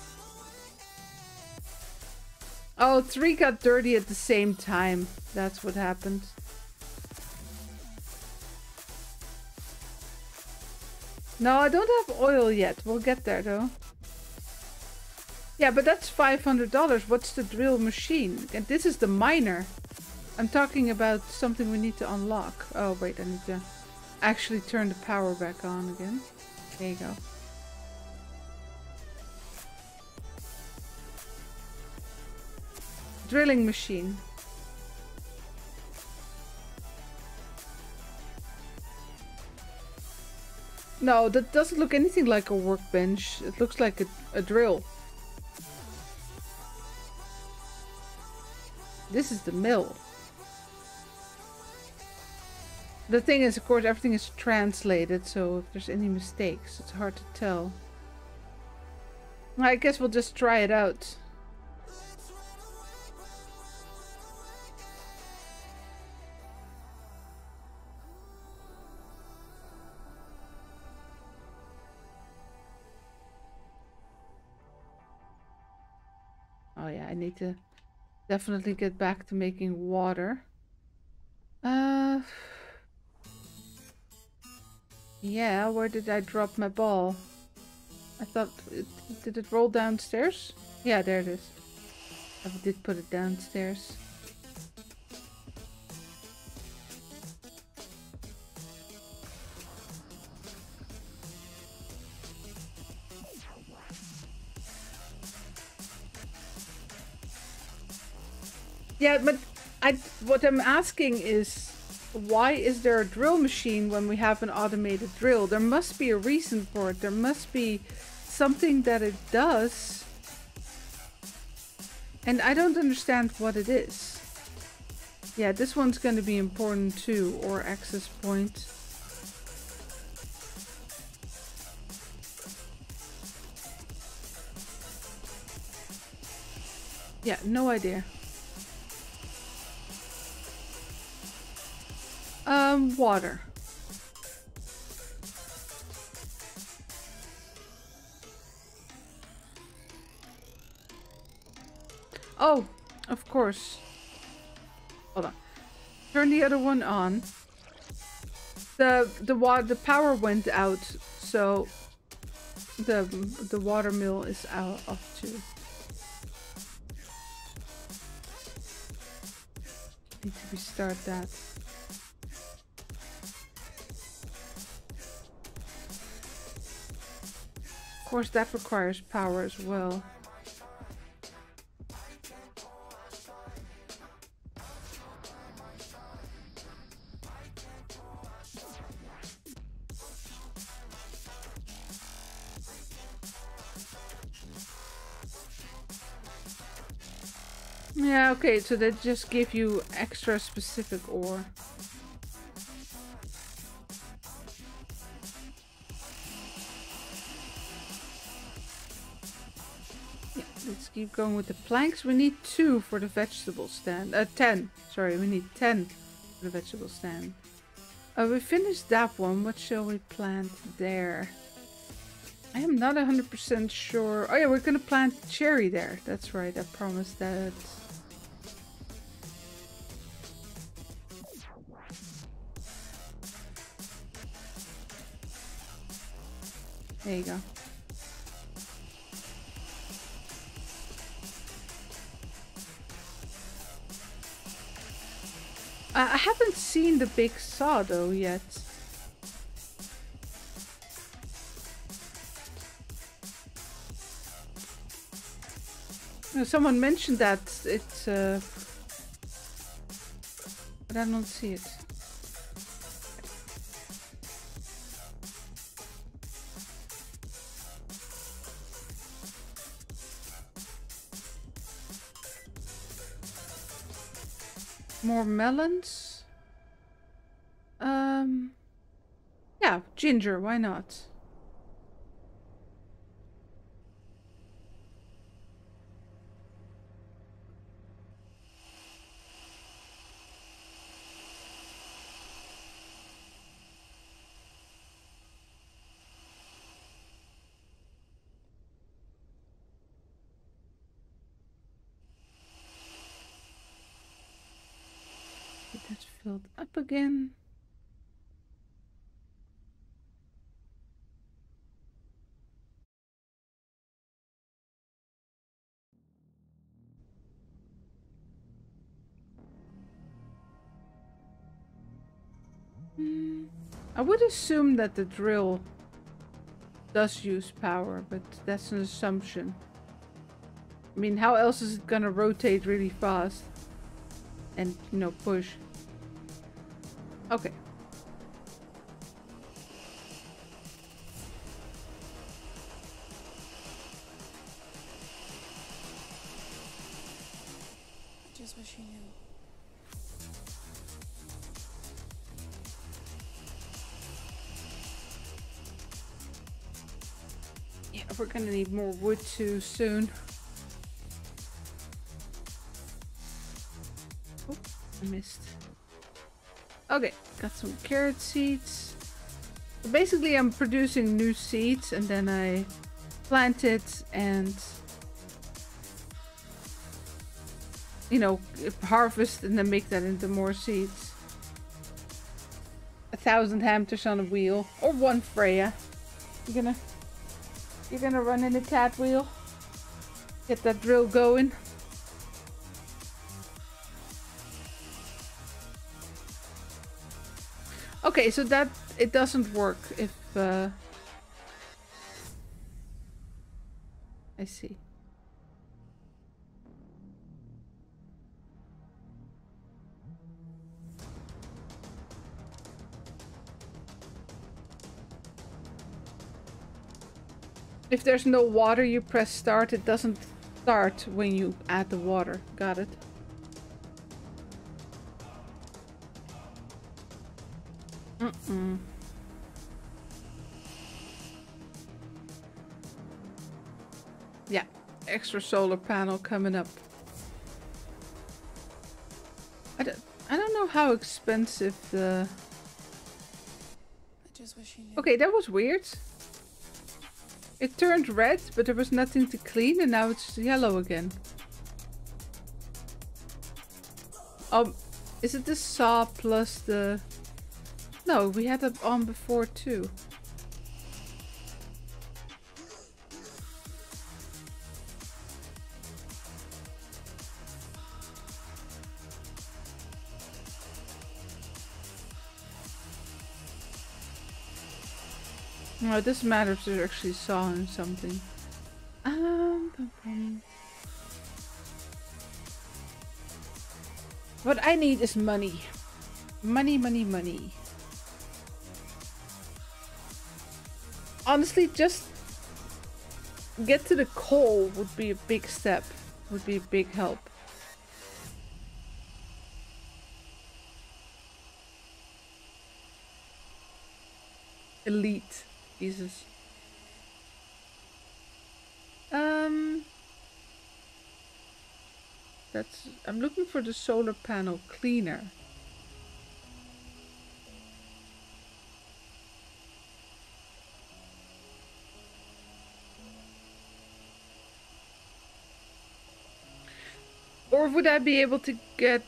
Oh, 3 got dirty at the same time. That's what happened. No, I don't have oil yet. We'll get there though. Yeah, but that's $500. What's the drill machine? And this is the miner. I'm talking about something we need to unlock. Oh, wait, I need to actually turn the power back on again. There you go. Drilling machine. No, that doesn't look anything like a workbench. It looks like a drill. This is the mill. The thing is, of course, everything is translated, so if there's any mistakes, it's hard to tell. I guess we'll just try it out. Oh yeah, I need to... definitely get back to making water. Yeah, where did I drop my ball? I thought... did it roll downstairs? Yeah, there it is. I did put it downstairs. Yeah, but what I'm asking is, why is there a drill machine when we have an automated drill? There must be a reason for it. There must be something that it does. And I don't understand what it is. Yeah, this one's going to be important too, or access point. Yeah, no idea. Water. Oh, of course. Hold on. Turn the other one on. The power went out, so the water mill is out of too. Need to restart that. Of course, that requires power as well. Yeah, okay, so that just give you extra specific ore. Yeah, let's keep going with the planks. We need 2 for the vegetable stand. 10. Sorry, we need 10 for the vegetable stand. We finished that one. What shall we plant there? I am not 100% sure. Oh yeah, we're gonna plant cherry there. That's right, I promised that. There you go. I haven't seen the big saw though yet. No, someone mentioned that it's, but I don't see it. More melons. Yeah, ginger, why not? Up again. I would assume that the drill does use power, but that's an assumption. I mean, how else is it gonna rotate really fast and, you know, push? Okay. Just wish you knew. Yeah, we're gonna need more wood too soon. Oh, I missed. Okay, got some carrot seeds. So basically, I'm producing new seeds and then I plant it and, you know, harvest and then make that into more seeds. 1,000 hamsters on a wheel, or 1 Freya. You're gonna run in a Catwheel. Get that drill going. Okay, so that it doesn't work if I see. If there's no water, you press start. It doesn't start when you add the water. Got it. Yeah, extra solar panel coming up. I don't know how expensive the... I just wish you knew. Okay, that was weird. It turned red, but there was nothing to clean, and now it's yellow again. Is it the saw plus the... No, we had it on before too. No, it doesn't matter if they're actually sawing something. What I need is money. Money, money, money. Honestly, just get to the coal would be a big step. Would be a big help. Elite. Jesus. That's... I'm looking for the solar panel cleaner. Or would I be able to get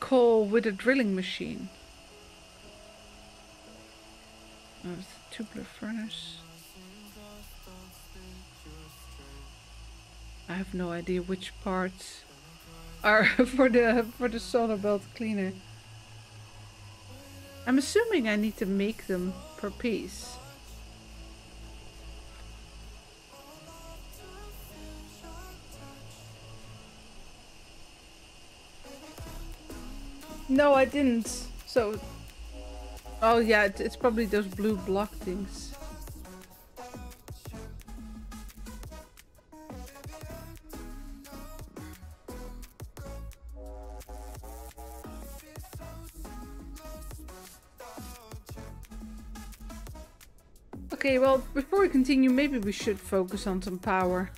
coal with a drilling machine? Oh, it's a tubular furnace. I have no idea which parts are for the solar belt cleaner. I'm assuming I need to make them per piece. No, I didn't. So, oh yeah, it's probably those blue block things. Okay, well, before we continue, maybe we should focus on some power.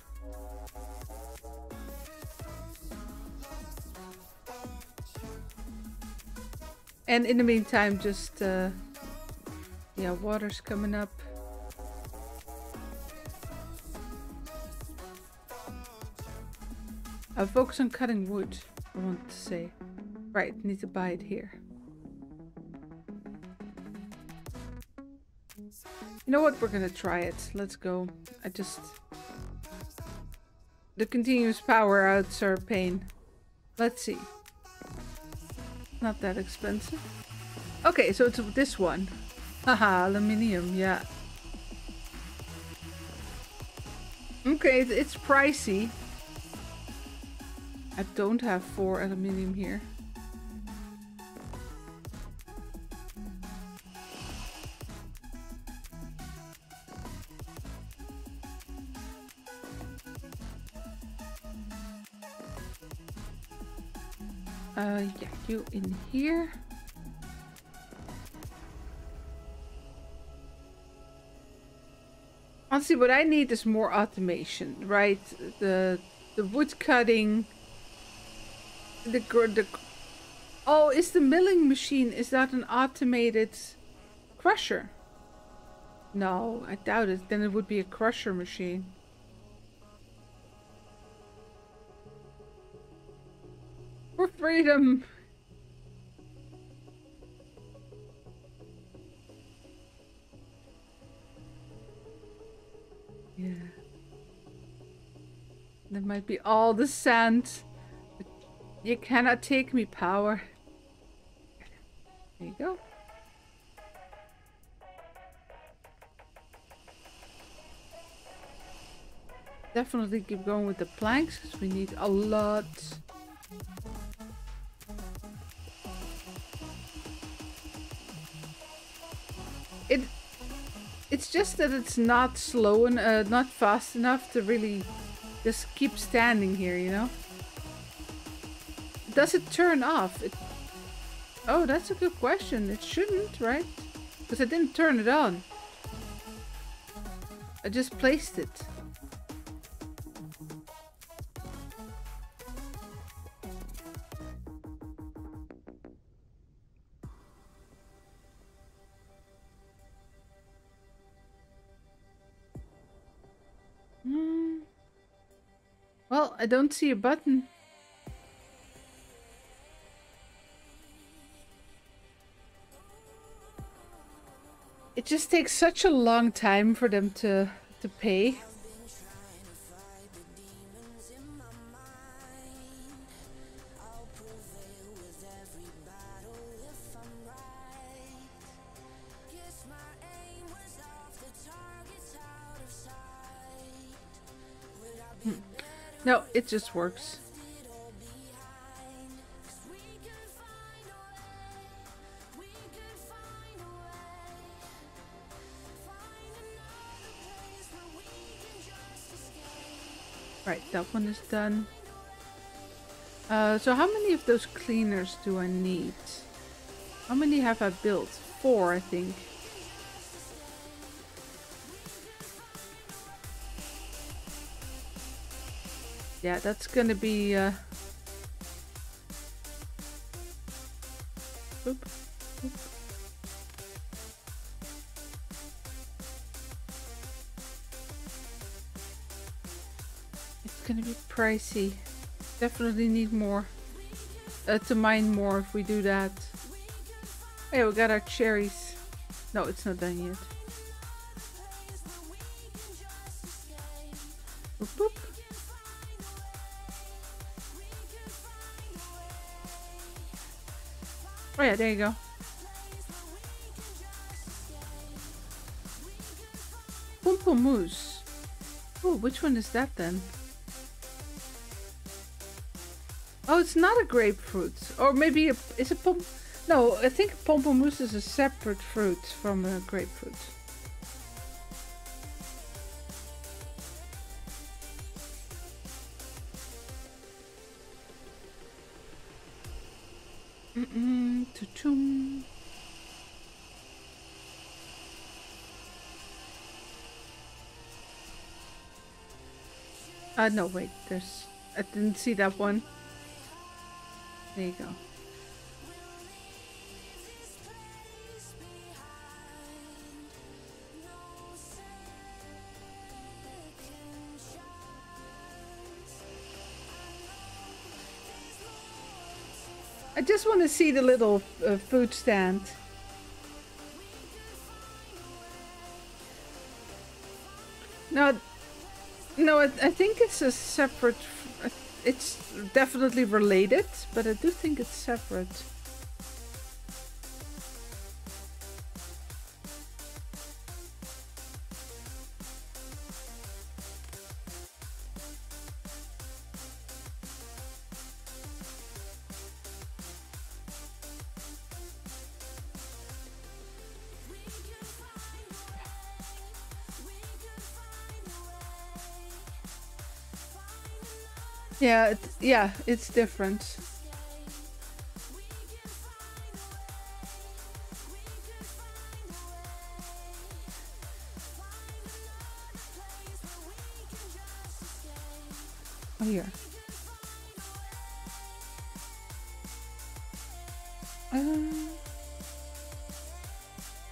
And in the meantime, just, yeah, water's coming up. I'll focus on cutting wood, I want to say. Right, need to buy it here. You know what, we're gonna try it. Let's go. I just... The continuous power outs are a pain. Let's see. Not that expensive. Okay, so it's this one. Haha, aluminium, yeah. Okay, it's pricey. I don't have 4 aluminium here. Yeah, you in here. Honestly, what I need is more automation, right? The wood cutting, the oh, is the milling machine, is that an automated crusher? No, I doubt it. Then it would be a crusher machine. For freedom! Yeah. That might be all the sand. But you cannot take me, power. There you go. Definitely keep going with the planks, because we need a lot. It's just that it's not slow and not fast enough to really just keep standing here, you know? Does it turn off? Oh, that's a good question. It shouldn't, right? Because I didn't turn it on. I just placed it. Well, I don't see a button. It just takes such a long time for them to pay. No, it just works. Right, that one is done. So how many of those cleaners do I need? How many have I built? 4, I think. Yeah, that's gonna be oop, oop. It's gonna be pricey. Definitely need more to mine more if we do that. Hey, we got our cherries. No, it's not done yet. Boop, boop. Oh yeah, there you go. Pamplemousse. Oh, which one is that then? Oh, it's not a grapefruit. Or maybe it's a pom. No, I think pamplemousse is a separate fruit from a grapefruit. Chum. No, wait, there's... I didn't see that one. There you go. I just want to see the little food stand. No, I think it's a separate. It's definitely related, but I do think it's separate. Yeah, it's different. Oh, here.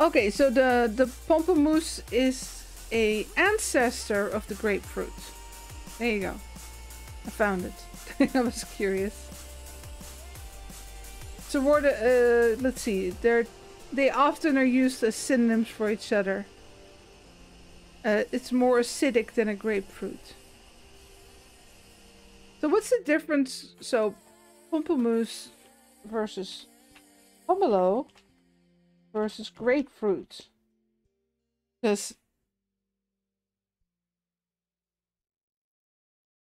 Okay, so the pamplemousse is an ancestor of the grapefruit. There you go. I found it. I was curious. So what, let's see. They often are used as synonyms for each other. It's more acidic than a grapefruit. So what's the difference? So pamplemousse versus pomelo versus grapefruit. Because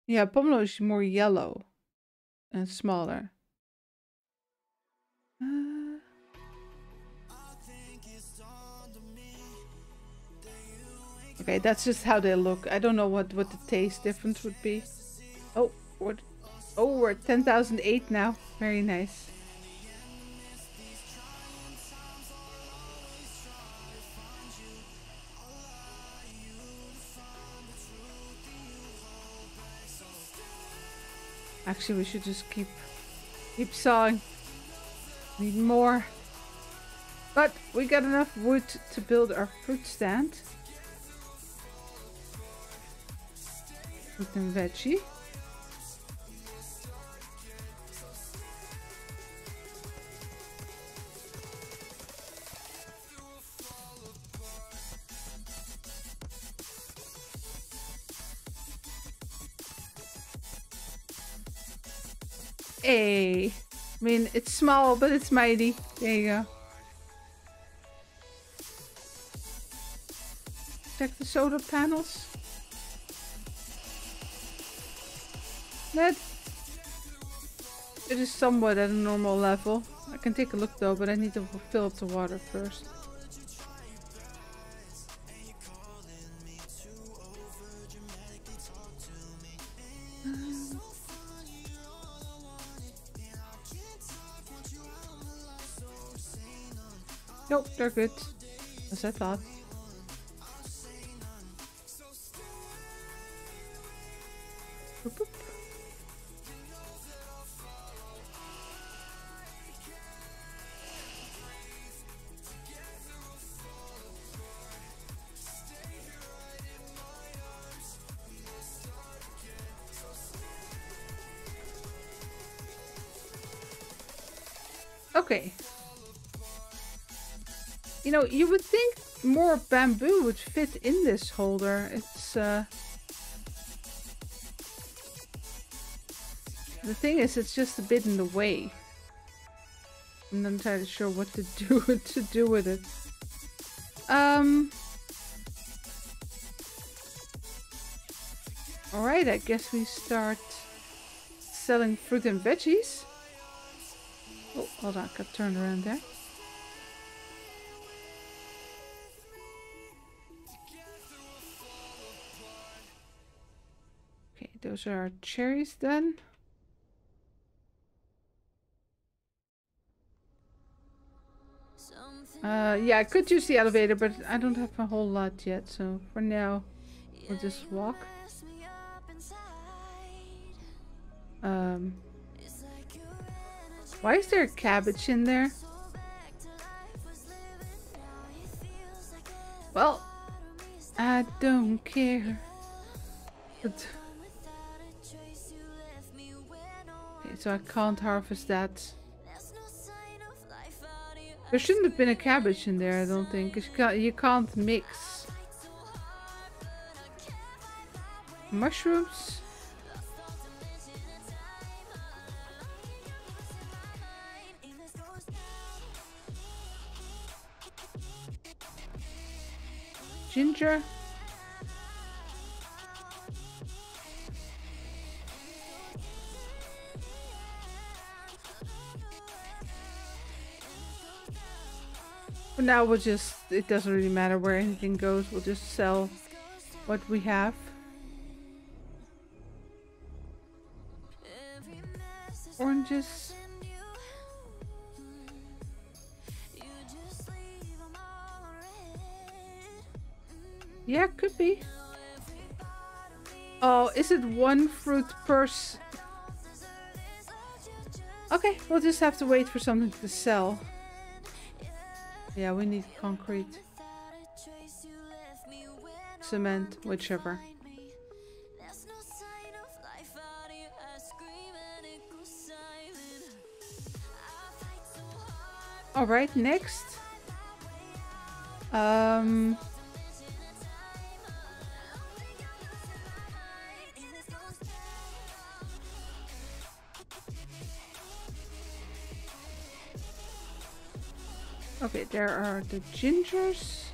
yeah, pomelo is more yellow and smaller. Okay, that's just how they look. I don't know what the taste difference would be. Oh, we're at 10,008 now. Very nice. Actually, we should just keep sawing. Need more. But we got enough wood to build our fruit stand. Fruit and veggie. Hey, I mean, it's small, but it's mighty. There you go. Check the solar panels. That it is somewhat at a normal level. I can take a look though, but I need to fill up the water first. Nope, they're good, as I thought. Boop, boop. Okay. You know, you would think more bamboo would fit in this holder. It's, the thing is, it's just a bit in the way. I'm not entirely sure what to do with it. Alright, I guess we start selling fruit and veggies. Oh, hold on, I got turned around there. Those are our cherries then. Yeah, I could use the elevator, but I don't have a whole lot yet, so for now we'll just walk. Why is there a cabbage in there? Well, I don't care. But so I can't harvest that. There shouldn't have been a cabbage in there, I don't think, because you can't mix. Mushrooms. Ginger. Now we'll just, it doesn't really matter where anything goes, we'll just sell what we have. Oranges. Yeah, could be. Oh, is it one fruit per? Okay, we'll just have to wait for something to sell. Yeah, we need concrete, cement, whichever. All right, next. Okay, there are the gingers.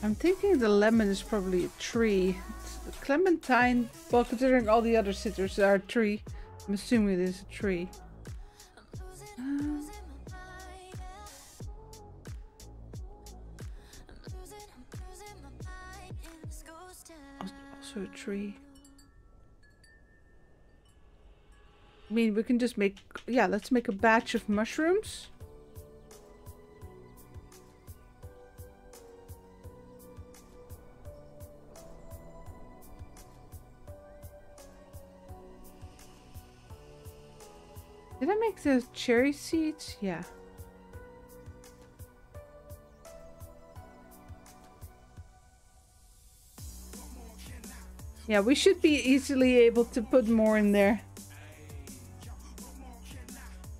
I'm thinking the lemon is probably a tree. It's the clementine, well, considering all the other citrus are a tree, I'm assuming it is a tree. Also a tree. I mean, we can just make, yeah, let's make a batch of mushrooms. Did I make those cherry seeds? Yeah. Yeah, we should be easily able to put more in there.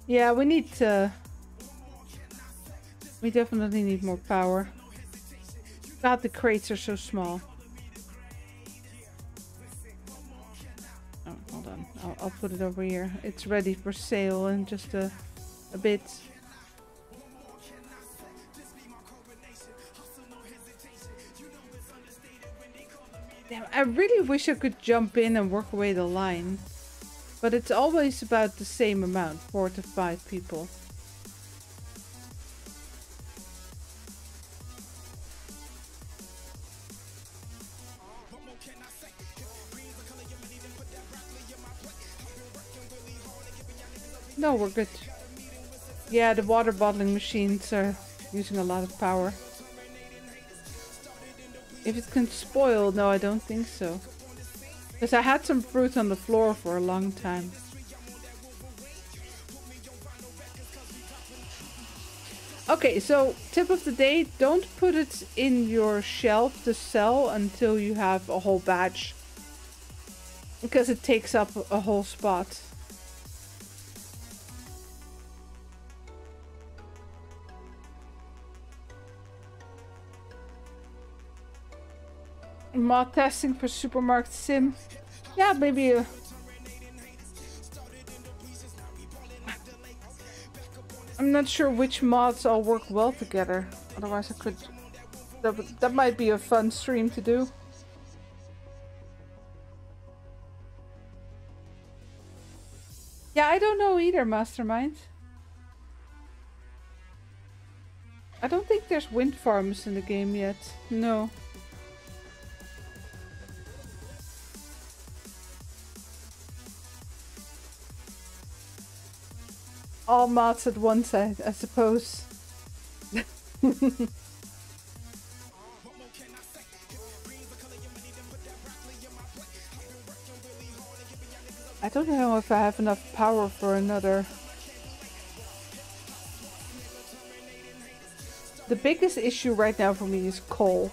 Yeah, we need we definitely need more power. God, the crates are so small. Oh, hold on. I'll put it over here. It's ready for sale in just a bit. Damn, I really wish I could jump in and work away the line. But it's always about the same amount, 4 to 5 people. No, we're good. Yeah, the water bottling machines are using a lot of power. If it can spoil, no, I don't think so. Because I had some fruit on the floor for a long time. Okay, so tip of the day, don't put it in your shelf to sell until you have a whole batch. Because it takes up a whole spot. Mod testing for supermarket sim. Yeah, maybe I'm not sure which mods all work well together, otherwise I could... that might be a fun stream to do. Yeah, I don't know either, Mastermind. I don't think there's wind farms in the game yet. No. All mods at once, I suppose. I don't know if I have enough power for another. The biggest issue right now for me is coal.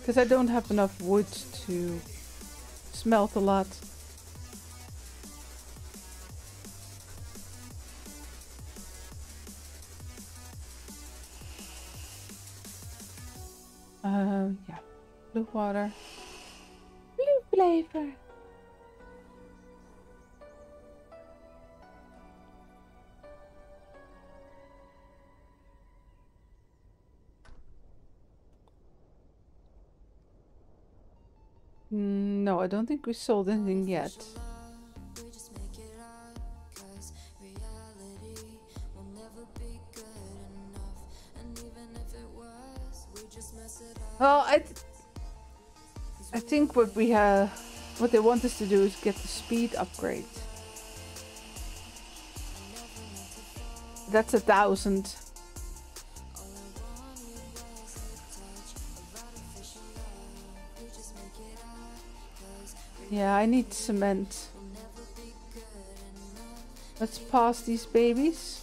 Because I don't have enough wood to smelt a lot. Yeah. Blue water. Blue flavor. No, I don't think we sold anything yet. Well, I think what we have, what they want us to do is get the speed upgrade. That's 1,000. Yeah, I need cement. Let's pass these babies.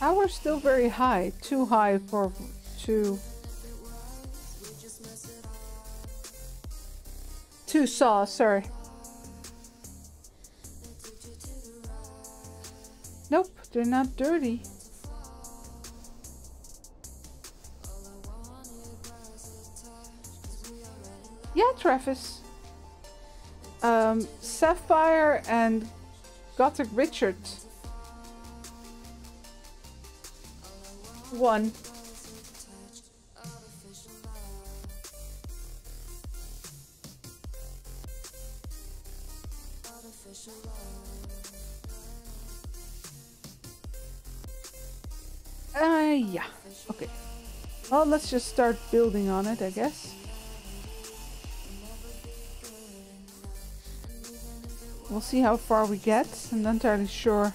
Power's still very high, too high for two saws, sorry. Nope, they're not dirty. Yeah, Travis. Sapphire and Gothic Richard. One. Yeah, okay. Well, let's just start building on it, I guess. We'll see how far we get. I'm not entirely sure.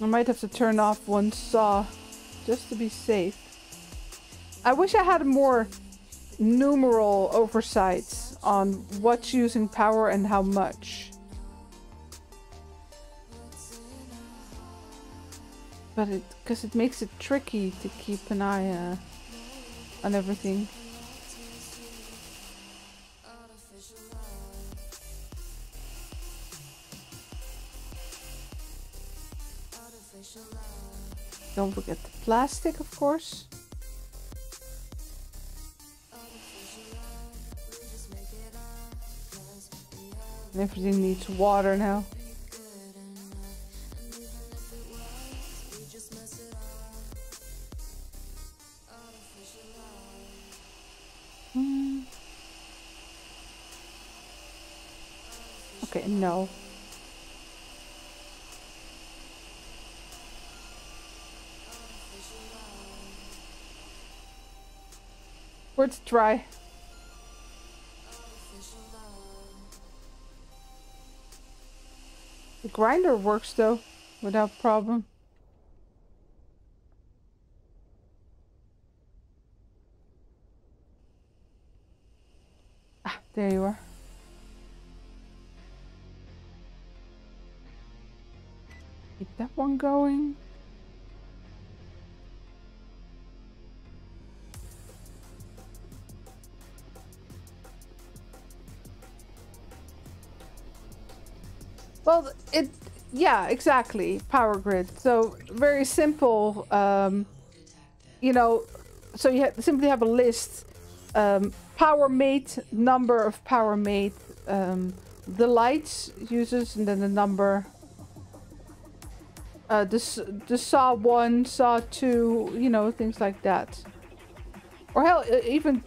I might have to turn off one saw just to be safe. I wish I had more numeral oversights on what's using power and how much. But it, because it makes it tricky to keep an eye on everything. Don't forget the plastic, of course. And everything needs water now. Okay, no. Worth a try. The grinder works though, without problem. Ah, there you are. Keep that one going. Well, it, yeah, exactly. Power grid. So very simple, you know, so you simply have a list, power made, number of power made, the lights users, and then the number, the saw one, saw two, you know, things like that. Or hell, even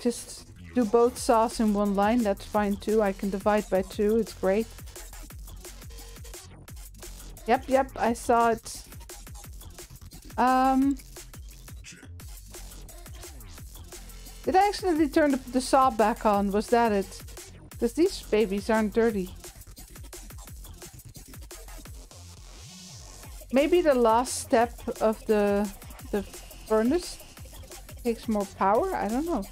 just do both saws in one line. That's fine too. I can divide by two. It's great. Yep, yep, I saw it. Did I accidentally turn the saw back on? Was that it? Because these babies aren't dirty. Maybe the last step of the furnace takes more power? I don't know.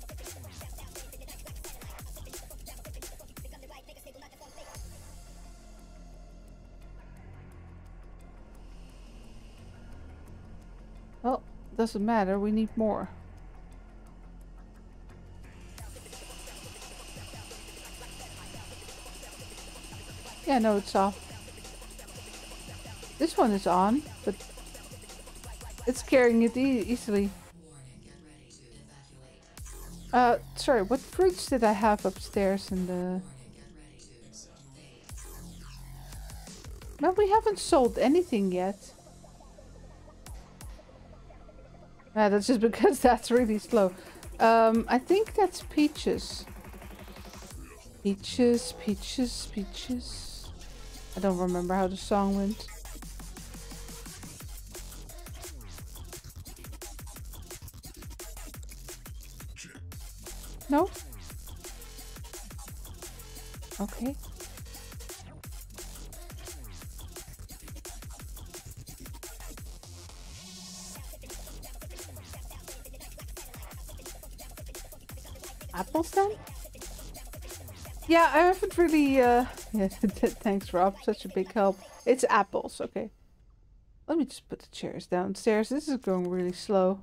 Doesn't matter, we need more. Yeah, no, it's off. This one is on, but it's carrying it easily. Sorry, what fruits did I have upstairs in the... Well, we haven't sold anything yet. Yeah, that's just because that's really slow. I think that's peaches. Peaches, peaches, peaches. I don't remember how the song went. No? Okay. Apples then? Yeah, I haven't really, yeah, thanks Rob, such a big help. It's apples, okay. Let me just put the chairs downstairs. This is going really slow.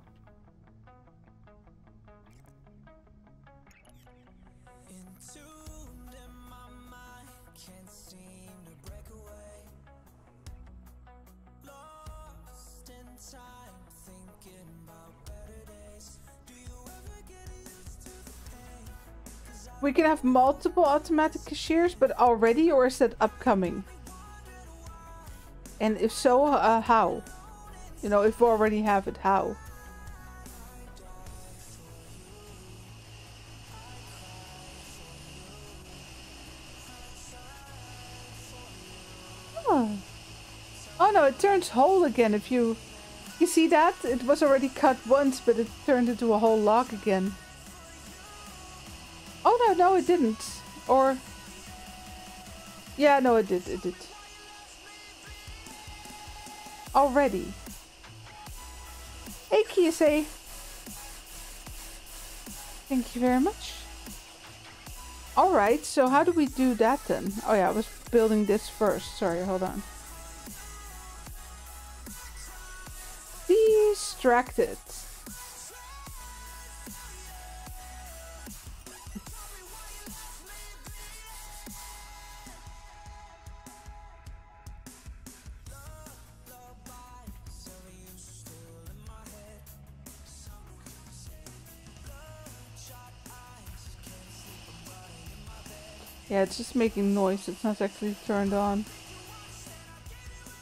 We can have multiple automatic cashiers, but already, or is that upcoming? And if so, how? You know, if we already have it, how? Oh. Oh no, it turns whole again if you... You see that? It was already cut once, but it turned into a whole log again. Oh, no, it didn't. Or... Yeah, no, it did. It did. Already. Hey, KSA. Thank you very much. Alright, so how do we do that then? Oh yeah, I was building this first. Sorry, hold on. Distracted. Yeah, it's just making noise. It's not actually turned on.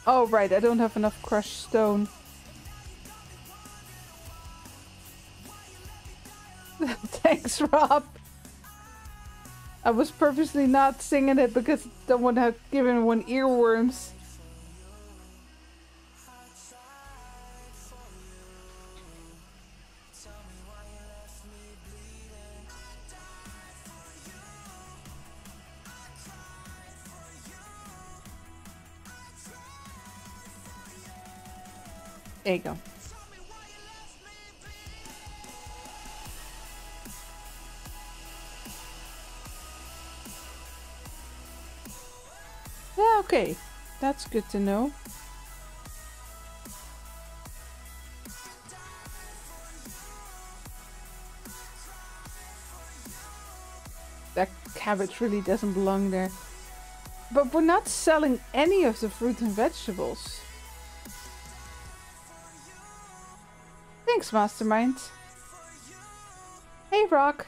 Oh, right. I don't have enough crushed stone. Thanks, Rob. I was purposely not singing it because I don't want to give anyone earworms. There you go. Yeah, okay. That's good to know. That cabbage really doesn't belong there. But we're not selling any of the fruit and vegetables. Thanks, Mastermind. Hey, Rock.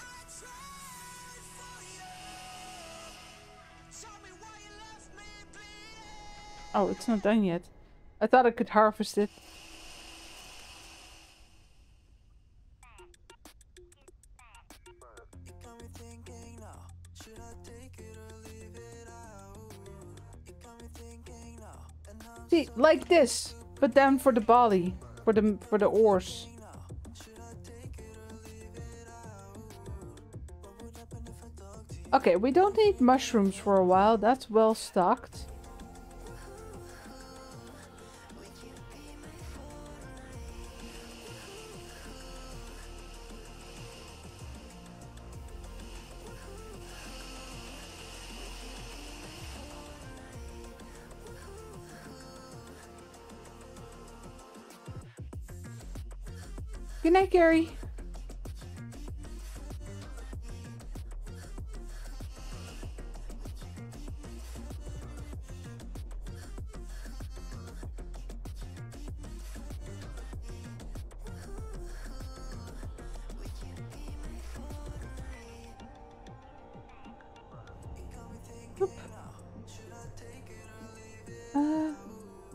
Oh, it's not done yet. I thought I could harvest it. See, like this, but then for the body, for the oars. Okay, we don't need mushrooms for a while. That's well stocked. Good night, Gary.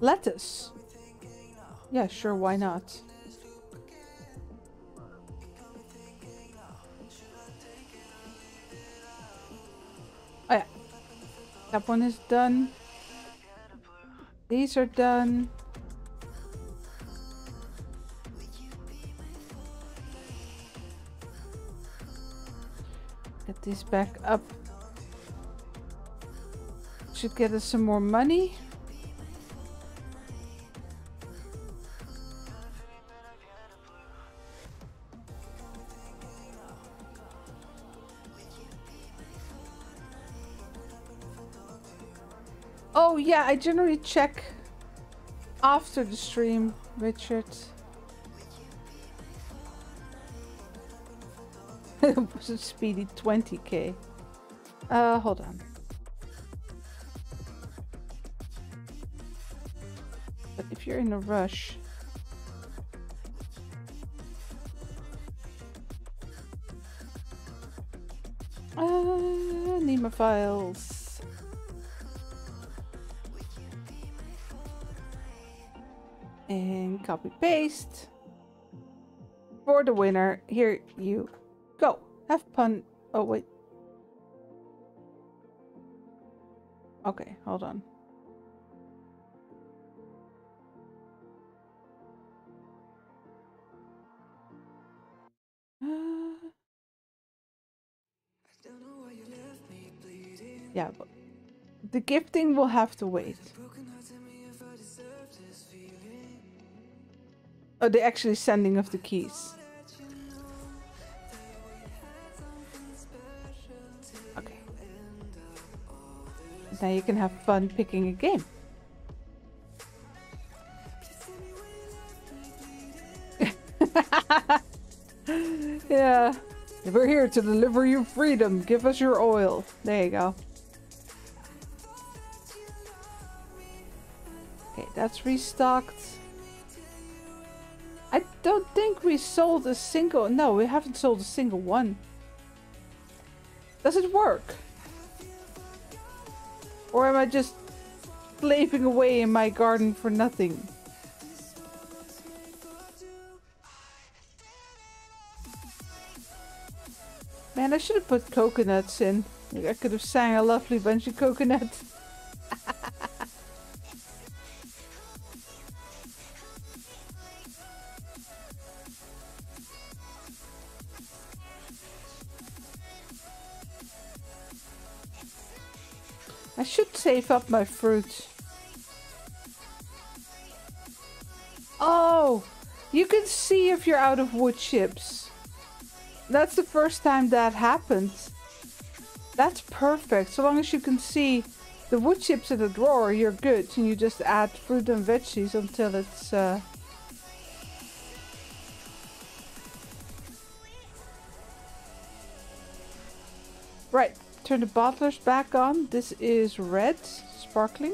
Lettuce. Yeah, sure, why not? Oh yeah. That one is done. These are done. Get these back up. Should get us some more money. Oh yeah, I generally check after the stream, Richard. It was a speedy 20k. Hold on. But if you're in a rush... need my files. And copy paste for the winner. Here you go. Have fun. Oh wait. Okay, hold on. Yeah, but the gifting will have to wait. Oh, the actually sending of the keys. Okay. Now you can have fun picking a game. Yeah. We're here to deliver you freedom. Give us your oil. There you go. Okay, that's restocked. I don't think we sold a single... No, we haven't sold a single one. Does it work? Or am I just slaving away in my garden for nothing? Man, I should have put coconuts in. I could have sang a lovely bunch of coconuts. I should save up my fruit. Oh, you can see if you're out of wood chips. That's the first time that happened. That's perfect. So long as you can see the wood chips in the drawer, you're good. And you just add fruit and veggies until it's... Right. Turn the bottlers back on. This is red, sparkling.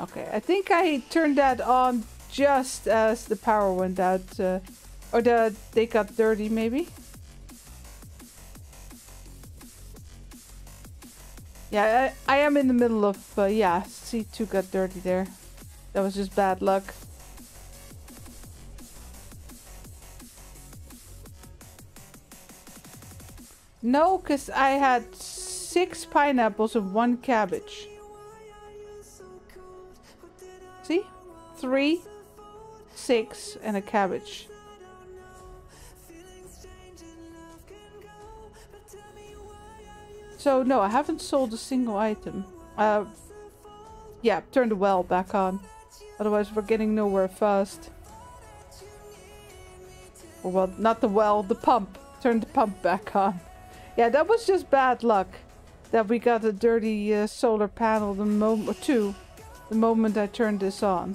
Okay, I think I turned that on just as the power went out, or they got dirty maybe. Yeah, I am in the middle of, yeah, C2 got dirty there. That was just bad luck. No, because I had 6 pineapples and 1 cabbage. See? 3, 6, and a cabbage. So, no, I haven't sold a single item. Yeah, turn the well back on. Otherwise, we're getting nowhere fast. Or, well, not the well, the pump. Turn the pump back on. Yeah, that was just bad luck. That we got a dirty solar panel the moment or two. The moment I turned this on.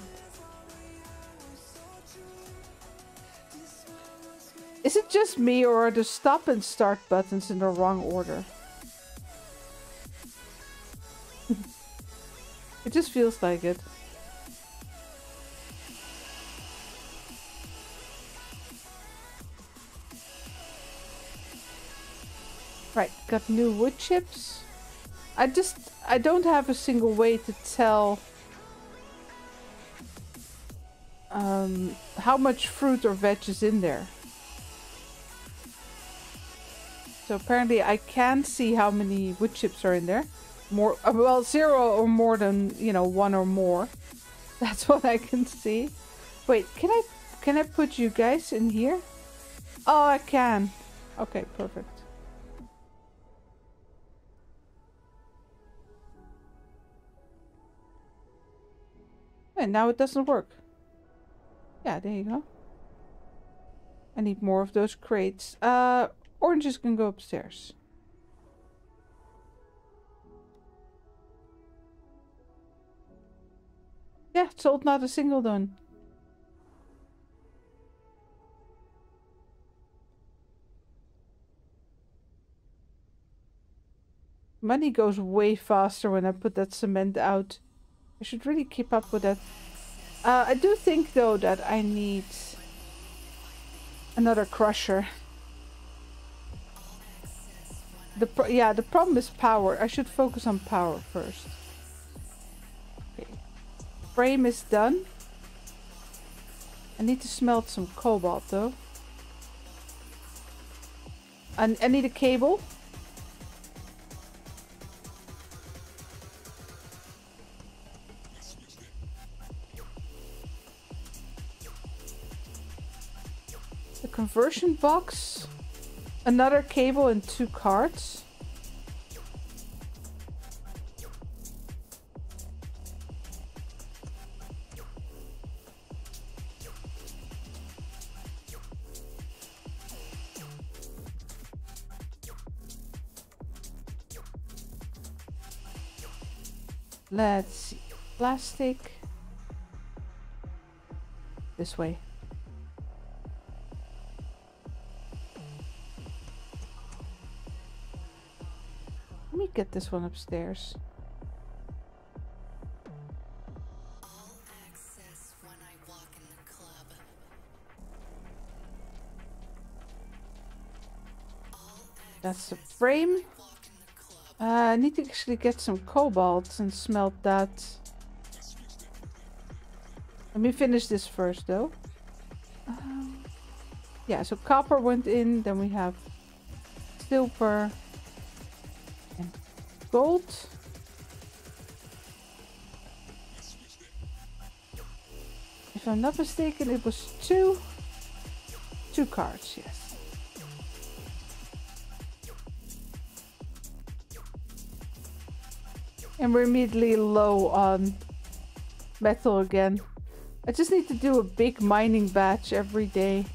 Is it just me, or are the stop and start buttons in the wrong order? It just feels like it. Right, got new wood chips. I don't have a single way to tell how much fruit or veg is in there. So apparently I can see how many wood chips are in there. More, well, 0 or more than, you know, 1 or more. That's what I can see. Wait, can I put you guys in here? Oh, I can. Okay, perfect. And now it doesn't work. Yeah, there you go. I need more of those crates. Oranges can go upstairs. Yeah, sold not a single one. Money goes way faster when I put that cement out. I should really keep up with that. I do think though that I need another crusher. The problem is power. I should focus on power first. Frame is done. I need to smelt some cobalt though. And I need a cable. The conversion box. Another cable and 2 cards. Let's see. Plastic. This way. Let me get this one upstairs. That's the frame. I need to actually get some cobalt and smelt that. Let me finish this first though. Yeah, so copper went in, then we have silver and gold. If I'm not mistaken, it was two cards, yes. And we're immediately low on metal again. I just need to do a big mining batch every day.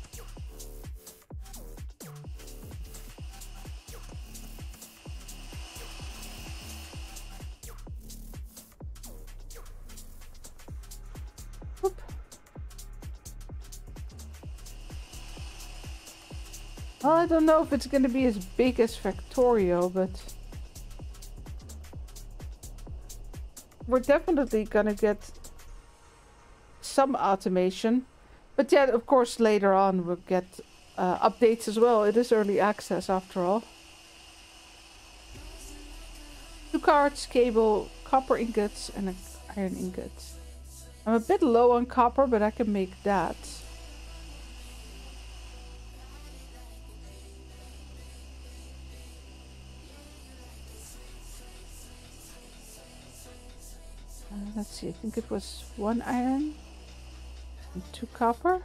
Oop. Well, I don't know if it's going to be as big as Factorio, but we're definitely gonna get some automation. But yeah, of course, later on we'll get updates as well. It is early access after all. 2 cards, cable, copper ingots, and an iron ingot. I'm a bit low on copper, but I can make that. Let's see, I think it was 1 iron and 2 copper.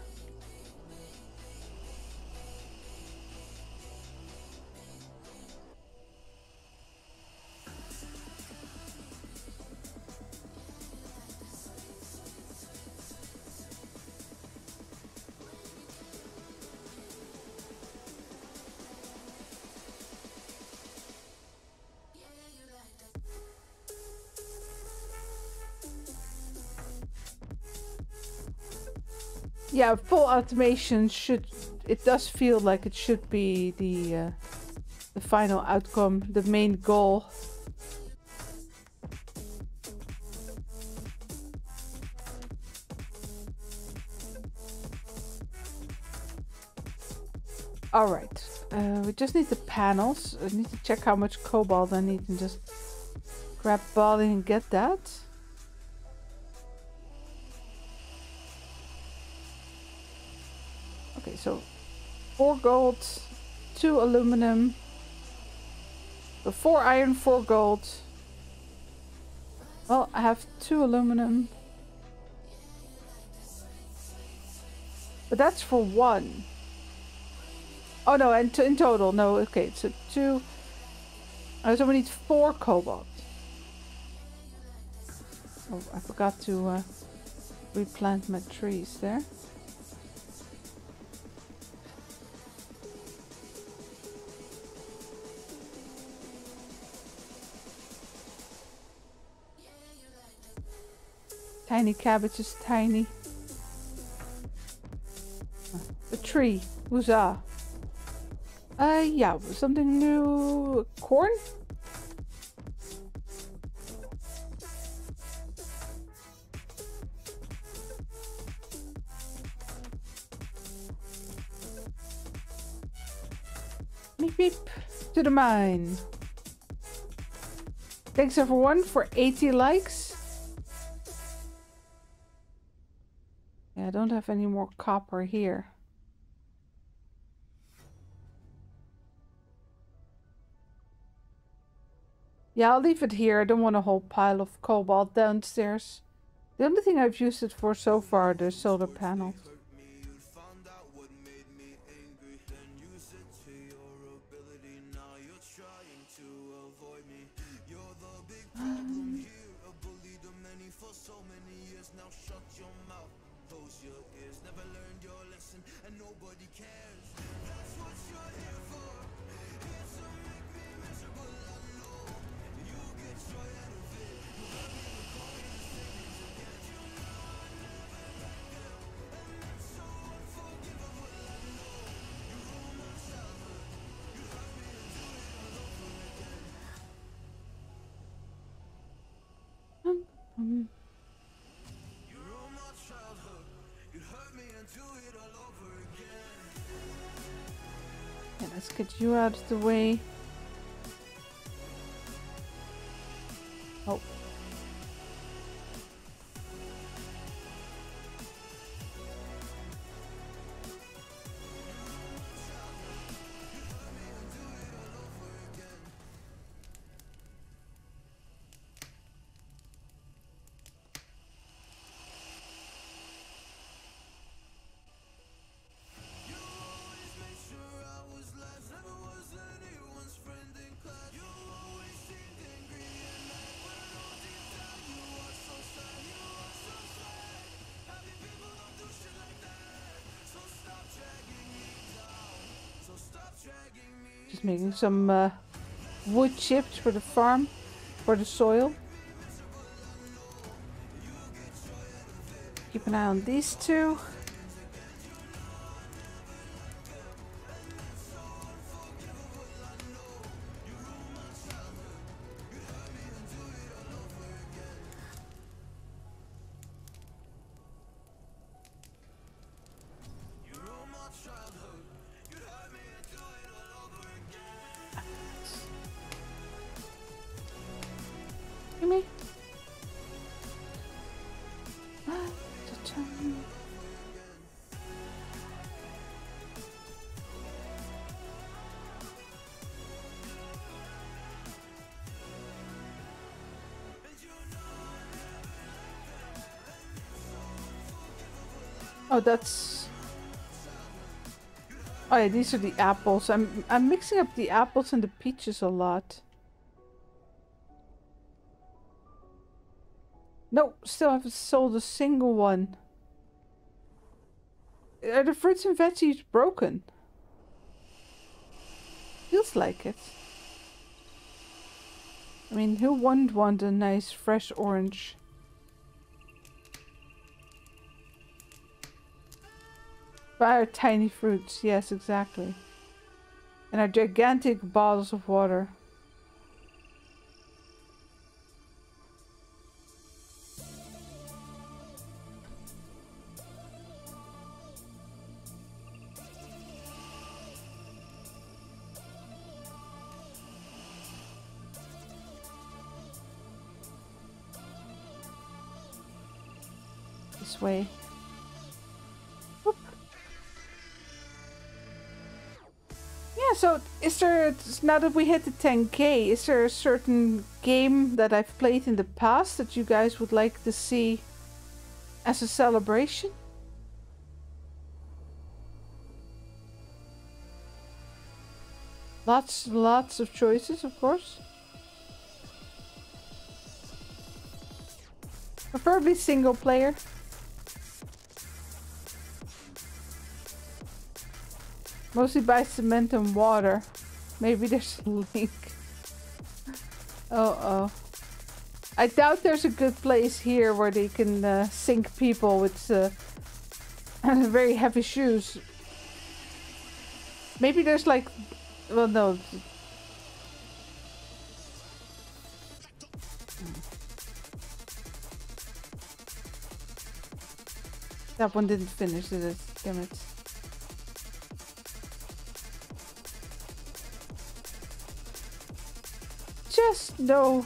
Yeah, full automation should, it does feel like it should be the final outcome, the main goal. All right, we just need the panels. I need to check how much cobalt I need and just grab ball and get that. So 4 gold, 2 aluminum, 4 iron, 4 gold. Well, I have 2 aluminum. But that's for 1. Oh no, and in total, no, okay, so 2. So we need 4 cobalt. Oh, I forgot to replant my trees there. Tiny cabbages, tiny. A tree, huzzah. Yeah, something new. Corn? Meep meep, to the mine. Thanks everyone for 80 likes. I don't have any more copper here. Yeah, I'll leave it here. I don't want a whole pile of cobalt downstairs. The only thing I've used it for so far are the solar panels. Get you out of the way. She's making some wood chips for the farm, for the soil. Keep an eye on these two. Oh, that's... Oh yeah, these are the apples. I'm mixing up the apples and the peaches a lot. No, still haven't sold a single one. Are the fruits and veggies broken? Feels like it. I mean, who wouldn't want a nice fresh orange? Buy our tiny fruits, yes, exactly. And our gigantic bottles of water. This way. So, is there, now that we hit the 10K, is there a certain game that I've played in the past that you guys would like to see as a celebration? Lots of choices, of course. Preferably single player. Mostly by cement and water. Maybe there's a link. Oh. I doubt there's a good place here where they can sink people with very heavy shoes. Maybe there's like... Well, no. That one didn't finish, did it? Damn it. No,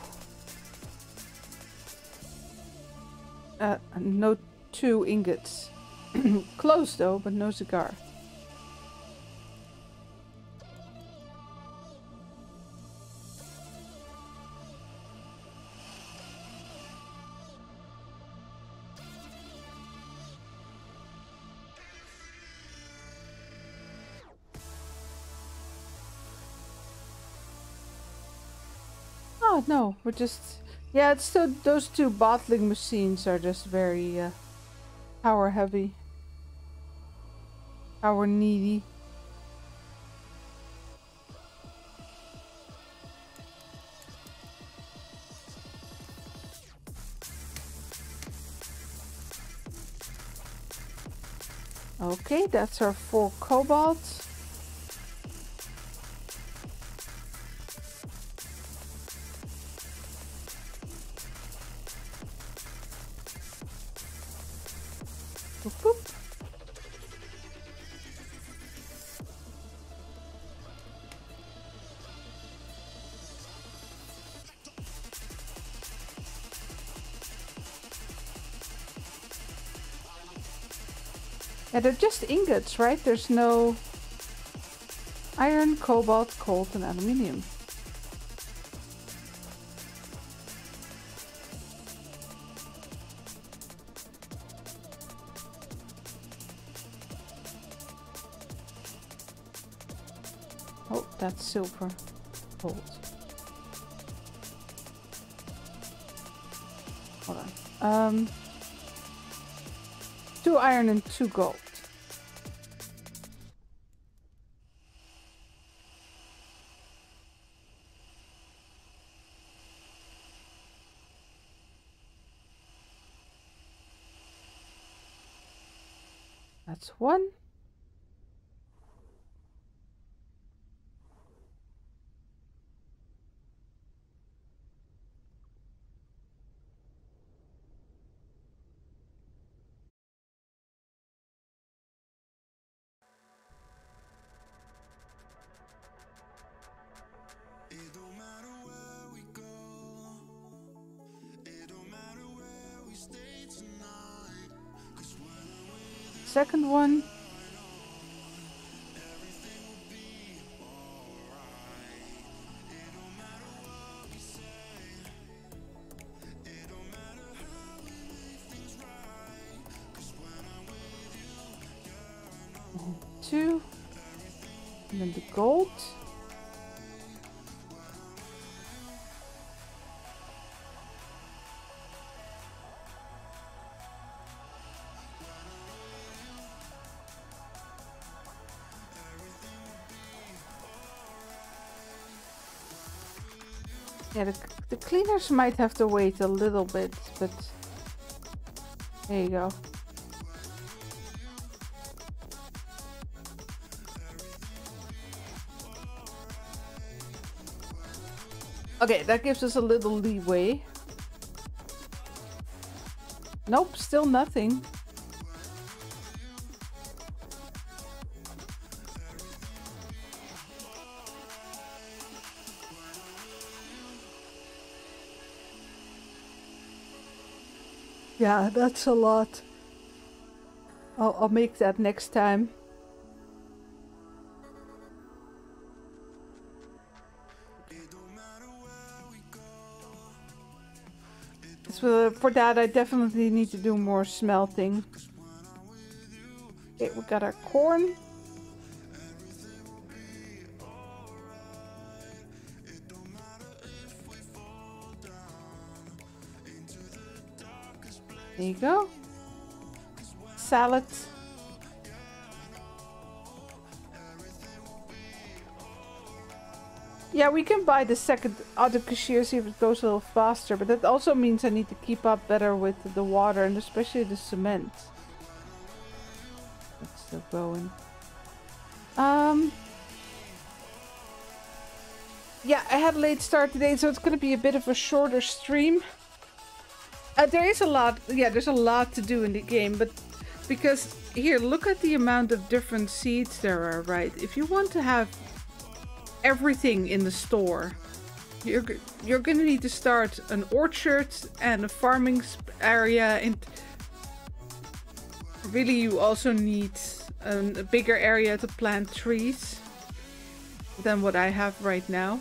no 2 ingots. Close though, but no cigar. No, we're just... Yeah, it's still, those two bottling machines are just very power heavy. Power needy. Okay, that's our 4 cobalt. They're just ingots, right? There's no iron, cobalt, coal, and aluminium. Oh, that's silver, gold. Hold on. 2 iron and 2 gold. That's one. Second one. And two. And then the gold. Yeah, the cleaners might have to wait a little bit, but there you go. Okay, that gives us a little leeway. Nope, still nothing. Yeah, that's a lot. I'll make that next time. So for that, I definitely need to do more smelting. Okay, we got our corn. There you go. Salad. Yeah, we can buy the second other cashier, see if it goes a little faster, but that also means I need to keep up better with the water and especially the cement. That's still going. Yeah, I had a late start today, so it's going to be a bit of a shorter stream. There is a lot, yeah, there's a lot to do in the game, but because here, look at the amount of different seeds there are, right? If you want to have everything in the store, you're gonna need to start an orchard and a farming area, and really you also need a bigger area to plant trees than what I have right now.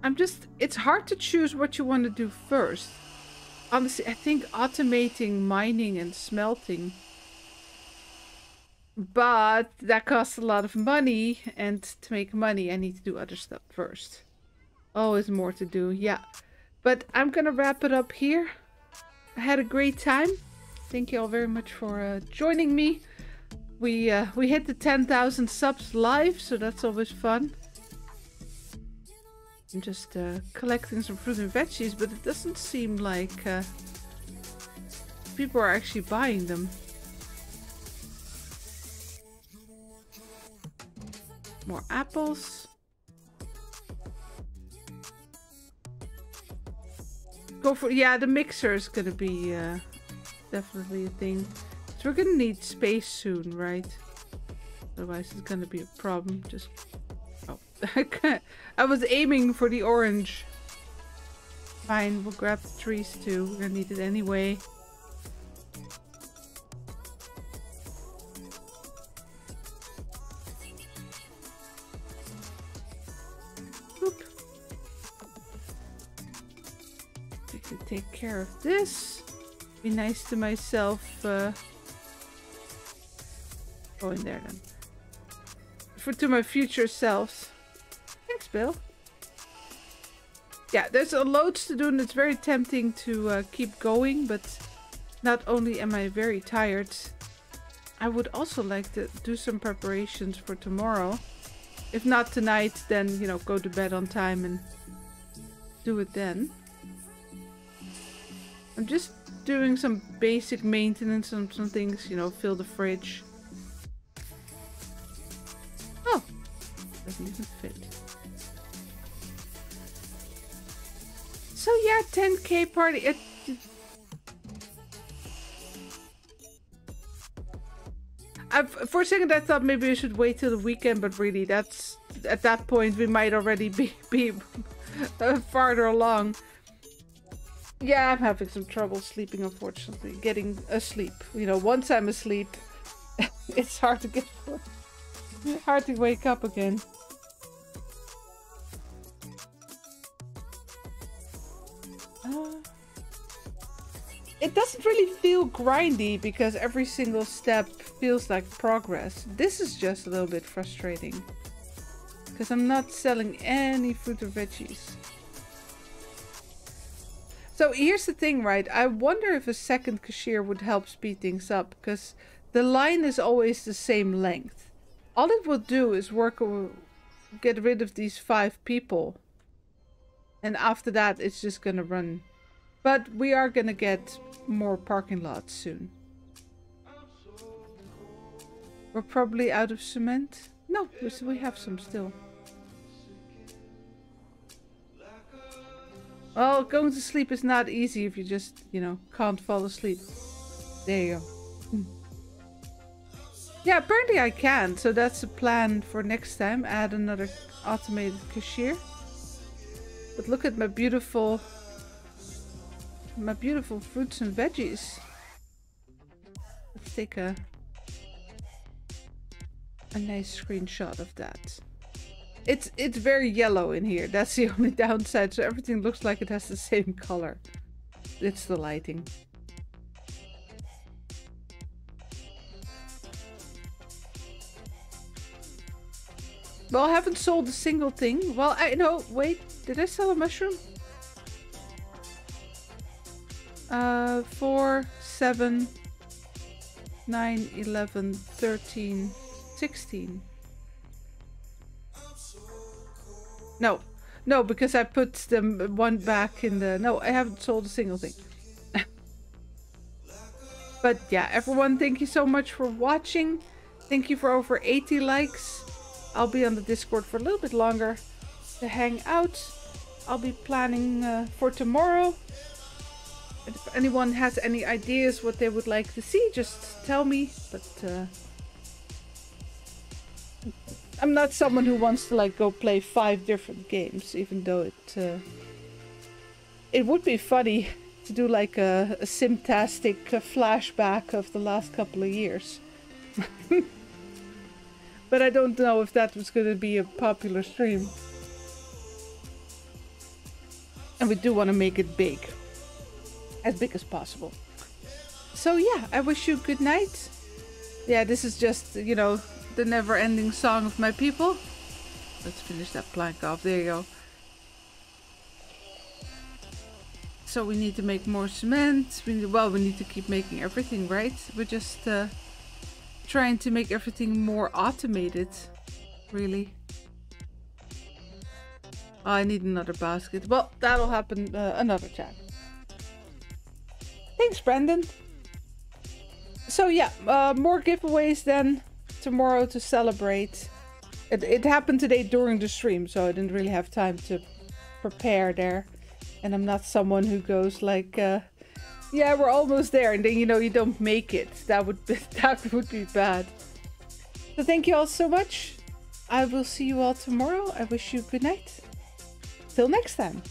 I'm just, it's hard to choose what you want to do first. Honestly, I think automating mining and smelting, but that costs a lot of money, and to make money I need to do other stuff first. Always more to do, yeah. But I'm gonna wrap it up here. I had a great time. Thank you all very much for joining me. We hit the 10,000 subs live, so that's always fun. I'm just collecting some fruit and veggies, but it doesn't seem like people are actually buying them. More apples. Go for, yeah, the mixer is gonna be definitely a thing. So we're gonna need space soon, right? Otherwise it's gonna be a problem. Just, oh, I was aiming for the orange. Fine, we'll grab the trees too. We're gonna need it anyway. Oop. I can take care of this. Be nice to myself. Go in there then. For to my future selves. Bill. Yeah, there's a loads to do, and it's very tempting to keep going, but not only am I very tired, I would also like to do some preparations for tomorrow. If not tonight, then, you know, go to bed on time and do it then. I'm just doing some basic maintenance on some things, you know, fill the fridge. Oh, doesn't even fit. So yeah, 10K party. For a second I thought maybe I should wait till the weekend, but really that's, at that point we might already be farther along. Yeah, I'm having some trouble sleeping, unfortunately, getting asleep. You know, once I'm asleep, it's hard to wake up again. It doesn't really feel grindy because every single step feels like progress. This is just a little bit frustrating because I'm not selling any fruit or veggies. So here's the thing, right? I wonder if a second cashier would help speed things up because the line is always the same length. All it will do is get rid of these 5 people. And after that, it's just going to run. But we are going to get more parking lots soon. We're probably out of cement. No, we have some still. Well, going to sleep is not easy if you just, you know, can't fall asleep. There you go. Yeah, apparently I can. So that's the plan for next time. Add another automated cashier. But look at my beautiful... my beautiful fruits and veggies. Let's take a nice screenshot of that. It's very yellow in here. That's the only downside. So everything looks like it has the same color. It's the lighting. Well, I haven't sold a single thing. Well, I know. Wait, did I sell a mushroom? 4, 7, 9, 11, 13, 16. No, no, because I put them one back in the... No, I haven't sold a single thing. But yeah, everyone, thank you so much for watching. Thank you for over 80 likes. I'll be on the Discord for a little bit longer to hang out. I'll be planning for tomorrow. If anyone has any ideas what they would like to see, just tell me. But I'm not someone who wants to like go play 5 different games, even though it would be funny to do like a simtastic flashback of the last couple of years. But I don't know if that was going to be a popular stream. And we do want to make it big. As big as possible. So yeah, I wish you good night. Yeah, this is just, you know, the never-ending song of my people. Let's finish that plank off. There you go. So we need to make more cement. We need to keep making everything, right? We're just trying to make everything more automated, really. Oh, I need another basket. Well, that'll happen another time. Thanks, Brendan. So yeah, more giveaways then tomorrow to celebrate. It happened today during the stream, so I didn't really have time to prepare there. And I'm not someone who goes like, yeah, we're almost there, and then, you know, you don't make it. That would be bad. So thank you all so much. I will see you all tomorrow. I wish you good night. Till next time.